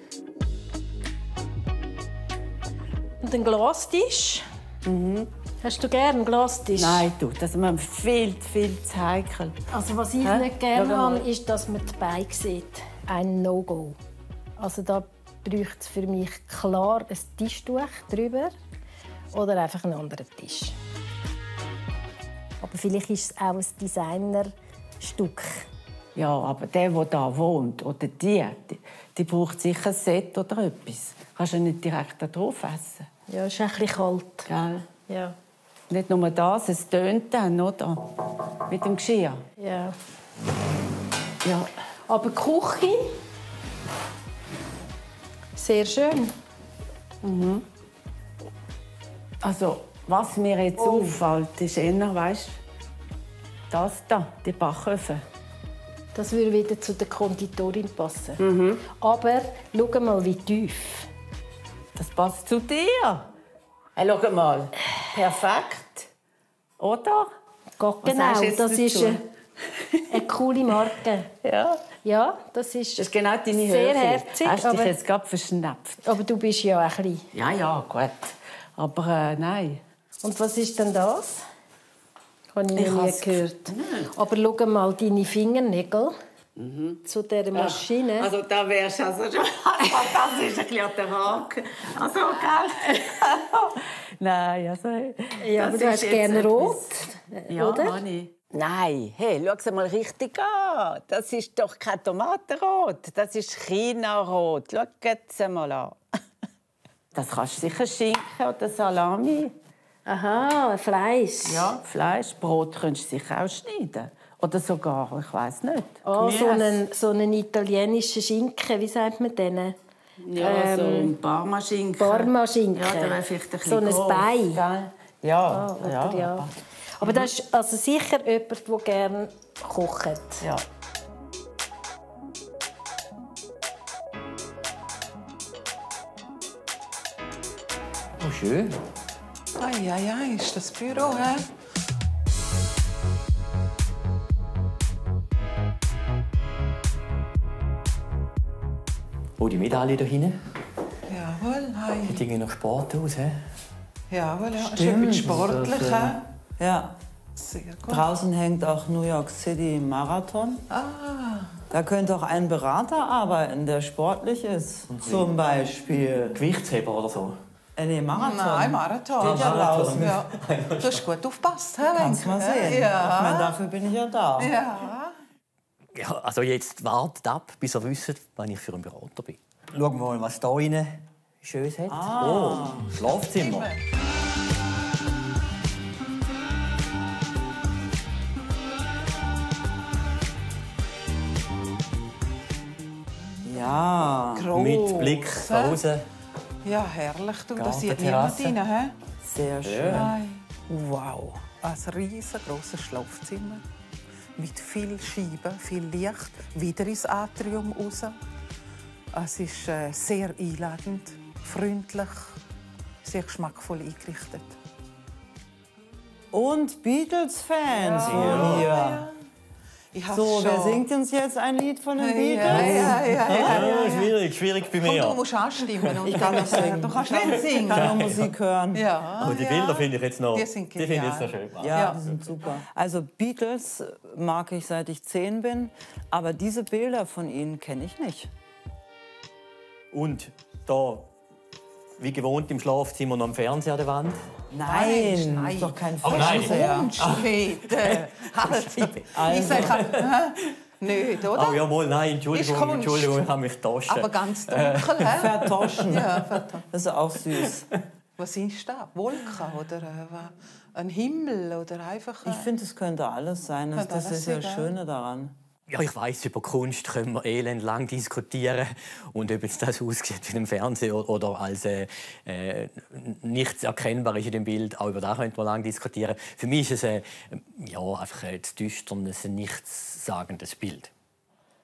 Und ein Glastisch? Mhm. Hast du gerne einen Glastisch? Nein, du, das ist mir viel, viel zu heikel. Also, was ich Hä? nicht gerne habe, ist, dass man die Beine sieht. Ein No-Go. Also, da bräuchte es für mich klar ein Tischtuch drüber oder einfach einen anderen Tisch. Aber vielleicht ist es auch ein Designerstück. Ja, aber der, der hier wohnt, oder die, die, die braucht sicher ein Set oder etwas. Du kannst ja nicht direkt da drauf essen. Ja, ist ein bisschen kalt. Gell? Ja. Nicht nur das, es tönt dann, oder? Mit dem Geschirr. Ja. Ja. Aber die Küche? Sehr schön. Mhm. Also, was mir jetzt oh. auffällt, ist eher, weißt, das da, die Backöfen. Das würde wieder zu der Konditorin passen. Mhm. Aber schau mal, wie tief. Das passt zu dir. Hey, schau mal. Perfekt. Oder? Gott, genau, das ist eine, eine coole Marke. Ja. Ja, das ist, das ist genau deine sehr herzig. Hast dich jetzt gerade verschnapft. Aber du bist ja auch klein. Ja, ja, gut. Aber äh, nein. Und was ist denn das? Habe ich, ich nie has... gehört. Nein. Aber schau mal deine Fingernägel mhm. zu dieser Maschine. Ja. Also da wärst du also schon... das ist ein bisschen an der Waage. Also, gell? Nein, also... Ja, aber du hast gerne rot, ja, oder? Ja, nein, hey, schau es mal richtig an. Das ist doch kein Tomatenrot, das ist China-Rot. Schau es mal an. Das kannst du sicher Schinken oder Salami. Aha, Fleisch. Ja, Fleisch. Brot könntest du sicher auch schneiden. Oder sogar, ich weiss nicht. Oh, so einen, so einen italienischen Schinken, wie sagt man denen? Ja, ähm, so ein Parma-Schinken. Parma-Schinken. Ja, da wäre vielleicht ein so ein groß. Bein. Ja, ja, ah, ja, ja. Aber das ist also sicher jemand, der gerne kocht. Ja. Oh, schön. Ai, ai, ai, ist das Büro, hä? Oh, die Medaille da hinten. Jawohl, hi. Sieht irgendwie noch Sport aus, hä? Jawohl, ja. Stimmt. Ist sportlich, hä? Ja. Ja. Sehr gut. Draußen hängt auch New York City Marathon. Ah. Da könnte auch ein Berater arbeiten, der sportlich ist. Okay. Zum Beispiel Gewichtsheber oder so. Äh, nee, Marathon. Nein, Marathon. Ja, Marathon. Ja. Du hast gut aufgepasst, hä? Kannst mal sehen. Ja. Ich meine, dafür bin ich ja da. Ja. Ja, also jetzt wartet ab, bis ihr wisst, wann ich für einen Berater bin. Schauen wir mal, was da innen Schönes hat. Ah. Oh, Schlafzimmer. Ja, gross, mit Blick nach Hause. Ja, herrlich. Du, das sieht niemand rein. Sehr schön. Ja. Wow, ein riesengroßes Schlafzimmer. Mit viel Scheiben, viel Licht. Wieder ins Atrium raus. Es ist äh, sehr einladend, freundlich, sehr geschmackvoll eingerichtet. Und Beatles-Fans. Ja. Ja. Ja. So, schon. Wer singt uns jetzt ein Lied von den Beatles? Ja, ja, ja, ja, ja, ja, ja. Schwierig, schwierig bei mir. Komm, du musst anstimmen. Und ich kann nicht singen. Du kannst nicht singen. Ich kann nur Musik hören. Ja, aber die Bilder ja. finde ich jetzt noch, die sind die find ich jetzt noch schön. Ja, ja, die sind super. Also Beatles mag ich, seit ich zehn bin. Aber diese Bilder von ihnen kenne ich nicht. Und da, wie gewohnt, im Schlafzimmer noch am Fernseher an der Wand. Nein, nein, ist doch kein Fernseher. Oh, nein. Ich sage, nicht, oder? Oh, jawohl, nein, Entschuldigung, Entschuldigung, ich habe mich getauscht. Aber ganz dunkel, hä? Vertaschen. Ja, vertaschen. Das ist auch süß. Was ist das? Wolken oder äh, ein Himmel oder einfach? Äh, ich finde, es könnte alles sein. Das, das alles ist ja das Schöne daran. Ja, ich weiss, über Kunst können wir elend lang diskutieren. Und ob jetzt das aussieht wie im Fernsehen oder als äh, äh, nichts erkennbar ist in dem Bild, auch über das können wir lang diskutieren. Für mich ist es äh, ja, einfach ein düsternes, nichtssagendes Bild.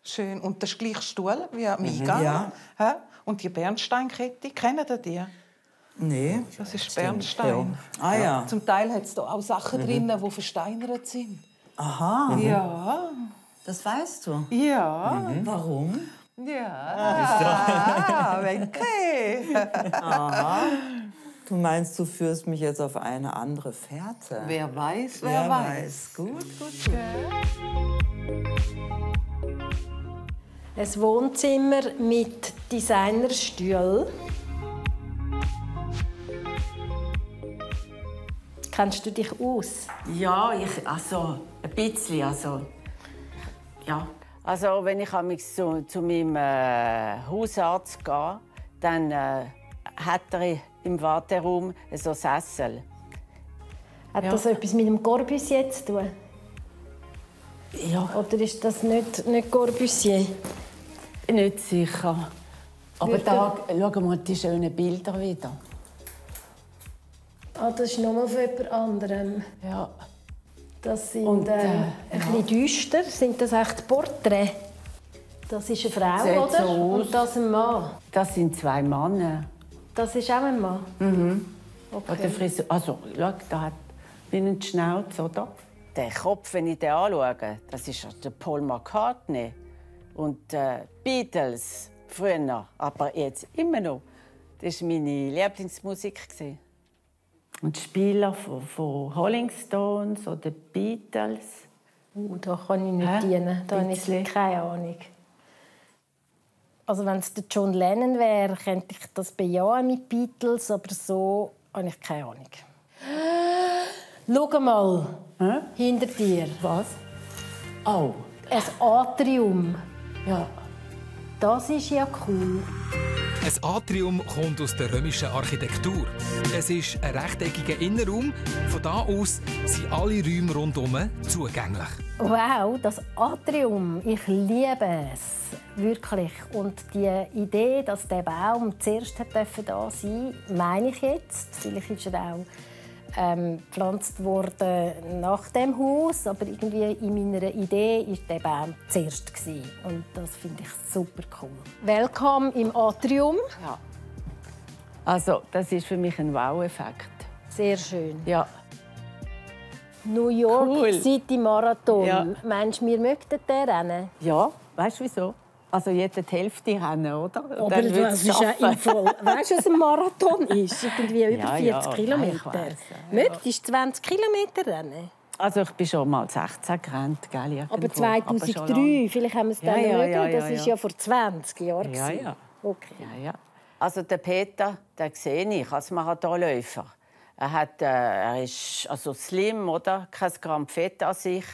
Schön. Und der gleiche Stuhl wie am Eingang. Mhm, ja. Und die Bernsteinkette, kennen Sie die? Nein. Das ist Bernstein. Ja. Ah, ja. Zum Teil hat es auch Sachen mhm. drin, die versteinert sind. Aha. Mhm. Ja. Das weißt du? Ja. Mhm. Warum? Ja. Ah, Wenke. Aha. Du meinst, du führst mich jetzt auf eine andere Fährte? Wer weiß, wer, wer weiß. weiß. Gut, gut, gut. Ein Wohnzimmer mit Designerstühlen. Kennst du dich aus? Ja, ich, also ein bisschen, also ja. Also wenn ich zu, zu meinem äh, Hausarzt gehe, dann äh, hat er im Warteraum so Sessel. Hat ja. das etwas mit dem Corbusier zu tun? Ja. Oder ist das nicht, nicht Corbusier? Nicht sicher. Aber da schauen wir die schönen Bilder wieder. Ah, das ist nochmal von jemand anderem. Ja. Das sind Und, äh, ein ja. bisschen düster. Sind das echt Porträts? Das ist eine Frau, Seht oder? So Und das ein Mann. Das sind zwei Männer. Das ist auch ein Mann? Mhm. Okay. Friseur, also, schau, da hat einen Schnauz, oder? Der Kopf, wenn ich den anschaue, das ist der Paul McCartney. Und äh, Beatles, früher, aber jetzt immer noch. Das war meine Lieblingsmusik. Und Spieler von, von Rolling Stones oder Beatles. Uh, da kann ich nicht Hä? dienen. Da habe ich keine Ahnung. Also wenn es der John Lennon wäre, könnte ich das bejahen mit Beatles, aber so habe ich keine Ahnung. Schau mal Hä? hinter dir. Was? Oh. Ein Atrium. Ja. Das ist ja cool. Ein Atrium kommt aus der römischen Architektur. Es ist ein rechteckiger Innenraum. Von da aus sind alle Räume rundherum zugänglich. Wow, das Atrium, ich liebe es. Wirklich. Und die Idee, dass der Baum zuerst da sein durfte, meine ich jetzt. Vielleicht ist er auch ähm, gepflanzt worden nach dem Haus. Aber irgendwie in meiner Idee war der Baum zuerst. Und das finde ich super cool. Willkommen im Atrium. Ja. Also, das ist für mich ein Wow-Effekt. Sehr schön. Ja. New York cool. City Marathon. Ja. Meinst du, wir möchten den rennen? Ja, weißt du wieso? Also jede Hälfte rennen, oder? Und aber das ist ja im Voll. Weißt du, was ein Marathon ist? Irgendwie über ja, vierzig ja, Kilometer. Nein, möchtest du zwanzig Kilometer rennen? Also ich bin schon mal sechzehn gerannt, gell? Aber zweitausenddrei, aber vielleicht haben wir es dann ja, ja, ja, ja, Das war ja. ja vor zwanzig Jahren. Ja, ja. Okay. Ja, ja. Also der Peter, den sehe ich als Marathonläufer. Er, hat, äh, er ist also slim, oder? Kein Gramm Fett an sich.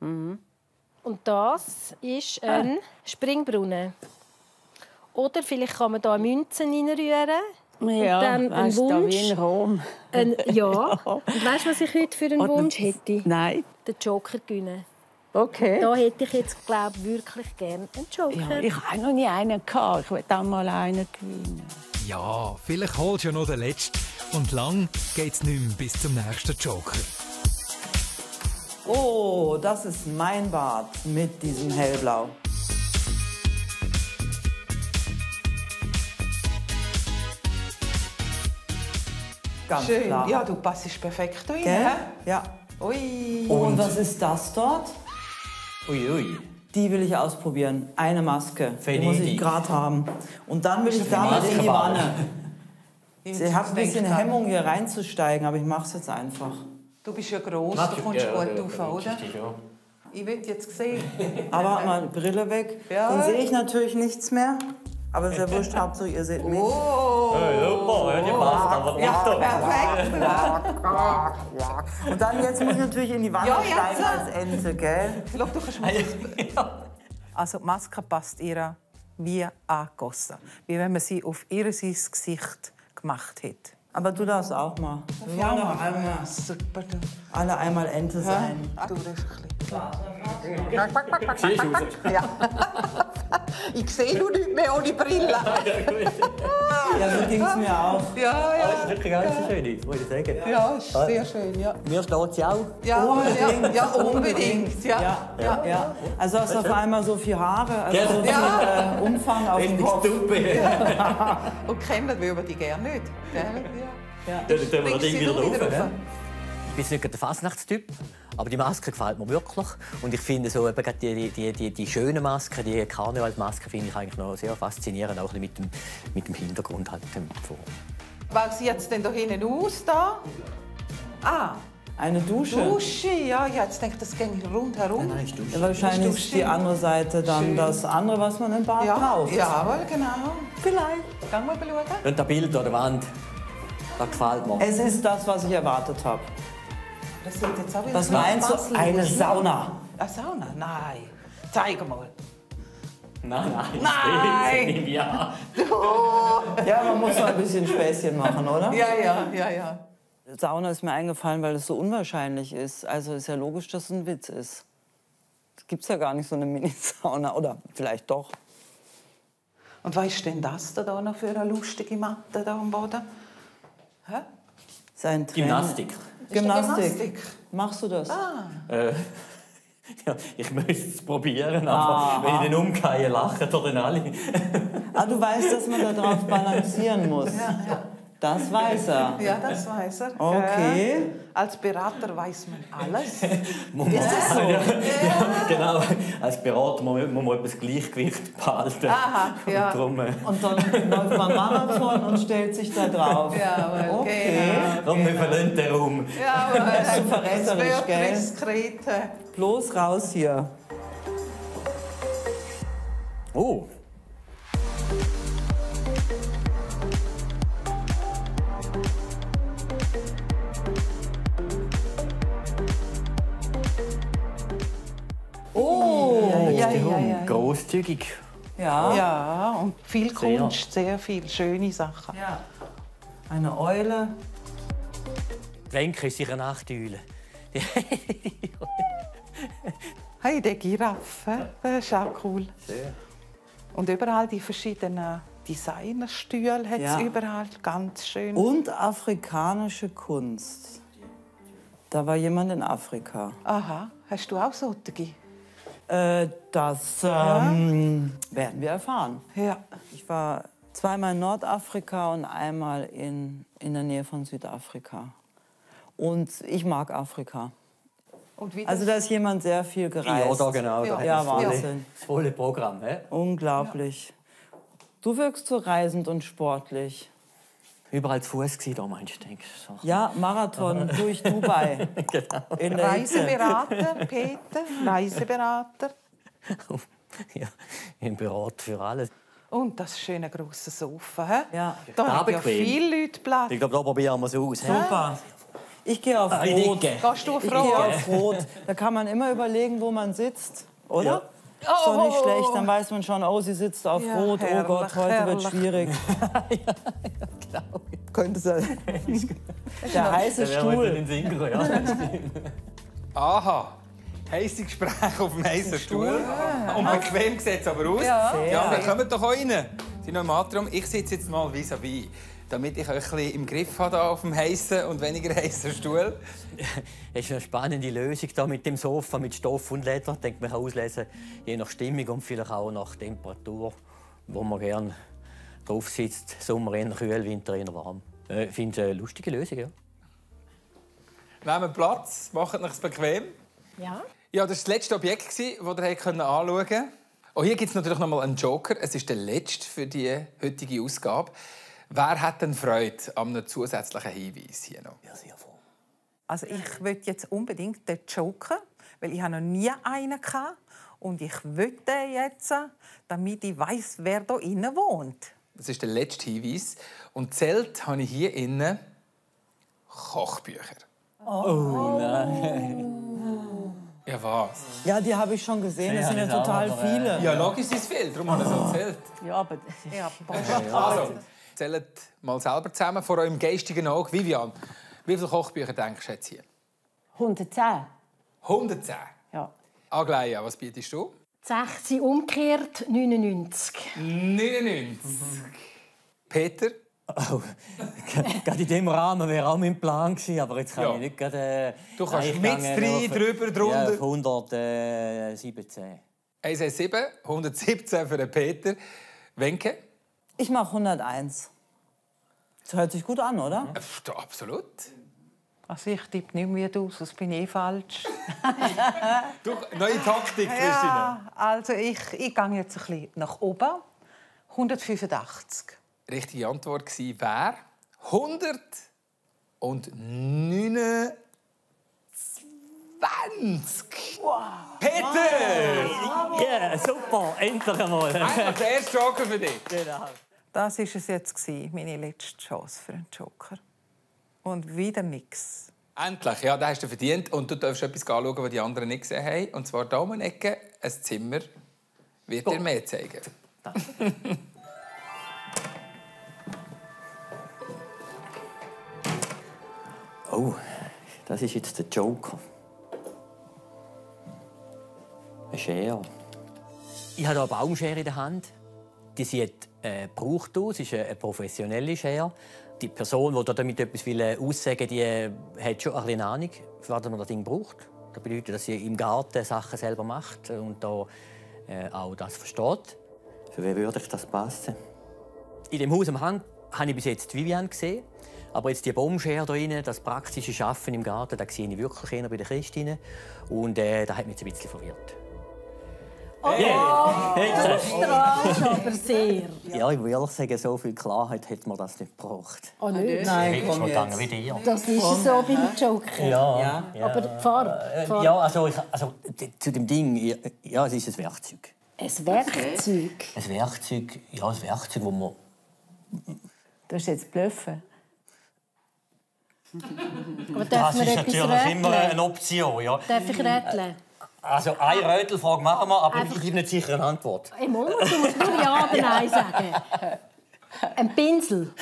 Mhm. Und das ist ein ah. Springbrunnen. Oder vielleicht kann man da Münzen reinrühren. Ja, und dann weißt, einen Wunsch. Da wie in Rom. Ein, ja. Und weißt du, was ich heute für einen Wunsch hätte? Nein. Den Joker gewinnen. Okay. Da hätte ich jetzt, glaube ich, wirklich gerne einen Joker. Ja, ich habe noch nie einen gehabt. Ich will dann mal einen gewinnen. Ja, vielleicht holst du ja noch den letzten. Und lang geht es nicht mehr bis zum nächsten Joker. Oh, das ist mein Bad mit diesem Hellblau. Ganz Schön. Klar. Ja, du passest perfekt rein. Gell? Ja. Ui. Und, Und was ist das dort? Uiui. Ui. Die will ich ausprobieren. Eine Maske. Die muss ich gerade haben. Und dann will ich damit in die Wanne. Ich habe ein bisschen Hemmung, hier reinzusteigen, aber ich mache es jetzt einfach. Du bist ja gross, du kommst gut rauf, oder? Ich will jetzt sehen. Aber meine Brille weg, ja. Dann sehe ich natürlich nichts mehr. Aber es ist ja wurscht, Hauptsache ihr seht mich. Oh, super, ja, perfekt. Und dann jetzt muss ich natürlich in die Wanne ja, steigen ja. als Ente, gell? Ich glaube, du kannst mal ja. Also die Maske passt ihr wie angegossen. Wie wenn man sie auf ihr Gesicht gemacht hätte. Aber du darfst auch mal. Ja, auch noch einmal. Super. Alle einmal Ente sein. Ja. Du ja. Ich sehe du nicht mehr ohne Brille. Ja, so ging es mir auch. Ja, ja. Das ist wirklich ganz schön, muss ich sagen. Ja, ist sehr schön. Ja. Mir steht es auch. Ja, unbedingt. Ja, unbedingt. Ja. Ja. Ja. Ja. Also hast du auf einmal so viele Haare, also so viel ja. Umfang auf dem Kopf. Ja. Und kennen wir die gerne nicht. Ja. Ja. Ja. Dann können wir das Ding wieder drauf. Ich bin nicht der Fasnachtstyp, aber die Maske gefällt mir wirklich. Und ich finde so eben die, die, die, die schönen Masken, die Karnevalsmasken, finde ich eigentlich noch sehr faszinierend, auch mit dem, mit dem Hintergrund halt vor. Was sieht es denn da hinten aus? Da? Ah, eine Dusche. Dusche, ja, ja, jetzt denke ich, das ging rundherum. Nein, nein, ja, wahrscheinlich ist die andere Seite dann schön. Das andere, was man im Bad ja, braucht. Jawohl, genau. Vielleicht. Gehen wir mal schauen. Und das Bild an der Wand, das gefällt mir. Es ist das, was ich erwartet habe. Das, jetzt auch was meinst du? Eine Sauna. Eine Sauna? Nein. Zeig mal. Nein, nein. Nein. Ja. Ja, man muss noch ein bisschen Späßchen machen, oder? Ja, ja, ja, ja. Sauna ist mir eingefallen, weil es so unwahrscheinlich ist. Also ist ja logisch, dass es ein Witz ist. Es gibt ja gar nicht so eine Mini-Sauna. Oder vielleicht doch. Und was ist denn das da noch für eine lustige Matte da am Boden? Hä? Sein Gymnastik. Gymnastik. Gymnastik. Machst du das? Ah. Äh, ja, ich möchte es probieren, aber ah, wenn ich dann umgehe, lachen dann alle. Ah, du weißt, dass man da drauf balancieren muss. Ja, ja. Das weiß er. Ja, das weiß er. Okay. Äh, als Berater weiß man alles. Man ist das so? Ja, ja, genau. Als Berater muss man etwas das Gleichgewicht behalten. Aha, ja. Und, äh. und dann läuft man Marathon und stellt sich da drauf. Ja, well, okay. okay. Und wir verlassen den Raum. Ja, aber das ist so verräterisch, gell? Diskret. Bloß raus hier. Oh. Ja, ja, ja. Großzügig. Ja. Ja, und viel Kunst, sehr, sehr viele schöne Sachen. Ja. Eine Eule. Wenke ist sicher eine Nachteule. Hey, der Giraffe, das ist auch cool. Sehr. Und überall die verschiedenen Designerstühle hat es ja. Überall, ganz schön. Und afrikanische Kunst. Da war jemand in Afrika. Aha, hast du auch solche? Äh, das ähm, ja. werden wir erfahren. Ja. Ich war zweimal in Nordafrika und einmal in, in der Nähe von Südafrika. Und ich mag Afrika. Und wie also da ist jemand sehr viel gereist. Ja, da genau. Ja, ja, Wahnsinn. Das volle Programm. He? Unglaublich. Ja. Du wirkst so reisend und sportlich. Überall zu Fuß gsi, da meinst du, denkst du? Ja, Marathon durch Dubai. Genau. Reiseberater, Peter, Reiseberater. Ja, ein Berater für alles. Und das schöne große Sofa, he? Ja. Da haben ja viele Leute Platz. Ich glaube, da probieren wir es aus. Super. Ich gehe auf Rot. Gehst du auf Rot? Ich gehe auf Rot. Da kann man immer überlegen, wo man sitzt, oder? Ja. Ist doch nicht schlecht, dann weiß man schon, oh, sie sitzt auf ja, Rot, herrlich, oh Gott, heute herrlich. Wird schwierig. Ja, ja, genau. Könnte sein. Der heiße Stuhl. Aha, heiße Gespräche auf dem heißen Stuhl. Ja. Und bequem sieht es aber aus. Ja, ja, dann kommt doch rein. Sie noch im Atrium. Ich sitze jetzt mal vis-à-vis, damit ich euch ein bisschen im Griff habe auf dem heißen und weniger heißen Stuhl. Es ist eine spannende Lösung da mit dem Sofa, mit Stoff und Leder. Ich denke, man kann auslesen, je nach Stimmung und vielleicht auch nach Temperatur, wo man gerne drauf sitzt. Sommer eher kühl, Winter eher warm. Ich finde es eine lustige Lösung. Ja. Nehmt Platz, macht euch bequem. Ja. Ja, das war das letzte Objekt, das ihr anschauen konnte. Oh, hier gibt es natürlich noch mal einen Joker. Es ist der letzte für die heutige Ausgabe. Wer hat denn Freude an einem zusätzlichen Hinweis hier noch? Ja, sehr froh. Also ich will jetzt unbedingt den Joker, weil ich noch nie einen hatte. Und ich will den jetzt, damit ich weiss, wer hier innen wohnt. Das ist der letzte Hinweis. Und zählt habe ich hier innen Kochbücher. Oh, oh nein. Ja, was? Ja, die habe ich schon gesehen. Das sind ja total viele. Ja, logisch ist es viel. Darum habe ich es erzählt. Ja, aber... Ja, also, zählt mal selber zusammen vor eurem geistigen Auge. Viviane, wie viele Kochbücher denkst du jetzt hier? hundertzehn. hundertzehn? Ja. Aglaia, was bietest du? sechzig umgekehrt, neunundneunzig. neunundneunzig. Peter? Oh, gerade in diesem Rahmen wäre auch mein Plan gewesen, aber jetzt kann ja. Ich nicht gerade... Äh, du kannst mit drei, drüber, drunter. Ja, hundertsiebzehn. hundertsiebzehn, hundertsiebzehn für den Peter. Wenke? Ich mache hunderteins. Das hört sich gut an, oder? Ja, absolut. Also ich tippe nicht mehr aus, das bin eh falsch. Du, neue Taktik, Christine. Ja, also ich, ich gehe jetzt ein bisschen nach oben. hundertfünfundachtzig. Richtige Antwort war hundertneunundzwanzig. Wow. Peter! Wow. Yeah, super, endlich einmal. Einfach der erste Joker für dich. Genau. Das war es jetzt, meine letzte Chance für einen Joker. Und wieder nichts. Endlich, ja, das hast du verdient. Und du darfst etwas anschauen, was die anderen nicht gesehen haben. Und zwar da um die Ecke, ein Zimmer wird dir mehr zeigen. Oh, das ist jetzt der Joker. Eine Schere. Ich habe hier eine Baumschere in der Hand. Die sieht äh, gebraucht aus, ist eine professionelle Schere. Die Person, die damit etwas aussagen will, die hat schon eine kleine Ahnung, für was man das Ding braucht. Das bedeutet, dass sie im Garten Sachen selber macht und da äh, auch das versteht. Für wen würde ich das passen? In dem Haus am Hang habe ich bis jetzt Viviane gesehen. Aber jetzt die Baumschere hier drin, das praktische Arbeiten im Garten, das sehe ich wirklich eher bei der Christine. Und äh, das hat mich jetzt ein bisschen verwirrt. Oh, yeah. Du strahlst aber sehr. Ja, ich will ehrlich sagen, so viel Klarheit hätte man das nicht gebraucht. Oh, nicht? Nein, ich komme jetzt. Wie dir. Das ist so beim Joker. Ja, ja. Ja. Aber die Farbe, die Farbe. Ja, also, ich, also zu dem Ding, ja, es ist ein Werkzeug. Ein Werkzeug? Ein Werkzeug, ja, ein Werkzeug, das man... Du hast jetzt bluffen. Aber das ist natürlich immer eine Option. Ja. Darf ich rätseln? Also, eine Rätselfrage machen wir, aber ich gebe nicht sicher eine Antwort. Im Moment musst du nur Ja oder Nein sagen. Ein Pinsel.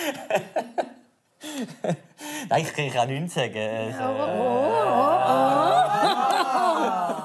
Nein, ich kann nichts sagen. Also, oh, oh, oh.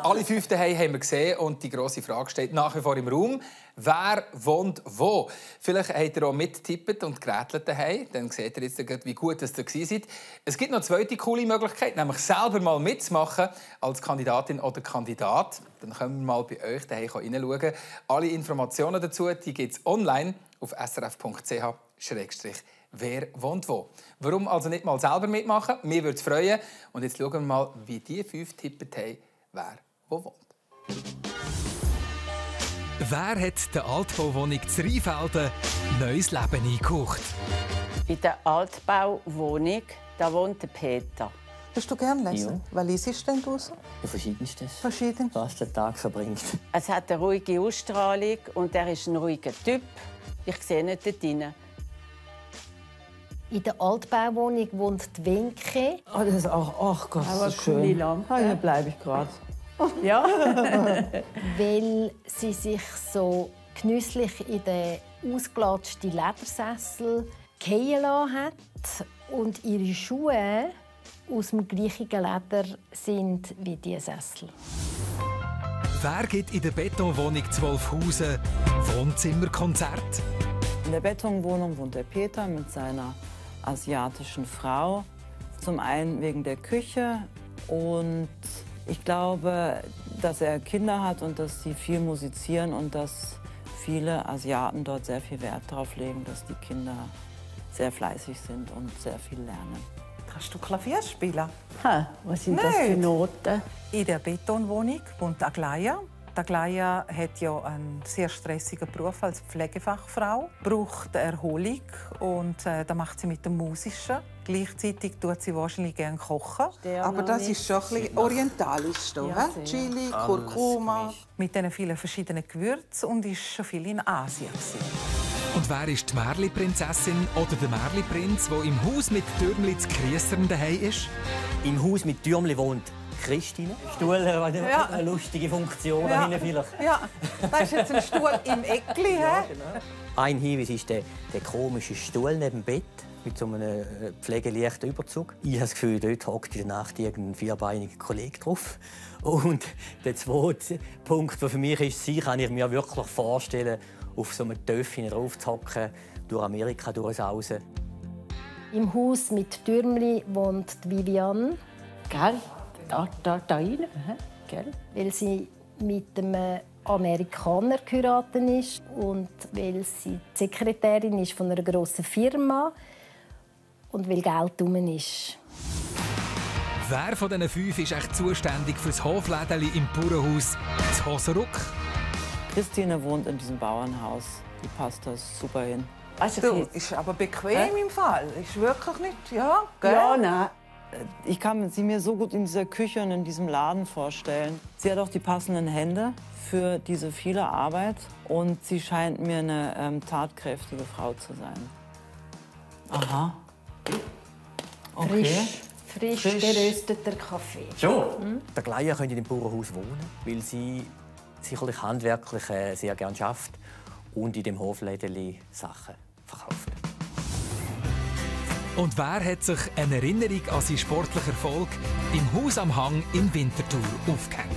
Alle fünf daheim haben wir gesehen und die grosse Frage steht nach wie vor im Raum. Wer wohnt wo? Vielleicht habt ihr auch mitgetippt und gerätselt daheim. Dann seht ihr jetzt, wie gut ihr seid. Es gibt noch eine zweite coole Möglichkeit, nämlich selber mal mitzumachen als Kandidatin oder Kandidat. Dann können wir mal bei euch daheim reinschauen. Alle Informationen dazu gibt es online auf s r f punkt c h schrägstrich Wer wohnt wo? Warum also nicht mal selber mitmachen? Mir würde es freuen. Und jetzt schauen wir mal, wie die fünf tippen haben, wer wo wohnt. Wer hat der Altbauwohnung zu Rheinfelden neues Leben eingehaucht? In der Altbauwohnung da wohnt der Peter. Würdest du gerne lesen? Ja. Was liest du denn draussen? Ja, verschiedenstes. Verschieden. Was der Tag verbringt. Es hat eine ruhige Ausstrahlung und er ist ein ruhiger Typ. Ich sehe nicht dort hinein. In der Altbauwohnung wohnt die Wenke. Oh, das ist auch, ach Gott, so schön. Oh, hier bleibe ich gerade. Ja. Weil sie sich so genüsslich in den ausgelatschten Ledersessel fallen lassen hat und ihre Schuhe aus dem gleichen Leder sind wie diese Sessel. Wer gibt in der Betonwohnung zu Wolfhausen Wohnzimmerkonzert? In der Betonwohnung wohnt der Peter mit seiner asiatischen Frau. Zum einen wegen der Küche und ich glaube, dass er Kinder hat und dass sie viel musizieren und dass viele Asiaten dort sehr viel Wert darauf legen, dass die Kinder sehr fleißig sind und sehr viel lernen. Kannst du Klavier spielen? Ha, was sind das für Noten? In der Betonwohnung wohnt Aglaia. Aglaia hat ja einen sehr stressigen Beruf als Pflegefachfrau, braucht Erholung und äh, das macht sie mit dem Musischen. Gleichzeitig tut sie wahrscheinlich gerne kochen. Aber das ist schon ein bisschen orientalisch, ja, ja. Chili, Kurkuma. Mit diesen vielen verschiedenen Gewürzen und ist schon viel in Asien. Und wer ist die Märli-Prinzessin oder der Märli-Prinz, der im Haus mit Türmli zu Kriessern daheim ist? Im Haus mit Türmli wohnt Christine. Stuhl, ja. Eine lustige Funktion. Ja. Vielleicht. Ja, das ist jetzt ein Stuhl im Eckli. Ja, genau. Ein Hinweis ist der, der komische Stuhl neben dem Bett mit so einem pflegeleichten Überzug. Ich habe das Gefühl, dort hockt in der Nacht irgendein vierbeiniger Kollege drauf. Und der zweite Punkt, der für mich ist, sie kann ich mir wirklich vorstellen, auf so einem Töffchen drauf zu hocken, durch Amerika, durch das im Haus mit Türmli wohnt Viviane. Gell? Da, da, da rein, gell? Weil sie mit einem Amerikaner geheiratet ist und weil sie die Sekretärin ist von einer grossen Firma und weil Geld rum ist. Wer von diesen fünf ist echt zuständig für das Hoflädeli im Bauernhaus, das Hosenruck? Christine wohnt in diesem Bauernhaus. Die passt da super hin. Also du, ist aber bequem äh? im Fall. Ist wirklich nicht, ja? Gell? Ja, nein. Ich kann sie mir so gut in dieser Küche und in diesem Laden vorstellen. Sie hat auch die passenden Hände für diese viele Arbeit. Und sie scheint mir eine ähm, tatkräftige Frau zu sein. Aha. Okay. Frisch. Frisch, Frisch. gerösteter Kaffee. Schon? Mhm. Die Aglaia könnte in dem Bauernhaus wohnen, weil sie sicherlich handwerklich äh, sehr gerne schafft und in dem Hoflädeli Sachen verkauft. Und wer hat sich eine Erinnerung an seinen sportlichen Erfolg im Haus am Hang in Winterthur aufgehängt?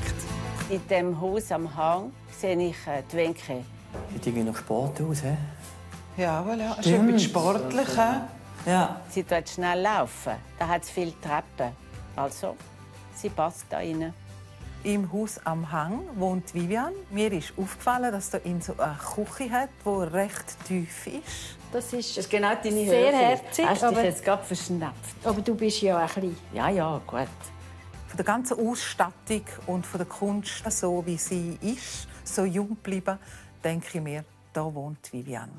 In dem Haus am Hang sehe ich die Wenke. Sieht irgendwie noch Sport aus, he? Ja, voilà. Stimmt. Ist etwas sportlich, he? Ja. Sie tut schnell laufen. Da hat es viele Treppen. Also, sie passt da rein. Im Haus am Hang wohnt Viviane. Mir ist aufgefallen, dass da in so eine Küche hat, die recht tief ist. Das ist, das ist genau deine Höhe. Sehr herzig. Hast dich jetzt gerade verschnapft. Aber du bist ja auch klein. Ja, ja, gut. Von der ganzen Ausstattung und von der Kunst, so wie sie ist, so jung geblieben, denke ich mir, da wohnt Viviane.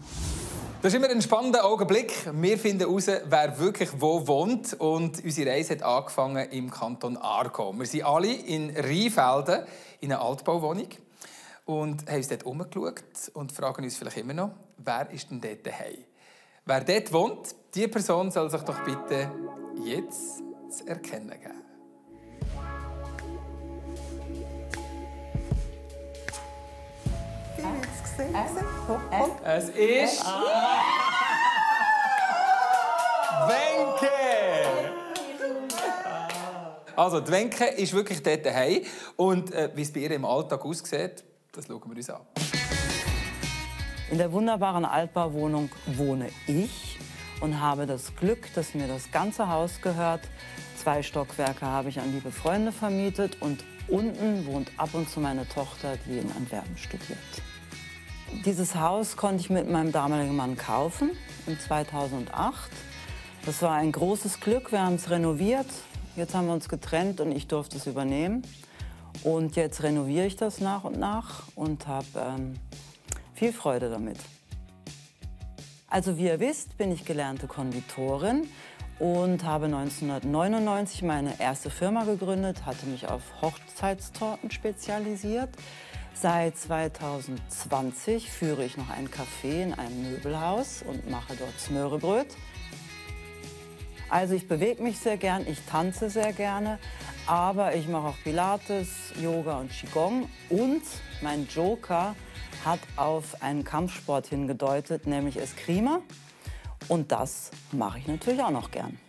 Das ist immer ein spannender Augenblick. Wir finden heraus, wer wirklich wo wohnt. Und unsere Reise hat angefangen im Kanton Aargau. Wir sind alle in Rheinfelden in einer Altbauwohnung und haben uns dort umgeschaut und fragen uns vielleicht immer noch, wer ist denn dort daheim? Wer dort wohnt, diese Person soll sich doch bitte jetzt zu erkennen geben. Es ist Wenke! Also, die Wenke ist wirklich dort daheim. Und äh, wie es bei ihr im Alltag aussieht, das schauen wir uns an. In der wunderbaren Altbauwohnung wohne ich und habe das Glück, dass mir das ganze Haus gehört. Zwei Stockwerke habe ich an liebe Freunde vermietet und unten wohnt ab und zu meine Tochter, die in Antwerpen studiert. Dieses Haus konnte ich mit meinem damaligen Mann kaufen, im zweitausendacht. Das war ein großes Glück, wir haben es renoviert. Jetzt haben wir uns getrennt und ich durfte es übernehmen. Und jetzt renoviere ich das nach und nach und habe ähm, viel Freude damit. Also wie ihr wisst, bin ich gelernte Konditorin und habe neunzehnhundertneunundneunzig meine erste Firma gegründet, hatte mich auf Hochzeitstorten spezialisiert. Seit zweitausendzwanzig führe ich noch ein Café in einem Möbelhaus und mache dort Smörebröt. Also ich bewege mich sehr gern, ich tanze sehr gerne, aber ich mache auch Pilates, Yoga und Qigong. Und mein Joker hat auf einen Kampfsport hingedeutet, nämlich Eskrima. Und das mache ich natürlich auch noch gern.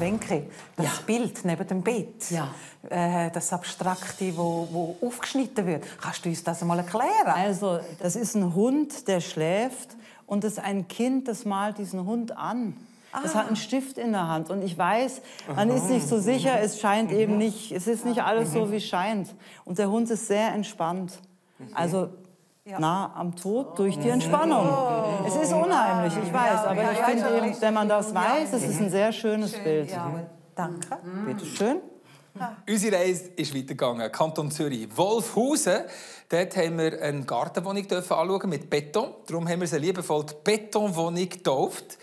Wenke, das ja. Bild neben dem Bett, ja. äh, das Abstrakte, wo, wo aufgeschnitten wird. Kannst du uns das mal erklären? Also, das ist ein Hund, der schläft, und das ist ein Kind, das malt diesen Hund an. Ah. Das hat einen Stift in der Hand und ich weiß, man mhm. ist nicht so sicher. Mhm. Es scheint mhm. eben nicht, es ist nicht alles mhm. so wie es scheint. Und der Hund ist sehr entspannt. Mhm. Also ja. nah am Tod durch die Entspannung. Oh. Es ist unheimlich, ich weiß, aber ja, ich finde ja, eben, wenn man das weiß, ja. es ist ein sehr schönes Schön, Bild. Ja. Danke. Mhm. Bitte schön. Ja. Unsere Reise ist weitergegangen. Kanton Zürich, Wolfhausen. Dort haben wir eine Gartenwohnung anschauen mit Beton. Darum haben wir sie liebevoll die Betonwohnung getauft.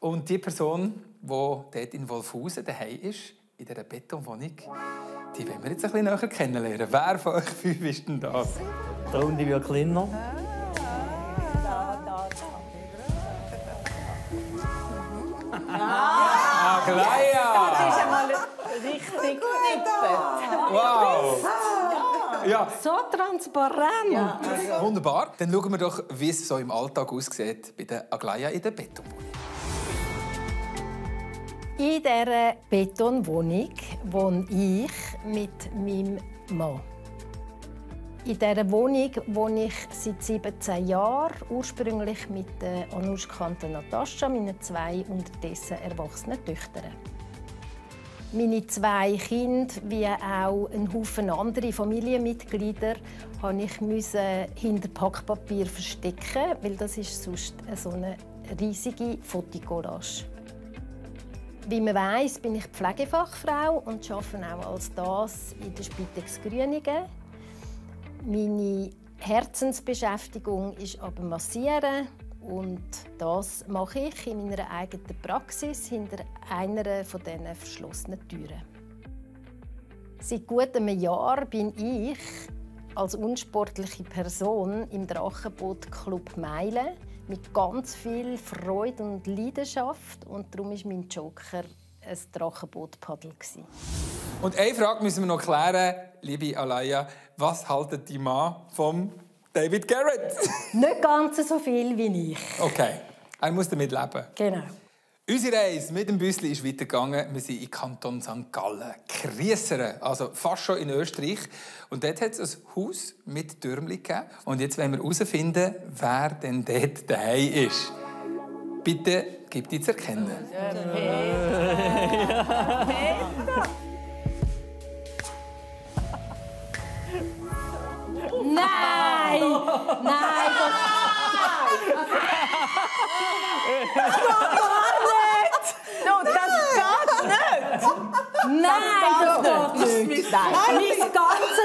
Und die Person, die dort in Wolfhausen daheim ist, in dieser Betonwohnung, die wollen wir jetzt ein bisschen näher kennenlernen. Wer von euch fünf ist denn das? Da unten wird kleiner. Ah, Aglaia! Das ist einmal richtig knippert. Wow! Ja. So transparent. Ja. Wunderbar. Dann schauen wir doch, wie es so im Alltag aussieht bei der Aglaia in der Betonwohnung. In dieser Betonwohnung wohne ich mit meinem Mann. In dieser Wohnung wohne ich seit siebzehn Jahren, ursprünglich mit Anuschka und Natascha, meinen zwei unterdessen erwachsenen Töchtern. Meine zwei Kinder, wie auch ein Haufen andere Familienmitglieder, musste ich hinter Packpapier verstecken, weil das ist sonst so eine riesige Fotokollage. Wie man weiss, bin ich Pflegefachfrau und arbeite auch als das in der Spitex Grünigen. Meine Herzensbeschäftigung ist aber Massieren. Und das mache ich in meiner eigenen Praxis hinter einer von diesen verschlossenen Türen. Seit gut einem Jahr bin ich als unsportliche Person im Drachenboot-Club Meilen mit ganz viel Freude und Leidenschaft. Und darum war mein Joker ein Drachenboot-Paddel. Und eine Frage müssen wir noch klären, liebe Aglaia. Was haltet die Mann vom David Garrett? Nicht ganz so viel wie ich. Okay, er muss damit leben. Genau. Unsere Reise mit dem Büssli ist weitergegangen. Wir sind im Kanton Sankt Gallen, Kriessern, also fast schon in Österreich. Und dort hat es ein Haus mit Türmchen gegeben. Und jetzt wollen wir herausfinden, wer denn dort daheim ist. Bitte gib dich zu erkennen. Nein! Nein! Das geht nicht! Das geht nicht! Nein, das geht nicht! Nein, mein ganzes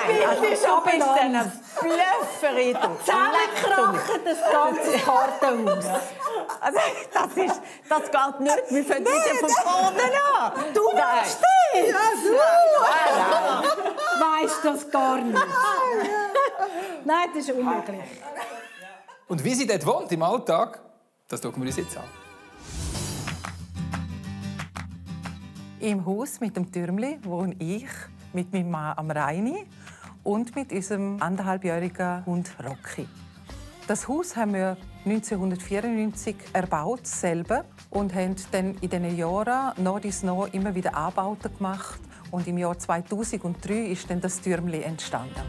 Menschenbild ist aber in diesen Blöfferin. Zusammenkrachen das ganze Kartenhaus. Das ist, das geht nicht. Wir fangen wieder von vorne an. Du machst das! Ja, du! Weißt das gar nicht. Nein, das ist unmöglich. Und wie sie dort wohnt im Alltag, das schauen wir uns jetzt an. Im Haus mit dem Türmli wohne ich mit meinem Mann am Rheini und mit unserem anderthalbjährigen Hund Rocky. Das Haus haben wir neunzehnhundertvierundneunzig erbaut selber und haben dann in den Jahren nach und nach immer wieder Anbauten gemacht. Und im Jahr zweitausenddrei ist dann das Türmli entstanden.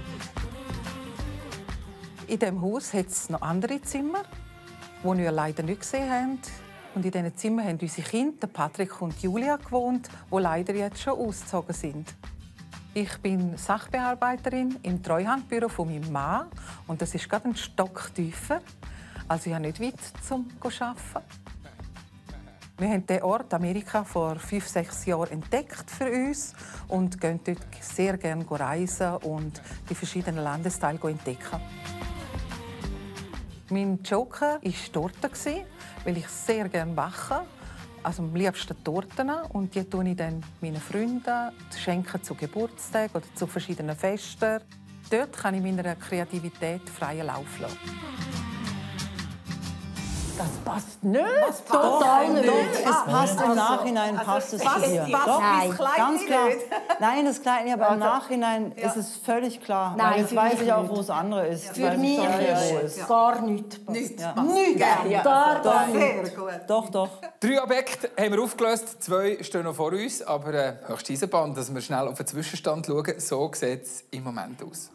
In diesem Haus hat es noch andere Zimmer, die wir leider nicht gesehen haben. Und in diesen Zimmern haben unsere Kinder, Patrick und Julia, gewohnt, die leider jetzt schon ausgezogen sind. Ich bin Sachbearbeiterin im Treuhandbüro von meinem Mann. Und das ist gerade ein Stock tiefer. Also ich habe nicht weit zum Arbeiten. Wir haben den Ort Amerika vor fünf, sechs Jahren entdeckt für uns und gehen dort sehr gerne reisen und die verschiedenen Landesteile entdecken. Mein Joker war Torte, weil ich sehr gerne backe. Also am liebsten Torten. Und die schenke ich dann meinen Freunden schenken zu Geburtstagen oder zu verschiedenen Festen. Dort kann ich meiner Kreativität freien Lauf lassen. Das passt nicht. Das passt total nicht. nicht. Es passt also, im Nachhinein passt also, es hier. Passt, Doch, nein, ganz klar. Nicht. Nein, das Kleid nicht, aber also, im Nachhinein ja. ist es völlig klar. Nein, jetzt weiß ich auch, wo das andere ist. Ja. Für mich ist ja. gar nichts. Nichts. Ja. Nichts. Ja. Ja. Gar, gar nichts. Doch, doch. Drei Objekte haben wir aufgelöst, zwei stehen noch vor uns. Aber äh, höchste Eisenbahn, dass wir schnell auf den Zwischenstand schauen, so sieht es im Moment aus.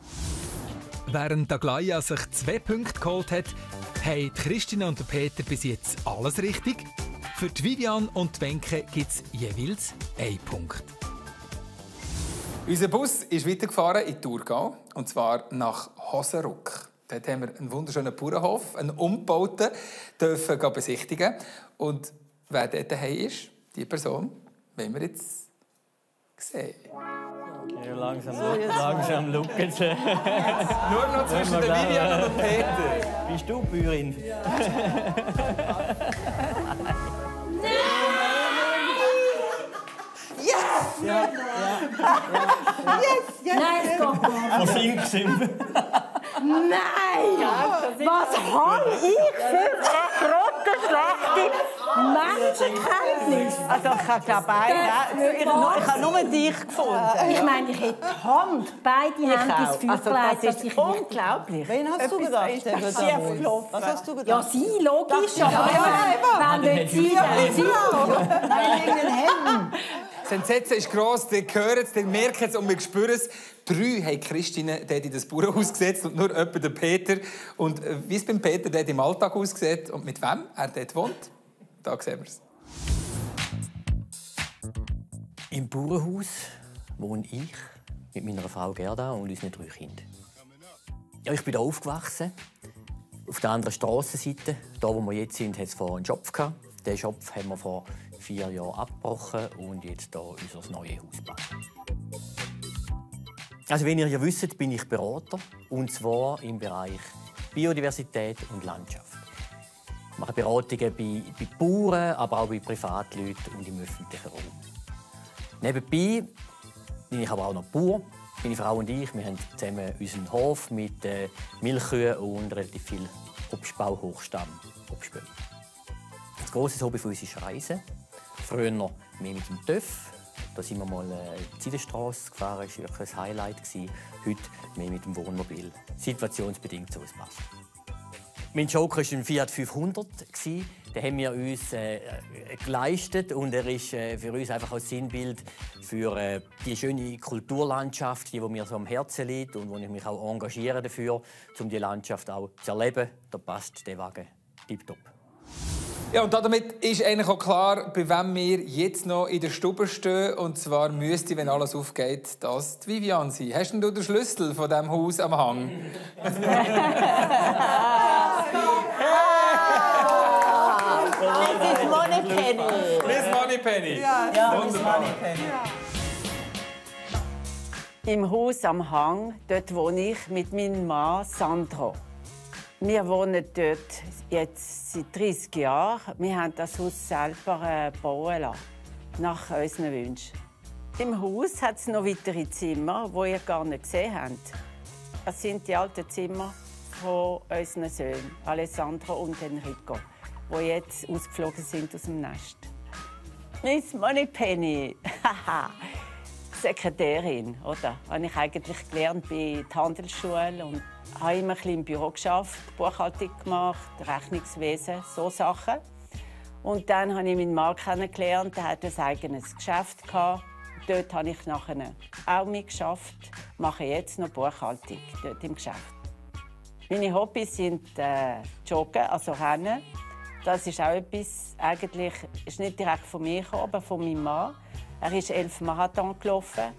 Während Aglaia sich zwei Punkte geholt hat, haben Christine und Peter bis jetzt alles richtig. Für die Viviane und die Wenke gibt es jeweils einen Punkt. Unser Bus ist weitergefahren in Thurgau, und zwar nach Hosenruck. Dort haben wir einen wunderschönen Bauernhof, einen umgebauten, dürfen besichtigen. Und wer dort daheim ist, die Person, wollen wir jetzt sehen. Ja, langsam, langsam schauen sie. Nur noch zwischen der Viviane und Peter. Bist du Bäuerin? Ja. Nein! Yes! Ja, ja, ja. Yes, yes! Nein, komm! Was singst du? Nein! Was habe ich für eine grottenschlechte Menschenkenntnis! Also ich habe ja beide. Ich habe nur dich gefunden. Ich meine, ich hätte die Hand, beide ich Hände ins Feuer also, gelegt. Das ist unglaublich. Wen hast du gedacht? Was hast du gedacht? Ja, sie, logisch. Ja, ja, wenn nicht sie, dann sie. Nein, in den Händen. Das Entsetzen ist gross, ihr hört es, ihr merkt es und wir spüren es. Drei haben Christine dort in das Bauernhaus gesetzt und nur jemand den Peter. Und wie es beim Peter dort im Alltag aussieht und mit wem er dort wohnt, da sehen wir es. Im Bauernhaus wohne ich mit meiner Frau Gerda und unseren drei Kindern. Ja, ich bin hier aufgewachsen, auf der anderen Strassenseite. Da, wo wir jetzt sind, hat es vorher einen Schopf gehabt. Diesen Schopf haben wir vor vier Jahren abgebrochen und jetzt hier unser neues Haus bauen. Also, wenn ihr ja wisst, bin ich Berater, und zwar im Bereich Biodiversität und Landschaft. Ich mache Beratungen bei, bei Bauern, aber auch bei Privatleuten und im öffentlichen Raum. Nebenbei bin ich aber auch noch Bauer. Meine Frau und ich, wir haben zusammen unseren Hof mit äh, Milchkühen und relativ viel Obstbau, Hochstamm, Obstbau. Das grosse Hobby für uns ist Reisen. Früher noch mehr mit dem TÜV. Da sind wir mal äh, die Seidenstrasse gefahren, das war wirklich ein Highlight. Heute mehr mit dem Wohnmobil. Situationsbedingt so es passt. Mein Joker war ein Fiat fünfhundert. Den haben wir uns äh, geleistet und er ist äh, für uns einfach ein Sinnbild für äh, die schöne Kulturlandschaft, die, die mir so am Herzen liegt und wo ich mich auch engagiere dafür, um die Landschaft auch zu erleben. Da passt der Wagen tiptop. Ja, und damit ist eigentlich auch klar, bei wem wir jetzt noch in der Stube stehen. Und zwar müsste, wenn alles aufgeht, das die Viviane sein. Hast denn du den Schlüssel von diesem Haus am Hang? Miss Moneypenny. Miss Moneypenny. Ja, ja, Miss Moneypenny. Ja. Im Haus am Hang, dort wohne ich mit meinem Mann Sandro. Wir wohnen dort jetzt seit dreißig Jahren. Wir haben das Haus selber bauen lassen, nach unseren Wünschen. Im Haus hat es noch weitere Zimmer, die ihr gar nicht gesehen habt. Das sind die alten Zimmer von unseren Söhnen, Alessandro und Enrico, die jetzt ausgeflogen sind aus dem Nest. Miss Moneypenny, haha, Sekretärin, oder? Habe ich eigentlich gelernt bei der Handelsschule und habe immer ein bisschen im Büro geschafft, Buchhaltung gemacht, Rechnungswesen, so Sachen. Und dann habe ich meinen Mann kennengelernt, der hatte ein eigenes Geschäft. Dort habe ich nachher auch mitgeschafft, mache jetzt noch Buchhaltung dort im Geschäft. Meine Hobbys sind äh, Joggen, also Rennen. Das ist auch etwas, eigentlich ist nicht direkt von mir gekommen, aber von meinem Mann. Er ist elf Marathon gelaufen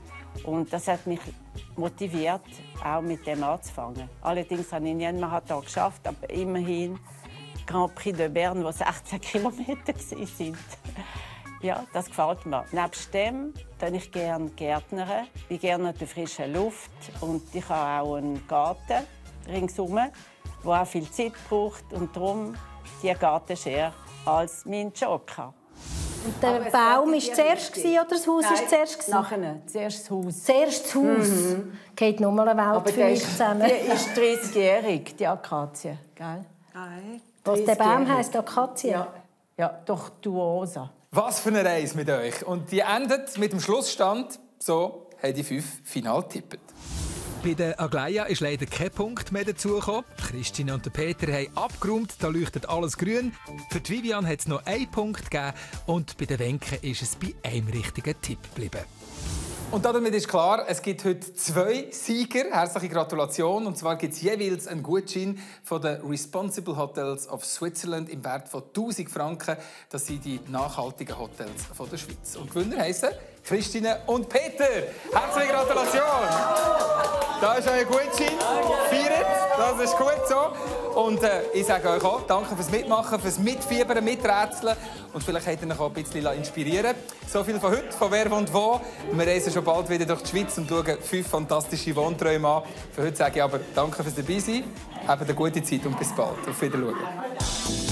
und das hat mich motiviert, auch mit dem anzufangen. Allerdings habe ich nie einen Marathon geschafft, aber immerhin Grand Prix de Bern, wo sechzehn Kilometer sind. Ja, das gefällt mir. Nebst dem bin ich gerne Gärtnerin. Ich gerne die frische Luft und ich habe auch einen Garten ringsum, der auch viel Zeit braucht und darum die Gartenschere als mein Joker. Und der aber Baum war zuerst gewesen, oder das Haus war zuerst? Nachher, zuerst das Haus. Zuerst das Haus. Mhm. Geht noch mal eine Welt aber für mich ist, zusammen. Die ist dreißigjährig, die Akazie. Gell? Nein. Was der Baum heisst Akazie? Ja, ja doch Duosa. Was für eine Reise mit euch. Und die endet mit dem Schlussstand, so haben die fünf final getippt. Bei der Aglaia ist leider kein Punkt mehr dazugekommen. Christine und Peter haben abgeräumt, da leuchtet alles grün. Für die Viviane hat es noch einen Punkt gegeben und bei der Wenke ist es bei einem richtigen Tipp geblieben. Und damit ist klar, es gibt heute zwei Sieger. Herzliche Gratulation. Und zwar gibt es jeweils einen Gutschein von den Responsible Hotels of Switzerland im Wert von tausend Franken. Das sind die nachhaltigen Hotels von der Schweiz. Und Gewinner heissen Christine und Peter. Herzliche Gratulation! Da ist euer Gutschein. Feiert, das ist gut so. Und äh, ich sage euch auch danke fürs Mitmachen, fürs Mitfiebern, Miträtseln. Und vielleicht habt ihr euch auch ein bisschen inspirieren lassen. So viel von heute, von Wer wohnt wo. Wir reisen schon bald wieder durch die Schweiz und schauen fünf fantastische Wohnträume an. Für heute sage ich aber danke fürs Dabeisein. Habt eine gute Zeit und bis bald. Auf Wiedersehen.